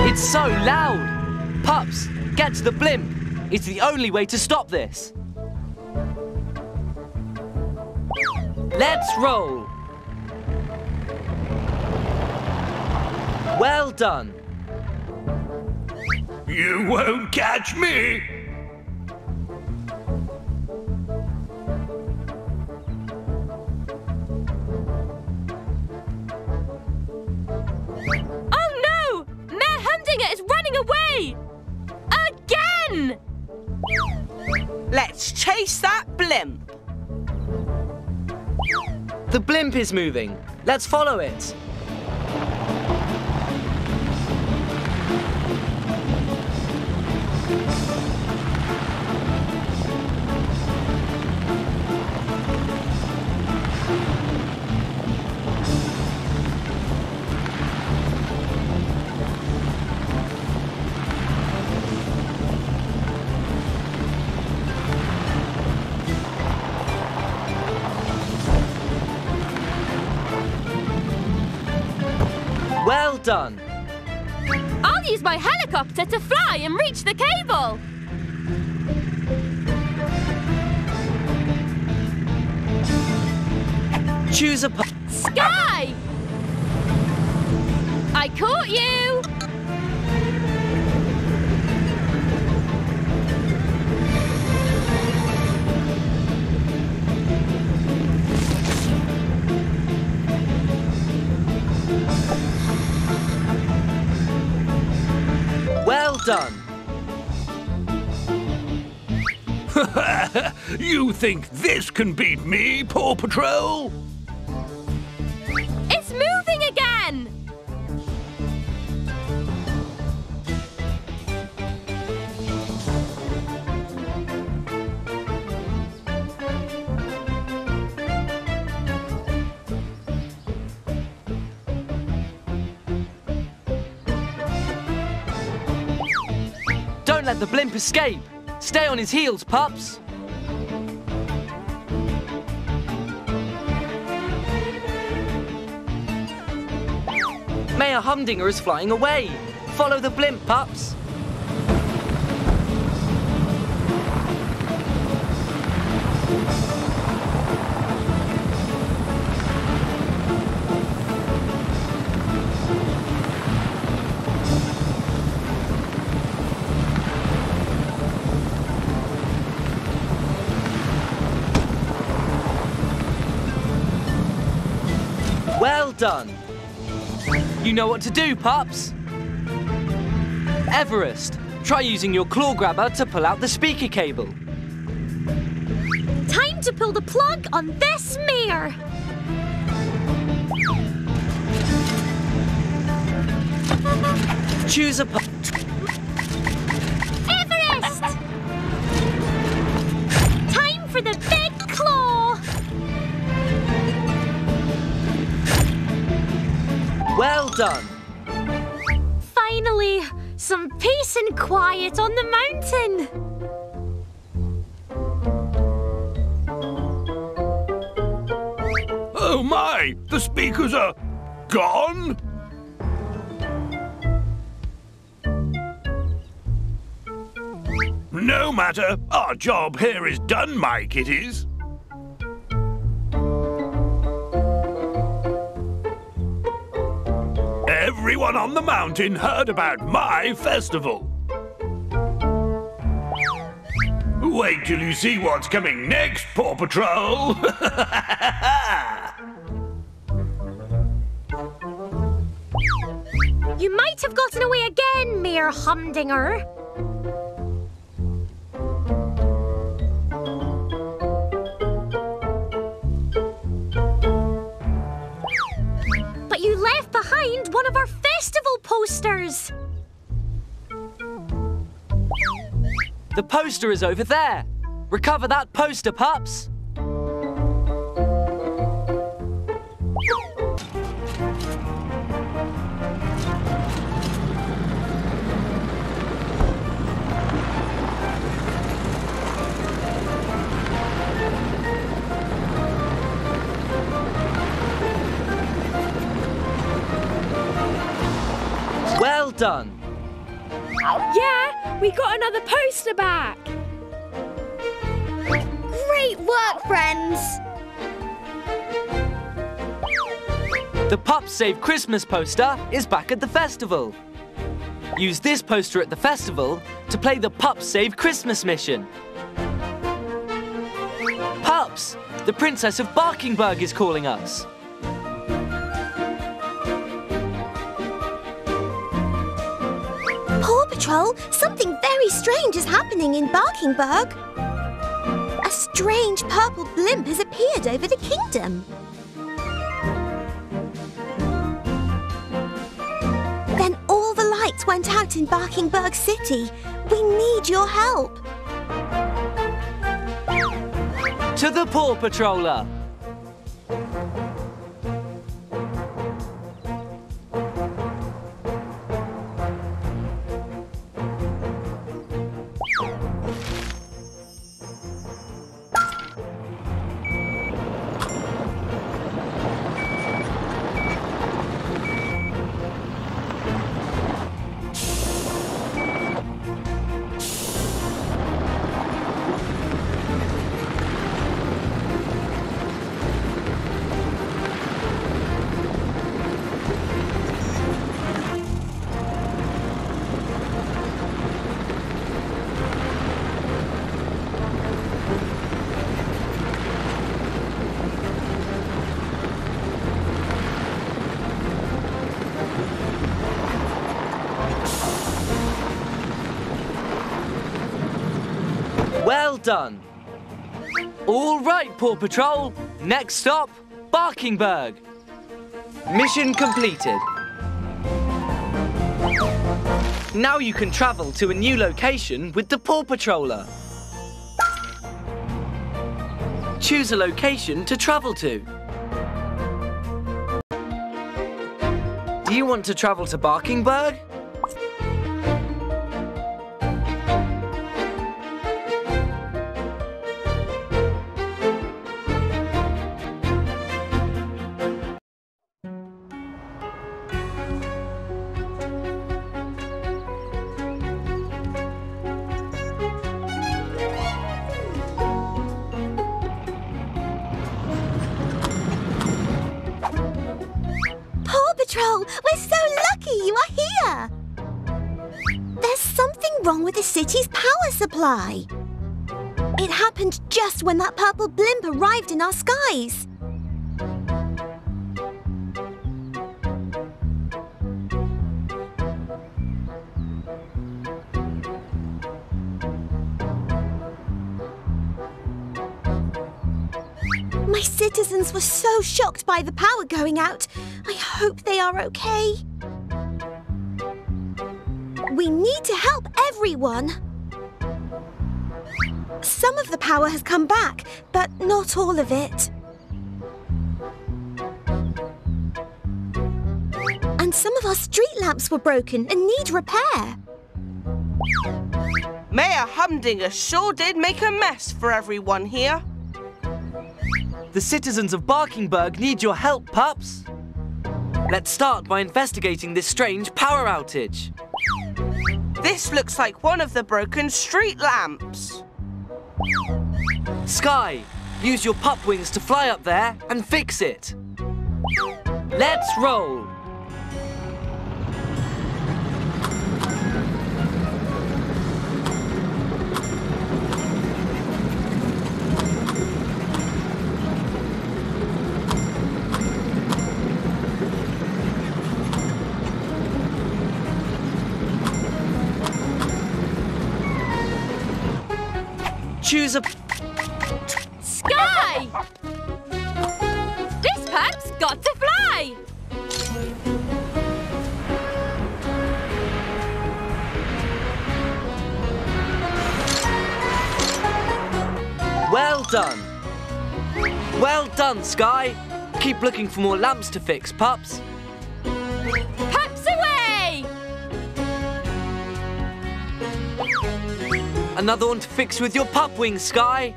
It's so loud! Pups, get to the blimp! It's the only way to stop this! Let's roll! Well done! You won't catch me! Is running away! Again! Let's chase that blimp! The blimp is moving. Let's follow it. Well done. I'll use my helicopter to fly and reach the cable. Choose a... Sky! I caught you! Done. You think this can beat me, Paw Patrol? It's moving again! Don't let the blimp escape! Stay on his heels, pups! Mayor Humdinger is flying away! Follow the blimp, pups! Well done! You know what to do, pups! Everest, try using your claw grabber to pull out the speaker cable. Time to pull the plug on this mayor! Choose a pup. Everest! Time for the big claw! Well done! Finally, some peace and quiet on the mountain! Oh my! The speakers are... gone? No matter, our job here is done, my kitties. Everyone on the mountain heard about my festival. Wait till you see what's coming next, Paw Patrol! You might have gotten away again, Mayor Humdinger. posters. The poster is over there. Recover that poster, pups. Well done. Yeah, we got another poster back. Great work, friends. The Pups Save Christmas poster is back at the festival. Use this poster at the festival to play the Pups Save Christmas mission. Pups, the Princess of Barkingburg is calling us. Paw Patrol, something very strange is happening in Barkingburg. A strange purple blimp has appeared over the kingdom. Then all the lights went out in Barkingburg City. We need your help. To the Paw Patroller. Well done. All right, Paw Patrol. Next stop, Barkingburg. Mission completed. Now you can travel to a new location with the Paw Patroller. Choose a location to travel to. Do you want to travel to Barkingburg? City's power supply. It happened just when that purple blimp arrived in our skies. My citizens were so shocked by the power going out. I hope they are okay. We need to help everyone. Some of the power has come back, but not all of it. And some of our street lamps were broken and need repair. Mayor Humdinger sure did make a mess for everyone here. The citizens of Barkingburg need your help, pups. Let's start by investigating this strange power outage. This looks like one of the broken street lamps. Sky, use your pup wings to fly up there and fix it. Let's roll. Choose a... Sky! This pup's got to fly! Well done. Well done, Skye. Keep looking for more lamps to fix, pups. Pups away! Another one to fix with your pup wing, Skye.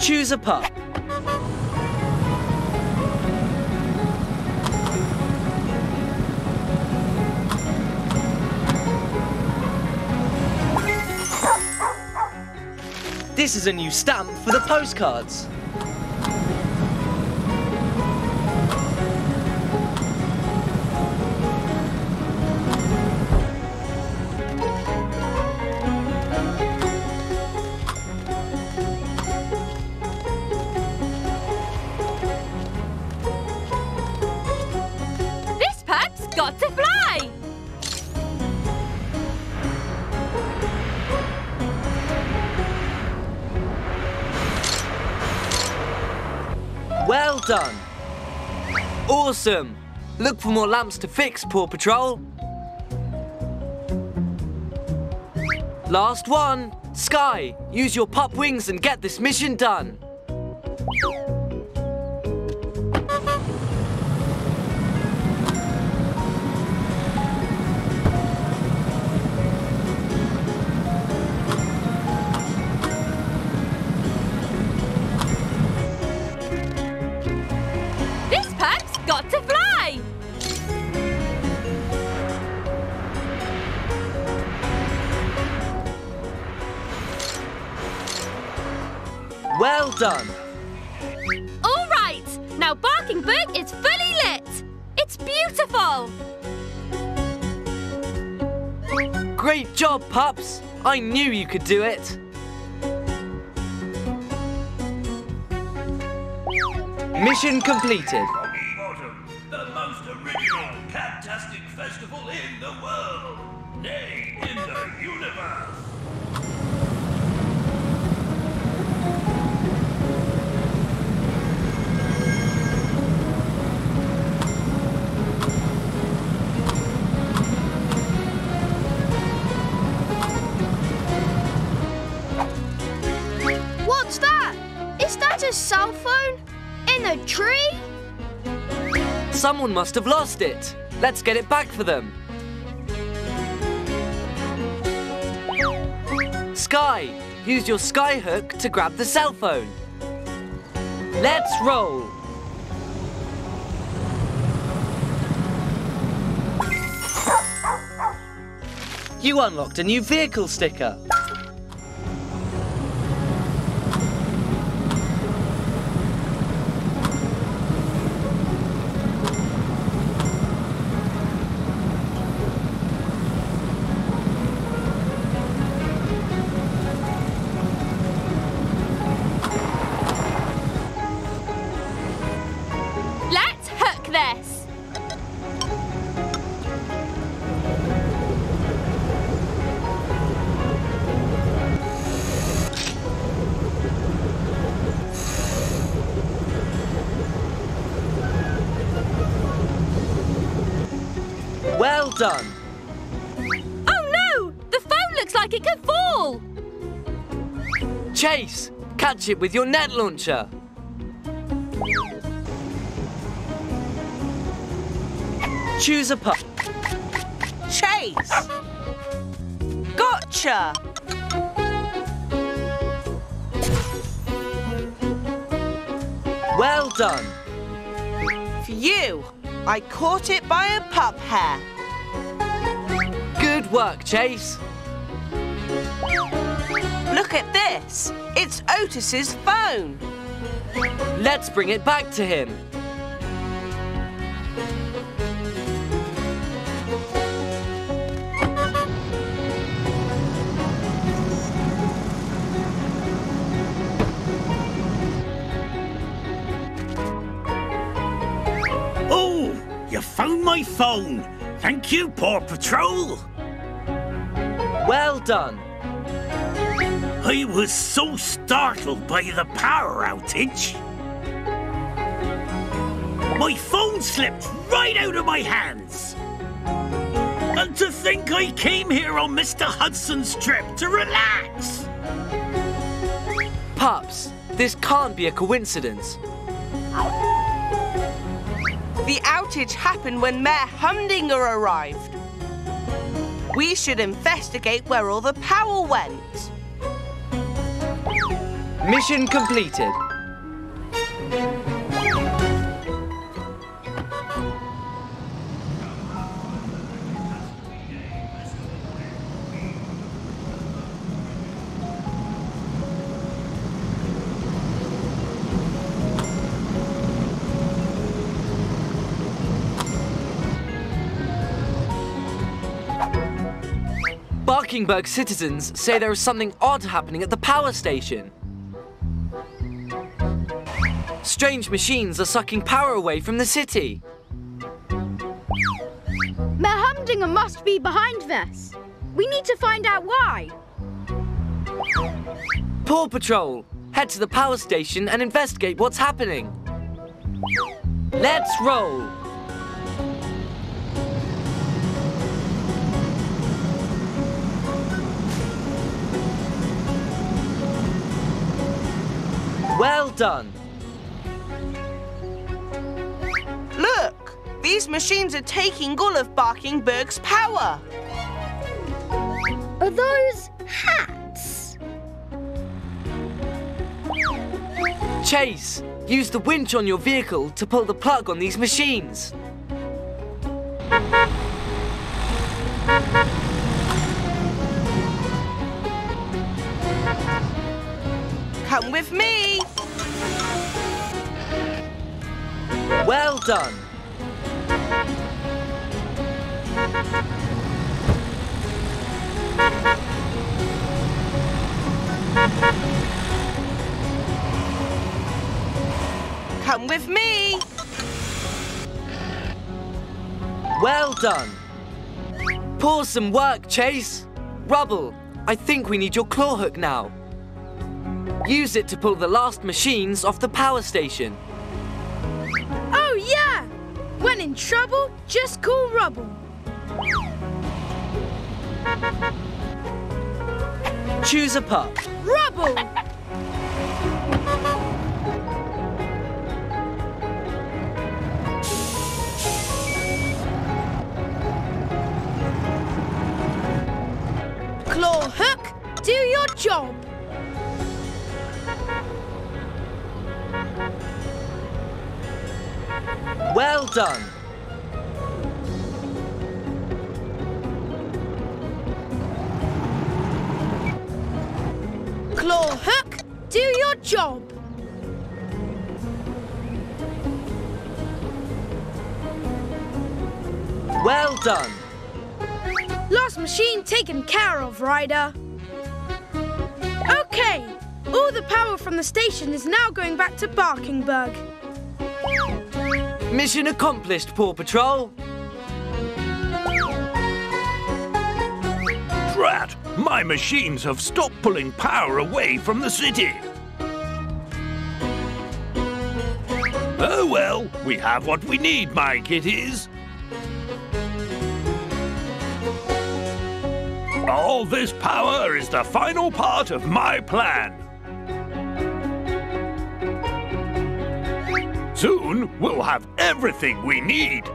Choose a pup. This is a new stamp for the postcards. This pup's got to fly! Well done. Awesome. Look for more lamps to fix, Paw Patrol. Last one. Skye, use your pup wings and get this mission done. Got to fly! Well done! All right! Now Barkingburg is fully lit! It's beautiful! Great job, pups! I knew you could do it! Mission completed! Festival in the world, nay, in the universe. What's that? Is that a cell phone in a tree? Someone must have lost it. Let's get it back for them. Skye, use your sky hook to grab the cell phone. Let's roll. You unlocked a new vehicle sticker. Done. Oh no! The phone looks like it could fall! Chase, catch it with your net launcher. Choose a pup. Chase! Gotcha! Well done. For you, I caught it by a pup hair. Good work, Chase. Look at this. It's Otis's phone. Let's bring it back to him. Oh, you found my phone. Thank you, Paw Patrol. Well done. I was so startled by the power outage. My phone slipped right out of my hands. And hard to think I came here on Mister Hudson's trip to relax. Pups, this can't be a coincidence. The outage happened when Mayor Humdinger arrived. We should investigate where all the power went. Mission completed. Barkingburg citizens say there is something odd happening at the power station. Strange machines are sucking power away from the city. Mayor Humdinger must be behind this. We need to find out why. Paw Patrol, head to the power station and investigate what's happening. Let's roll. Well done. Look! These machines are taking all of Barkingburg's power. Are those hats? Chase, use the winch on your vehicle to pull the plug on these machines. Come with me! Well done! Come with me! Well done! Pour some work, Chase! Rubble, I think we need your claw hook now. Use it to pull the last machines off the power station. Oh, yeah! When in trouble, just call Rubble. Choose a pup. Rubble! Claw hook, do your job. Well done. Claw hook, do your job. Well done. Last machine taken care of, Ryder. Okay, all the power from the station is now going back to Barkingburg. Mission accomplished, Paw Patrol. Drat, my machines have stopped pulling power away from the city. Oh well, we have what we need, my kitties. All this power is the final part of my plan. Soon, we'll have everything we need.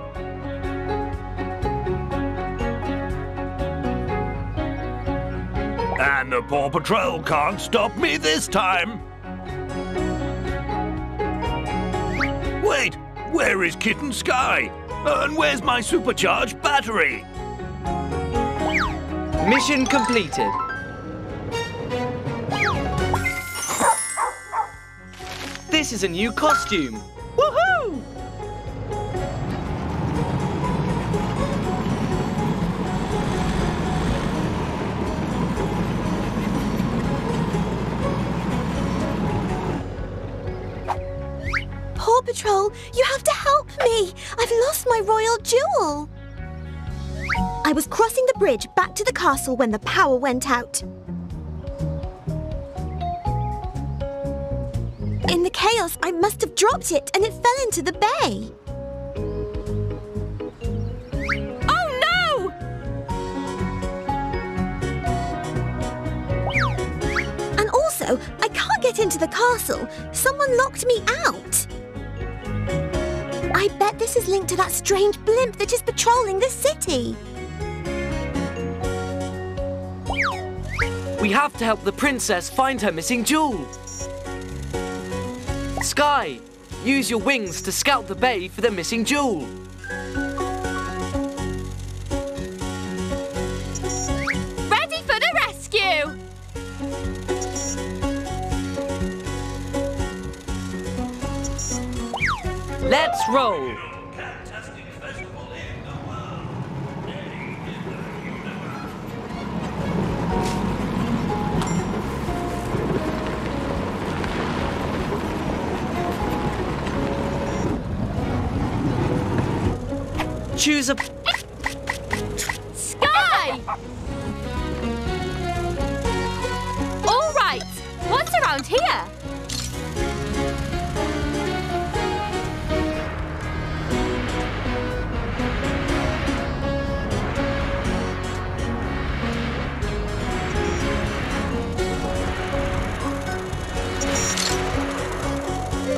And the Paw Patrol can't stop me this time. Wait, where is Kitten Sky? And where's my supercharged battery? Mission completed. This is a new costume. Woohoo! Paw Patrol, you have to help me! I've lost my royal jewel! I was crossing the bridge back to the castle when the power went out. In the chaos, I must have dropped it and it fell into the bay. Oh no! into the castle, someone locked me out. I bet this is linked to that strange blimp that is patrolling the city. We have to help the princess find her missing jewel. Sky, use your wings to scout the bay for the missing jewel. Ready for the rescue! Let's roll! Choose a... Sky! All right, what's around here?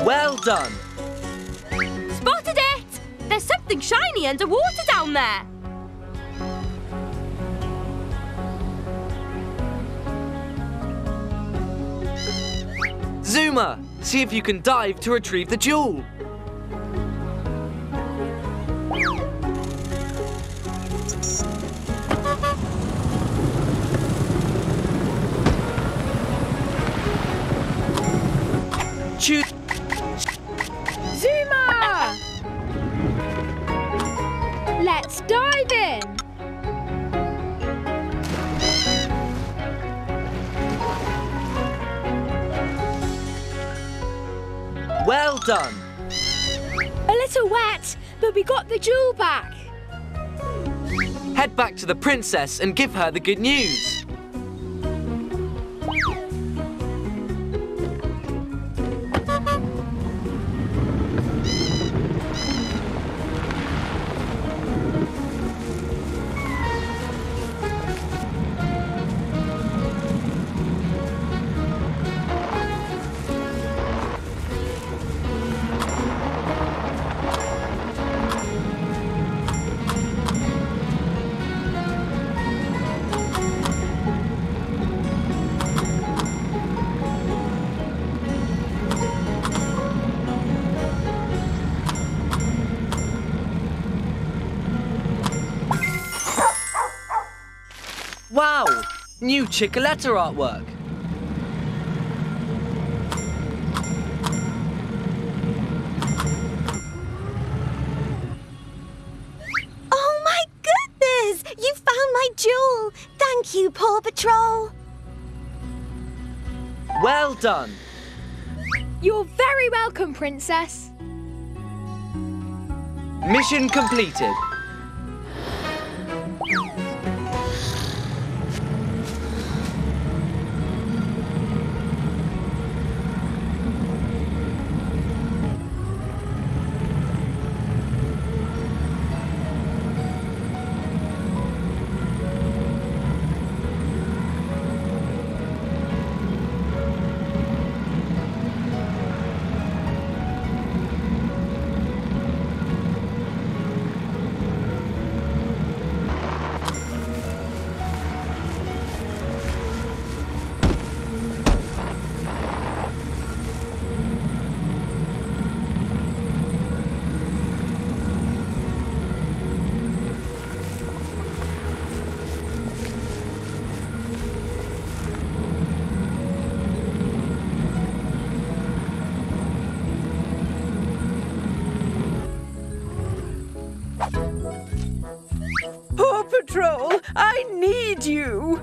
Well done. Spotted it! There's something shiny underwater down there. Zuma, see if you can dive to retrieve the jewel. Choose. Zuma! Let's dive in! Well done! A little wet, but we got the jewel back. Head back to the princess and give her the good news. Wow! New Chickaletta artwork! Oh my goodness! You found my jewel! Thank you, Paw Patrol! Well done! You're very welcome, Princess! Mission completed! Patrol, I need you!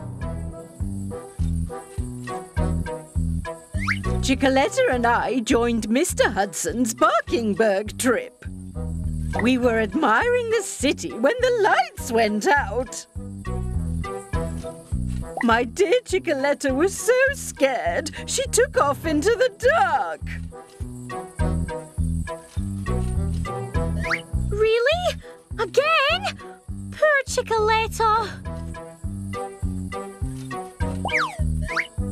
Chickaletta and I joined Mister Hudson's Barkingburg trip. We were admiring the city when the lights went out. My dear Chickaletta was so scared, she took off into the dark. Really? Again? Poor Chickaletta.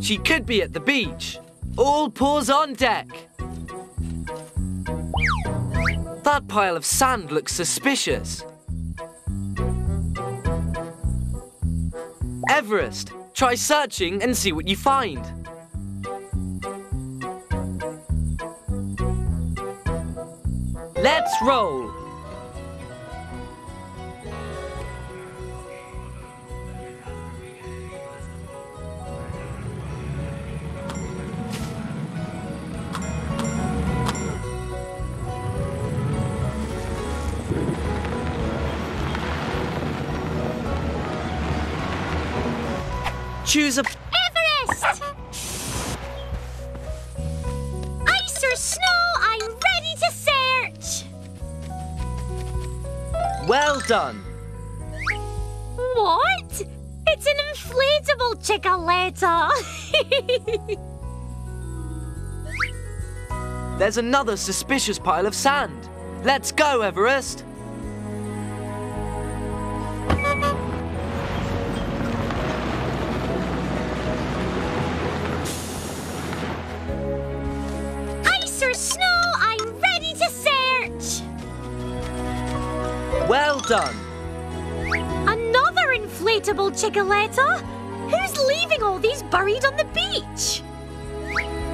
She could be at the beach. All paws on deck. That pile of sand looks suspicious. Everest, try searching and see what you find. Let's roll. Choose a... Everest! Ice or snow, I'm ready to search! Well done! What? It's an inflatable Chickaletta! There's another suspicious pile of sand. Let's go, Everest! Well done. Another inflatable Chickaletta? Who's leaving all these buried on the beach?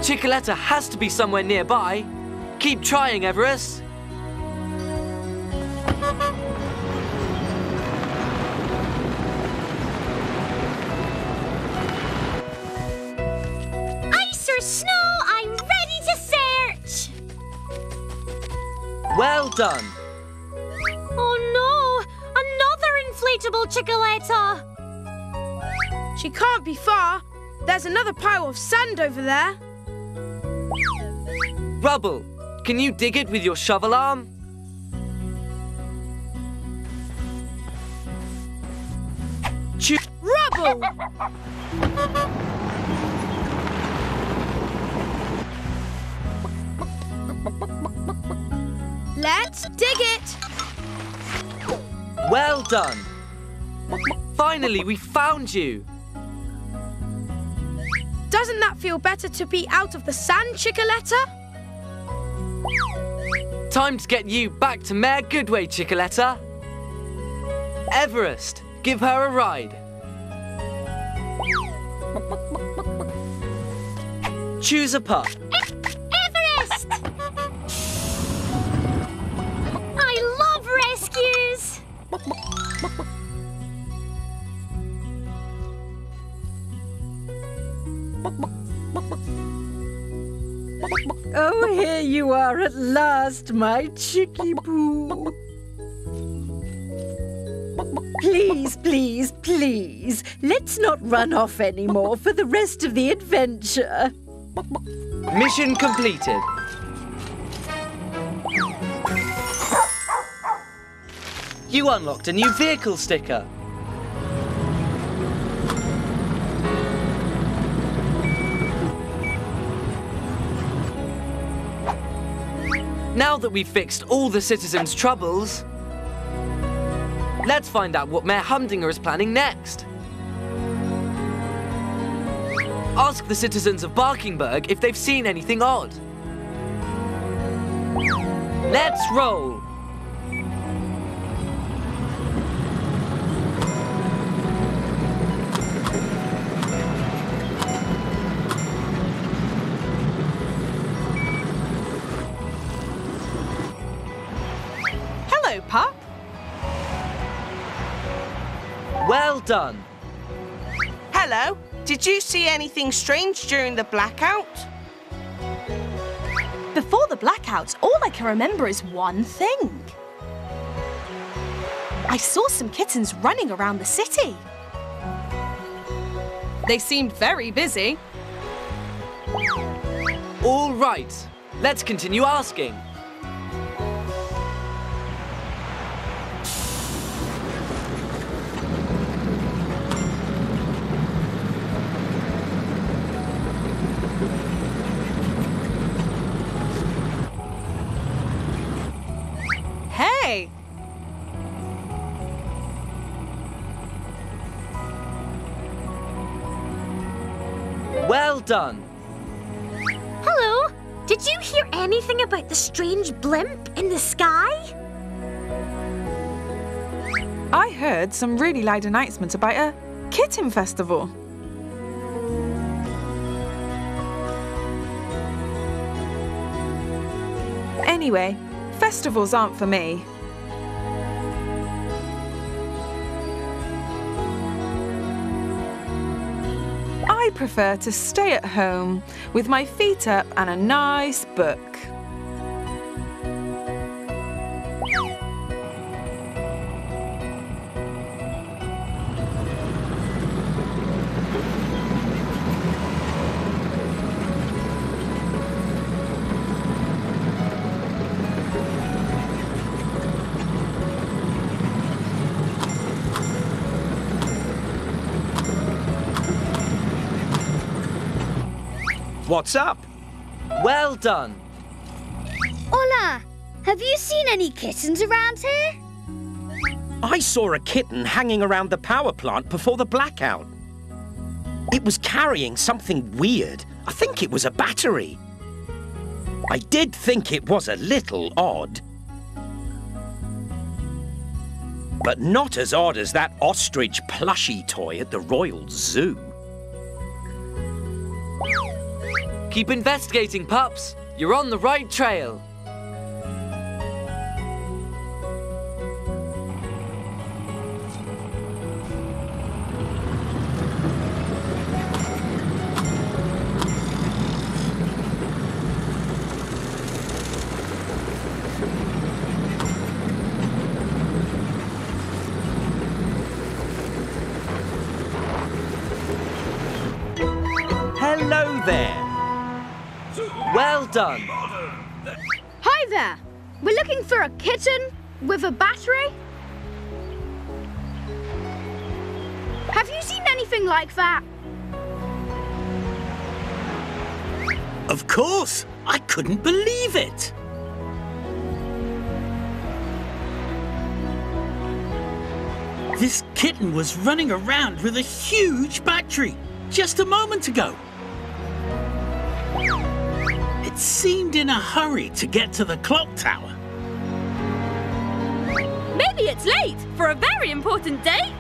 Chickaletta has to be somewhere nearby. Keep trying, Everest. Ice or snow, I'm ready to search. Well done. Chickaletta. She can't be far. There's another pile of sand over there. Rubble. Can you dig it with your shovel arm? Ch Rubble! Let's dig it. Well done. Finally, we found you! Doesn't that feel better to be out of the sand, Chickaletta? Time to get you back to Mayor Goodway, Chickaletta. Everest, give her a ride. Choose a pup. Everest! I love rescues! Oh, here you are at last, my Chicky Boo. Please, please, please, let's not run off anymore for the rest of the adventure. Mission completed. You unlocked a new vehicle sticker. Now that we've fixed all the citizens' troubles, let's find out what Mayor Humdinger is planning next. Ask the citizens of Barkingburg if they've seen anything odd. Let's roll. Pup? Well done. Hello. Did you see anything strange during the blackout? Before the blackout, all I can remember is one thing. I saw some kittens running around the city. They seemed very busy. All right. Let's continue asking. Done. Did you hear anything about the strange blimp in the sky? I heard some really loud announcements about a kitten festival. Anyway, festivals aren't for me. I prefer to stay at home with my feet up and a nice book. What's up? Well done. Hola! Have you seen any kittens around here? I saw a kitten hanging around the power plant before the blackout. It was carrying something weird. I think it was a battery. I did think it was a little odd. But not as odd as that ostrich plushie toy at the Royal Zoo. Keep investigating, pups. You're on the right trail. Hello there. Well done. Hi there. We're looking for a kitten with a battery. Have you seen anything like that? Of course. I couldn't believe it. This kitten was running around with a huge battery just a moment ago. It seemed in a hurry to get to the clock tower. Maybe it's late for a very important date.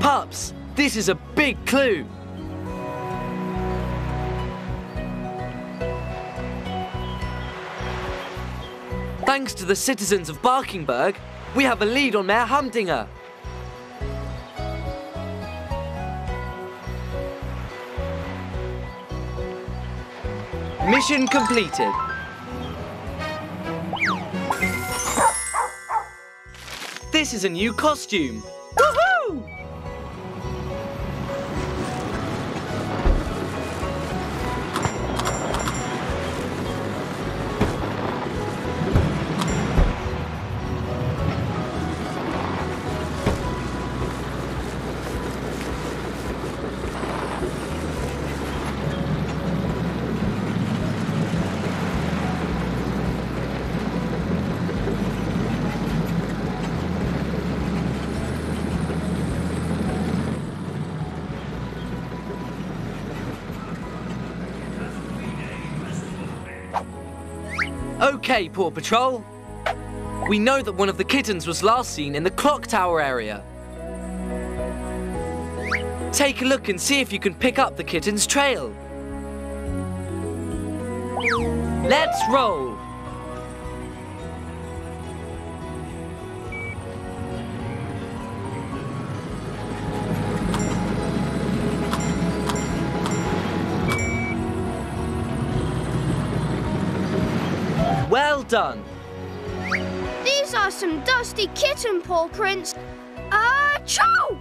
Pups, this is a big clue. Thanks to the citizens of Barkingburg, we have a lead on Mayor Humdinger. Mission completed. This is a new costume. Woohoo! Okay, Paw Patrol. We know that one of the kittens was last seen in the clock tower area. Take a look and see if you can pick up the kitten's trail. Let's roll. Well done. These are some dusty kitten paw prints. Achoo!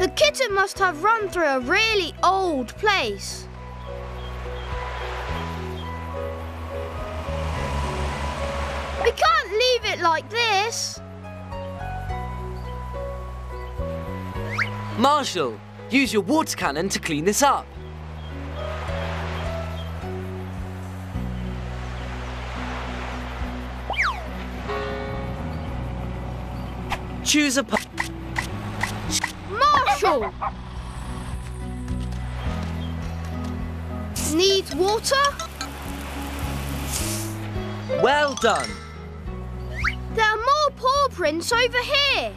The kitten must have run through a really old place. We can't leave it like this. Marshall, use your water cannon to clean this up. Choose a... Marshall! kittens need water? Well done. There are more paw prints over here.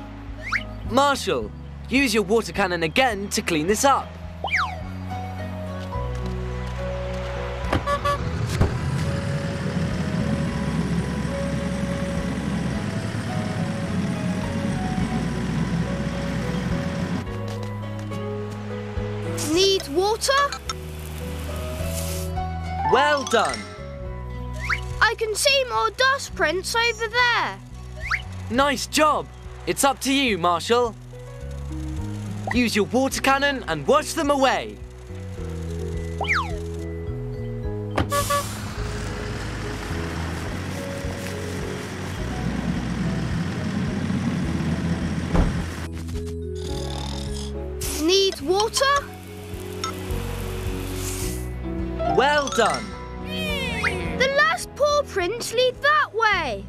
Marshall, use your water cannon again to clean this up. Need water? Well done. I can see more dust prints over there. Nice job. It's up to you, Marshall. Use your water cannon and wash them away. Need water? Well done. The last paw prints lead that way.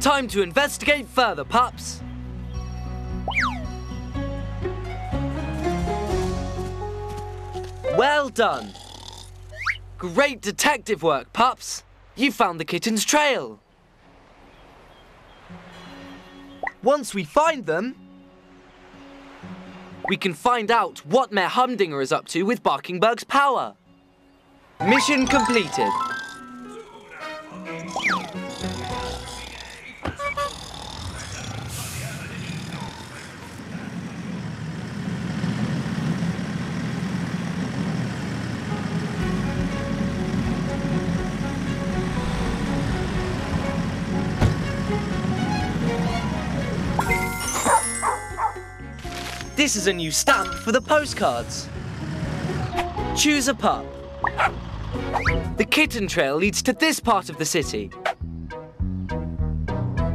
Time to investigate further, pups. Well done. Great detective work, pups. You found the kitten's trail. Once we find them, we can find out what Mayor Humdinger is up to with Barkingburg's power. Mission completed. This is a new stamp for the postcards. Choose a pup. The kitten trail leads to this part of the city.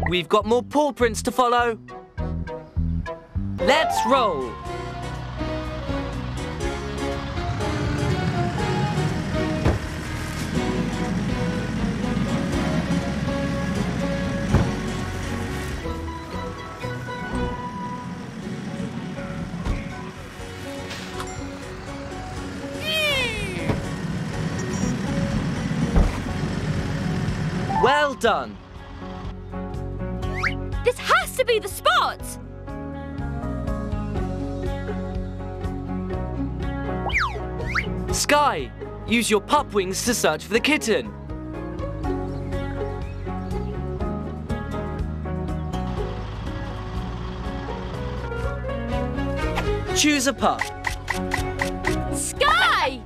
We've got more paw prints to follow. Let's roll. Well done. This has to be the spot. Sky, use your pup wings to search for the kitten. Choose a pup. Sky!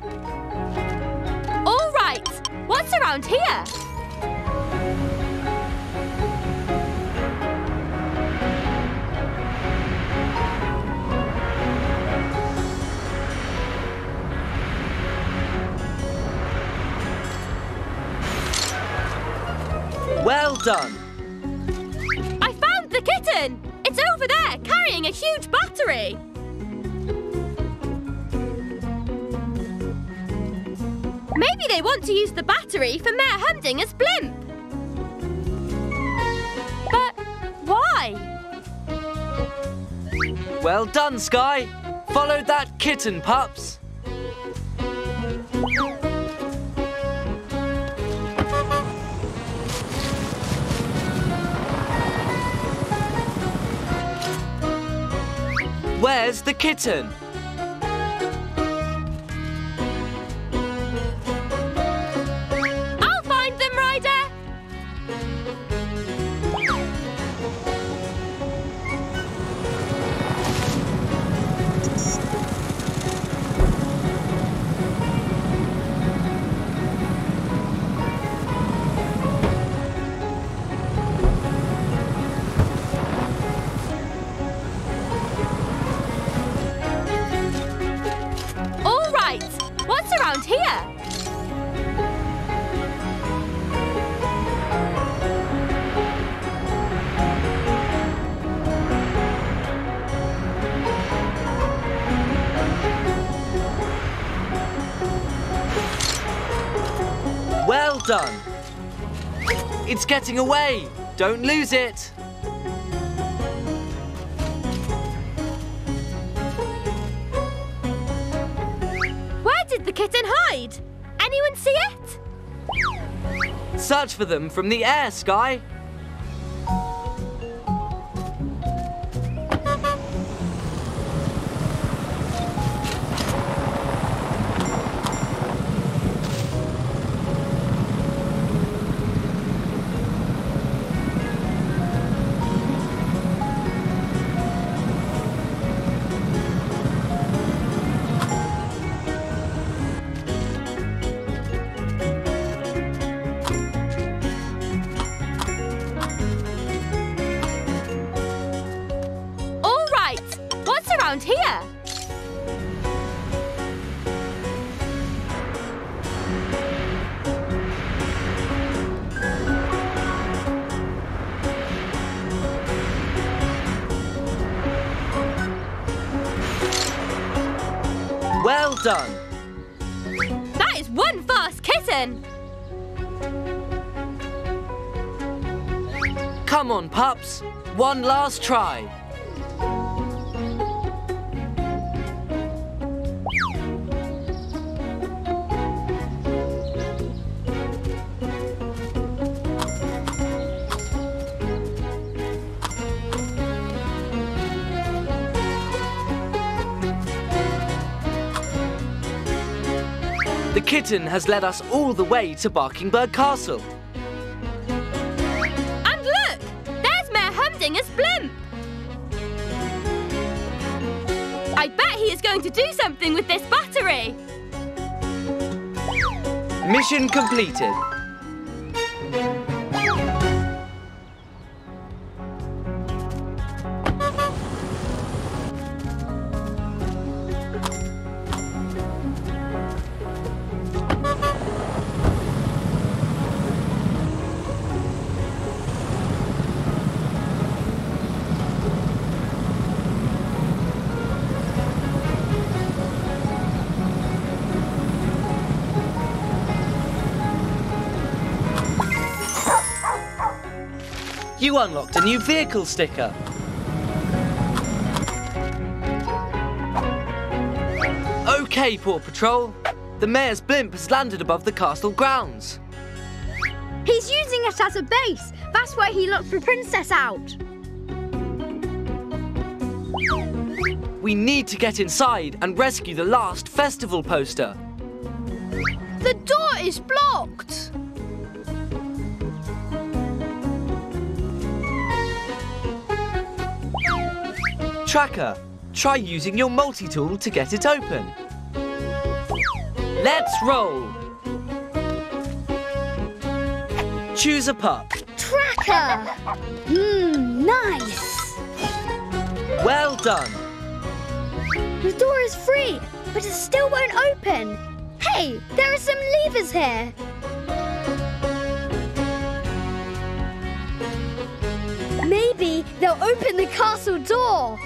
All right, what's around here? Well done. I found the kitten. It's over there, carrying a huge battery. Maybe they want to use the battery for Mayor Humdinger's blimp. But why? Well done, Sky. Follow that kitten, pups. Where's the kitten? I'll find them, Ryder! Well done. It's getting away. Don't lose it. Where did kitten hide? Anyone see it? Search for them from the air, Skye. Done. That is one fast kitten. Come on, pups. One last try. Kitten has led us all the way to Barkingburg Castle. And look! There's Mayor Humdinger's blimp! I bet he is going to do something with this battery! Mission completed. You unlocked a new vehicle sticker. Okay, Paw Patrol. The Mayor's blimp has landed above the castle grounds. He's using it as a base. That's where he locked the princess out. We need to get inside and rescue the last festival poster. The door is blocked. Tracker, try using your multi-tool to get it open. Let's roll. Choose a pup. Tracker! Mmm, nice. Well done. The door is free, but it still won't open. Hey, there are some levers here. Maybe they'll open the castle door.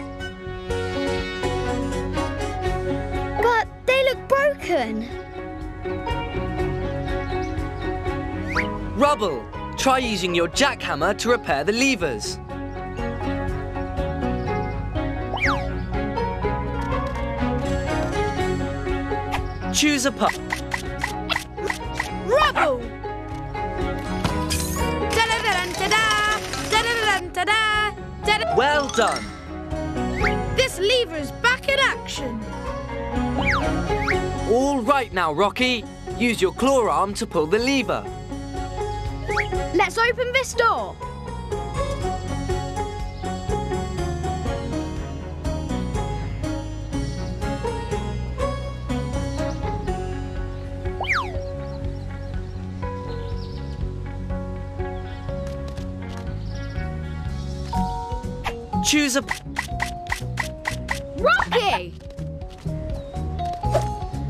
But they look broken. Rubble, try using your jackhammer to repair the levers. Choose a pup. Rubble! Da-da-da-da-da-da! Da-da-da-da-da-da! Da-da. Well done. This lever is back in action. All right now, Rocky. Use your claw arm to pull the lever. Let's open this door. Choose a... Rocky!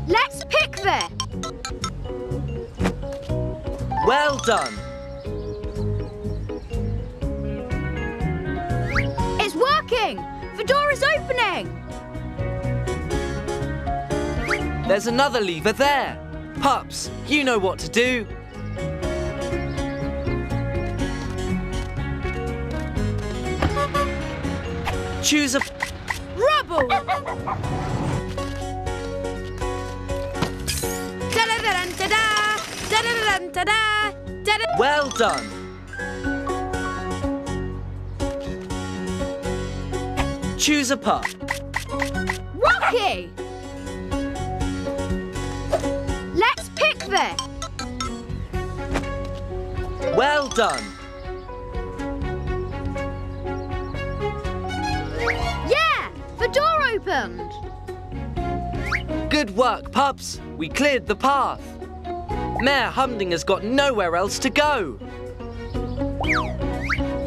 Let's pick there. Well done. It's working! The door is opening! There's another lever there. Pups, you know what to do. Choose a... Rubble! Well done. Choose a pup. Rocky! Let's pick this. Well done. Yeah, the door opened. Good work, pups. We cleared the path. Mayor Humdinger's got nowhere else to go.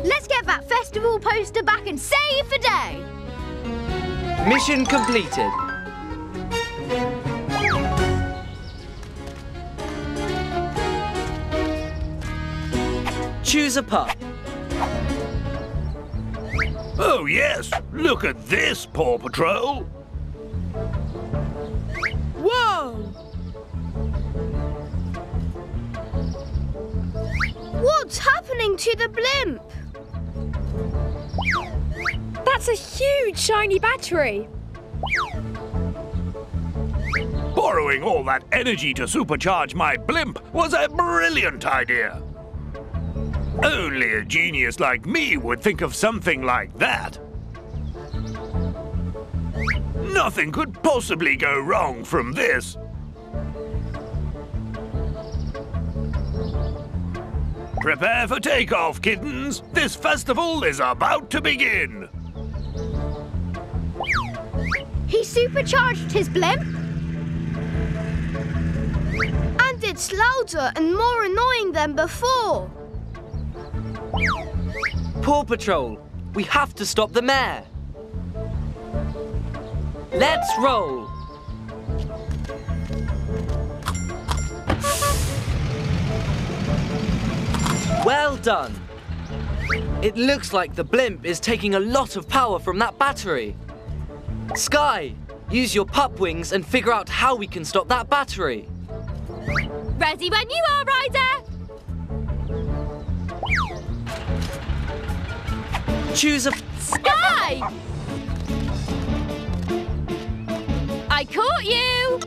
Let's get that festival poster back and save the day. Mission completed. Choose a pup. Oh, yes. Look at this, Paw Patrol. Whoa! What's happening to the blimp? That's a huge shiny battery. Borrowing all that energy to supercharge my blimp was a brilliant idea. Only a genius like me would think of something like that. Nothing could possibly go wrong from this. Prepare for takeoff, kittens. This festival is about to begin. He supercharged his blimp. And it's louder and more annoying than before. Paw Patrol, we have to stop the mayor. Let's roll. Well done. It looks like the blimp is taking a lot of power from that battery. Sky, use your pup wings and figure out how we can stop that battery. Ready when you are, Ryder. Choose a... Sky! I caught you!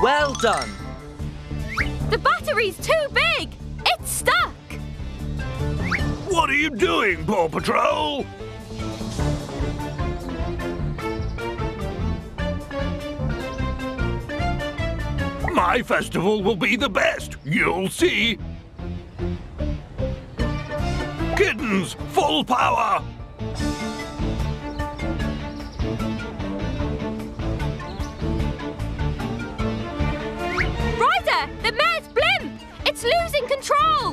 Well done. The battery's too big. It's stuck. What are you doing, Paw Patrol? My festival will be the best. You'll see. Kittens, full power. The mayor's blimp! It's losing control!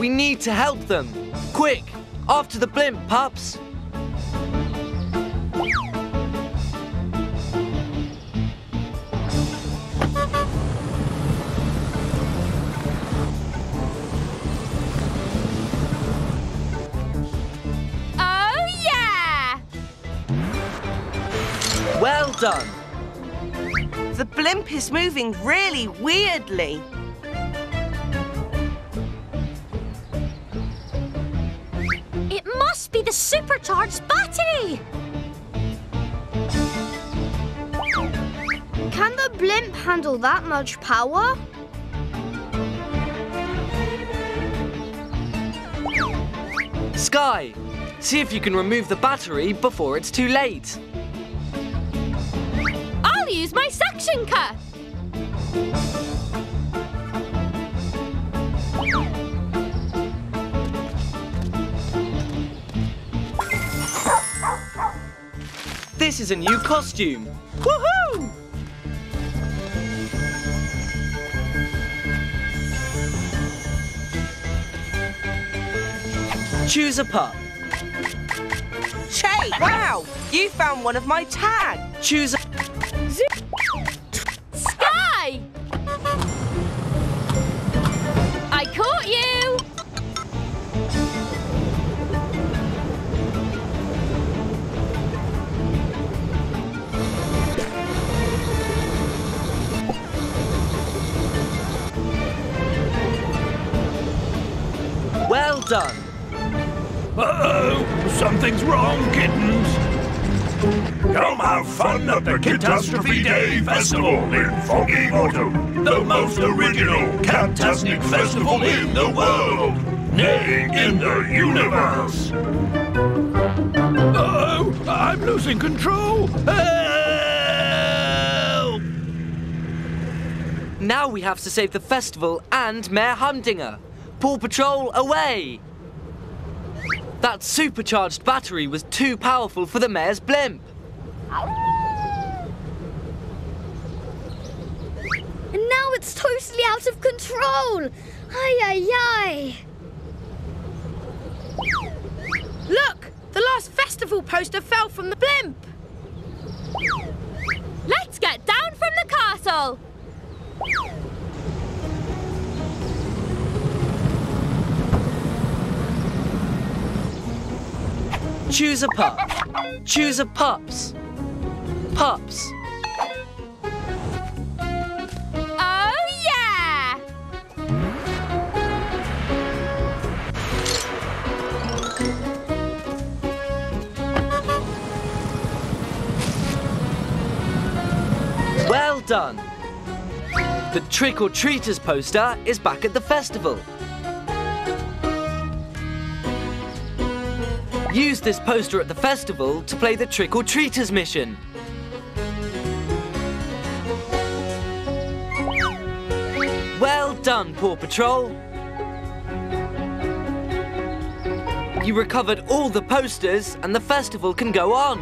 We need to help them. Quick, after the blimp, pups. Well done. The blimp is moving really weirdly. It must be the supercharged battery. Can the blimp handle that much power? Sky, see if you can remove the battery before it's too late. Use my suction cuff. This is a new costume. Woohoo! Choose a pup. Che, wow! You found one of my tags. Choose a Sky! I caught you! done. Uh-oh! Something's wrong, kittens. Come have fun at the Catastrophe Day Festival in Foggy Bottom, the most original cat-tastic festival in the world, nay, in the universe. Uh-oh! I'm losing control! Help! Now we have to save the festival and Mayor Humdinger. Paw Patrol away! That supercharged battery was too powerful for the mayor's blimp. And now it's totally out of control. Ay, ay, ay. Look, the last festival poster fell from the blimp. Let's get down from the castle. Choose a pup. Choose a pups. Pups. Oh, yeah! Well done. The trick-or-treaters poster is back at the festival. Use this poster at the festival to play the trick-or-treaters mission. Well done, Paw Patrol. You recovered all the posters and the festival can go on.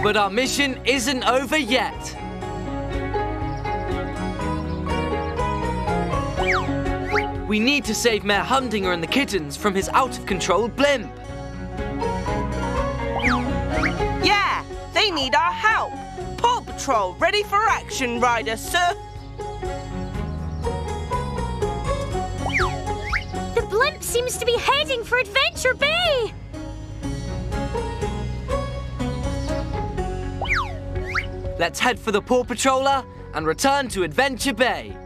But our mission isn't over yet. We need to save Mayor Humdinger and the kittens from his out-of-control blimp. Yeah, they need our help. Paw Patrol, ready for action, Ryder, sir. The blimp seems to be heading for Adventure Bay. Let's head for the Paw Patroller and return to Adventure Bay.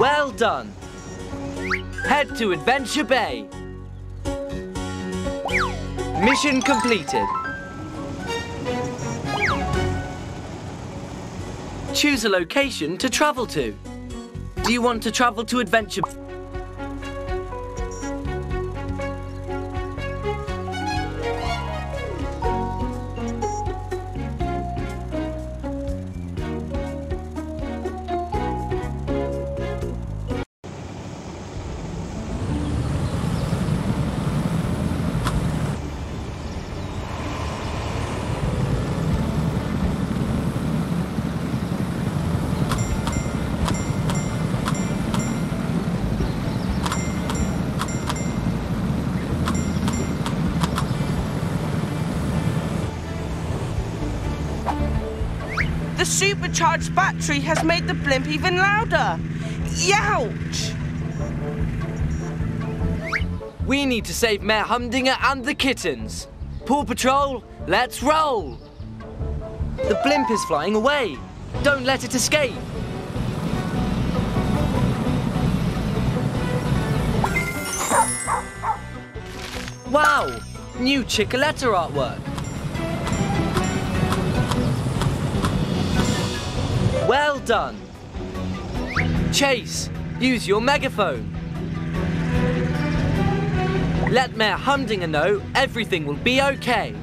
Well done. Head to Adventure Bay. Mission completed. Choose a location to travel to. Do you want to travel to Adventure Bay? Supercharged battery has made the blimp even louder. Youch! We need to save Mayor Humdinger and the kittens. Paw Patrol, let's roll! The blimp is flying away. Don't let it escape. Wow! New Chickaletta artwork. Well done. Chase, use your megaphone. Let Mayor Humdinger know everything will be okay.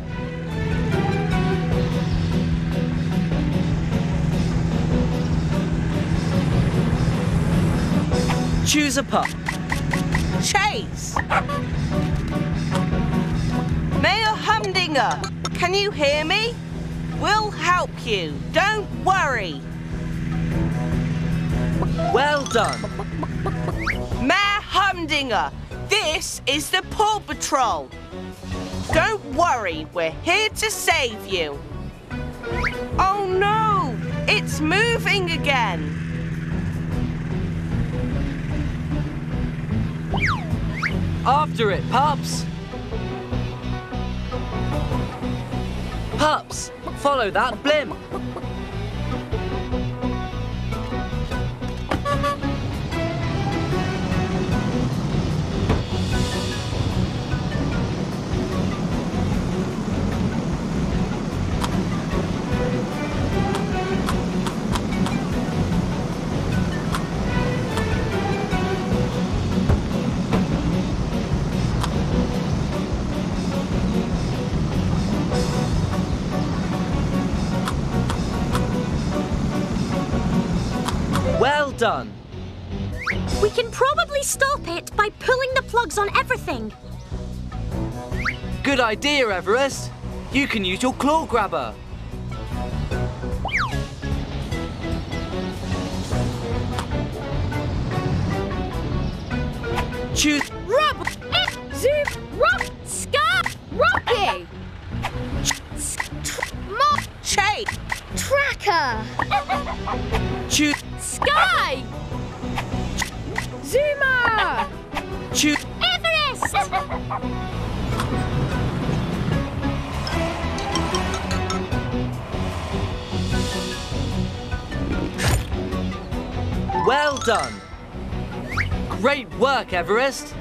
choose a pup. Chase! Mayor Humdinger, can you hear me? We'll help you, don't worry. Well done. Mayor Humdinger, this is the Paw Patrol. Don't worry, we're here to save you. Oh no, it's moving again. After it, pups. Pups, follow that blimp. Done. We can probably stop it by pulling the plugs on everything. Good idea, Everest. You can use your claw grabber. Choose rub, zoom, rock, scarf, rocky, mark, shape, tracker. Choose. Sky! Zuma! Choose Everest! Well done! Great work, Everest!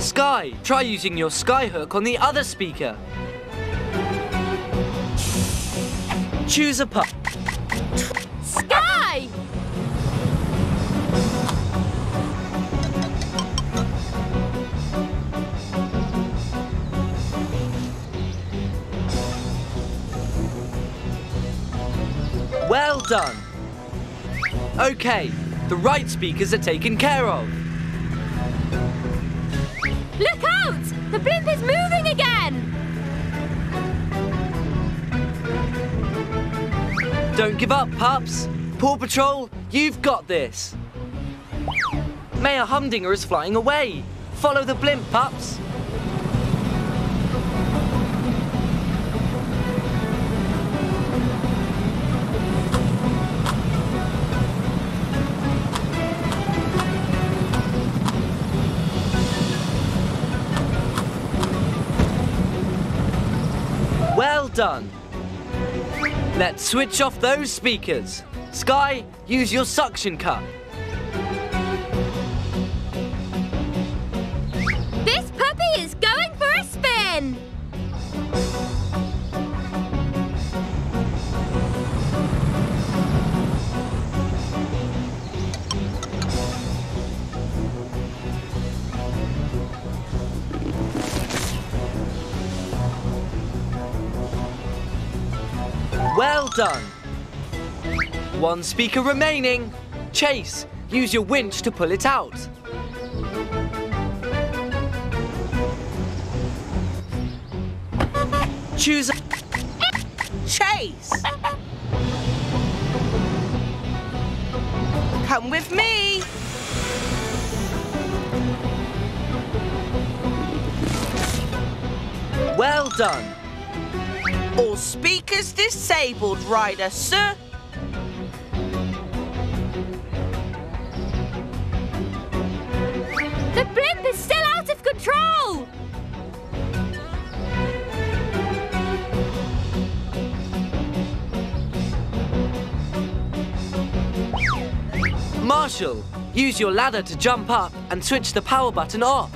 Sky, try using your sky hook on the other speaker. Choose a pup. Sky! Well done. Okay, the right speakers are taken care of. Look out! The blimp is moving again! Don't give up, pups. Paw Patrol, you've got this. Mayor Humdinger is flying away. Follow the blimp, pups. Done. Let's switch off those speakers. Sky, use your suction cup. This puppy is going for a spin. Well done. One speaker remaining. Chase, use your winch to pull it out. Choose a... Chase! Come with me. Well done. All speakers disabled, rider, sir. The blimp is still out of control. Marshall, use your ladder to jump up and switch the power button off.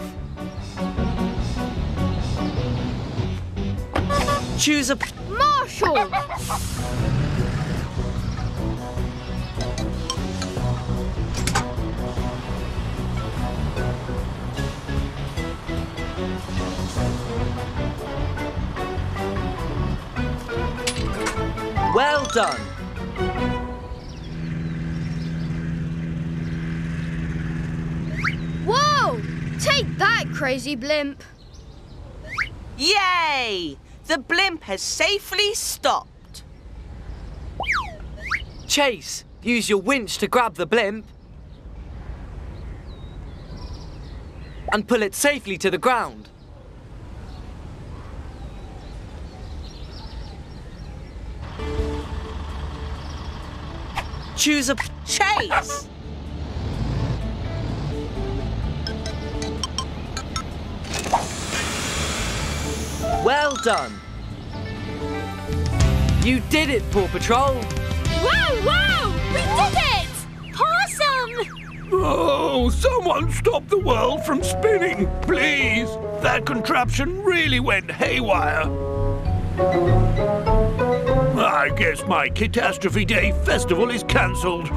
Choose a... Marshall! Well done! crazy blimp. Yay! The blimp has safely stopped. Chase, use your winch to grab the blimp and pull it safely to the ground. Choose a... Chase! Well done. You did it, Paw Patrol. Wow, wow! We did it! Awesome! Oh, someone stop the world from spinning, please. That contraption really went haywire. I guess my Catastrophe Day festival is cancelled.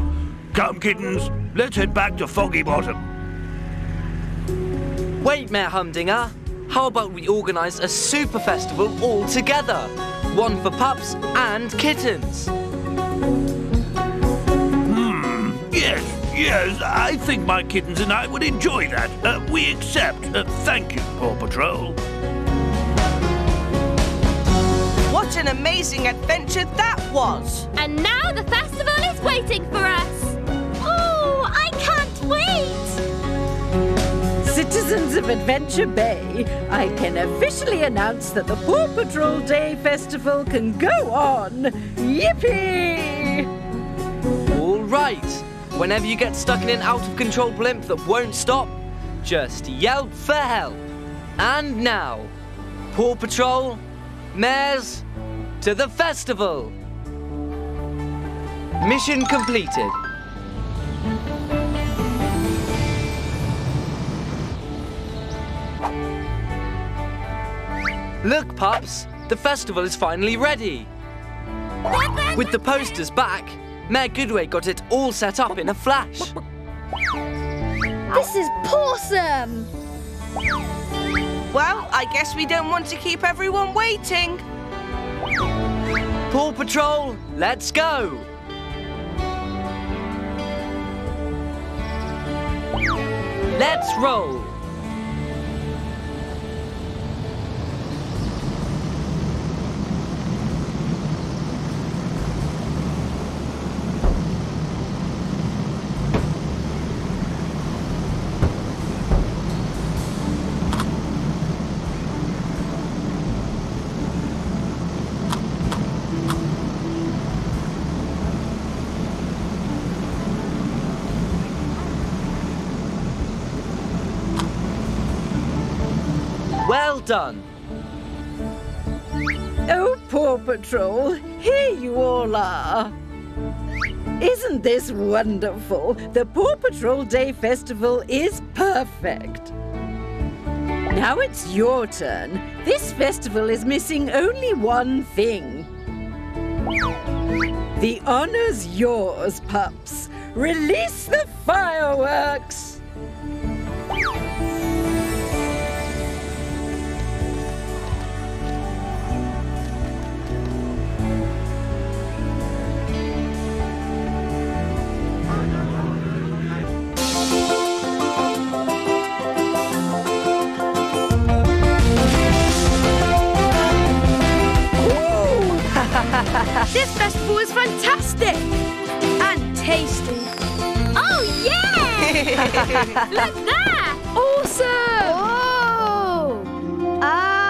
Come, kittens, let's head back to Foggy Bottom. Wait, Mayor Humdinger. How about we organise a super festival all together? One for pups and kittens. Hmm, yes, yes, I think my kittens and I would enjoy that. Uh, we accept. Uh, thank you, Paw Patrol. What an amazing adventure that was. And now the festival is waiting for us. Oh, I can't wait. Citizens of Adventure Bay, I can officially announce that the Paw Patrol Day Festival can go on. Yippee! All right. Whenever you get stuck in an out-of-control blimp that won't stop, just yelp for help. And now, Paw Patrol, Mayors, to the festival! Mission completed. Look, pups, the festival is finally ready. With the posters back, Mayor Goodway got it all set up in a flash. This is awesome! Well, I guess we don't want to keep everyone waiting. Paw Patrol, let's go! Let's roll! Done. Oh, Paw Patrol, here you all are. Isn't this wonderful? The Paw Patrol Day Festival is perfect. Now it's your turn. This festival is missing only one thing. The honor's yours, pups. Release the fireworks. This festival is fantastic! And tasty! Oh, yeah! Look there! Awesome! Oh! Ah!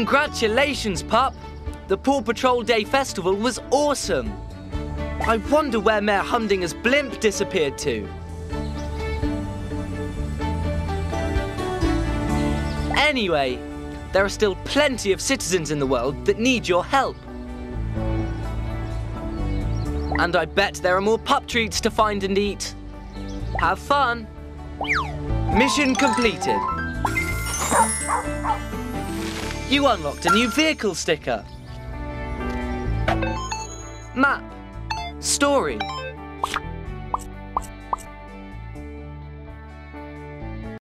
Congratulations, Pup. The Paw Patrol Day Festival was awesome. I wonder where Mayor Humdinger's blimp disappeared to. Anyway, there are still plenty of citizens in the world that need your help. And I bet there are more pup treats to find and eat. Have fun. Mission completed. You unlocked a new vehicle sticker. Map. Story.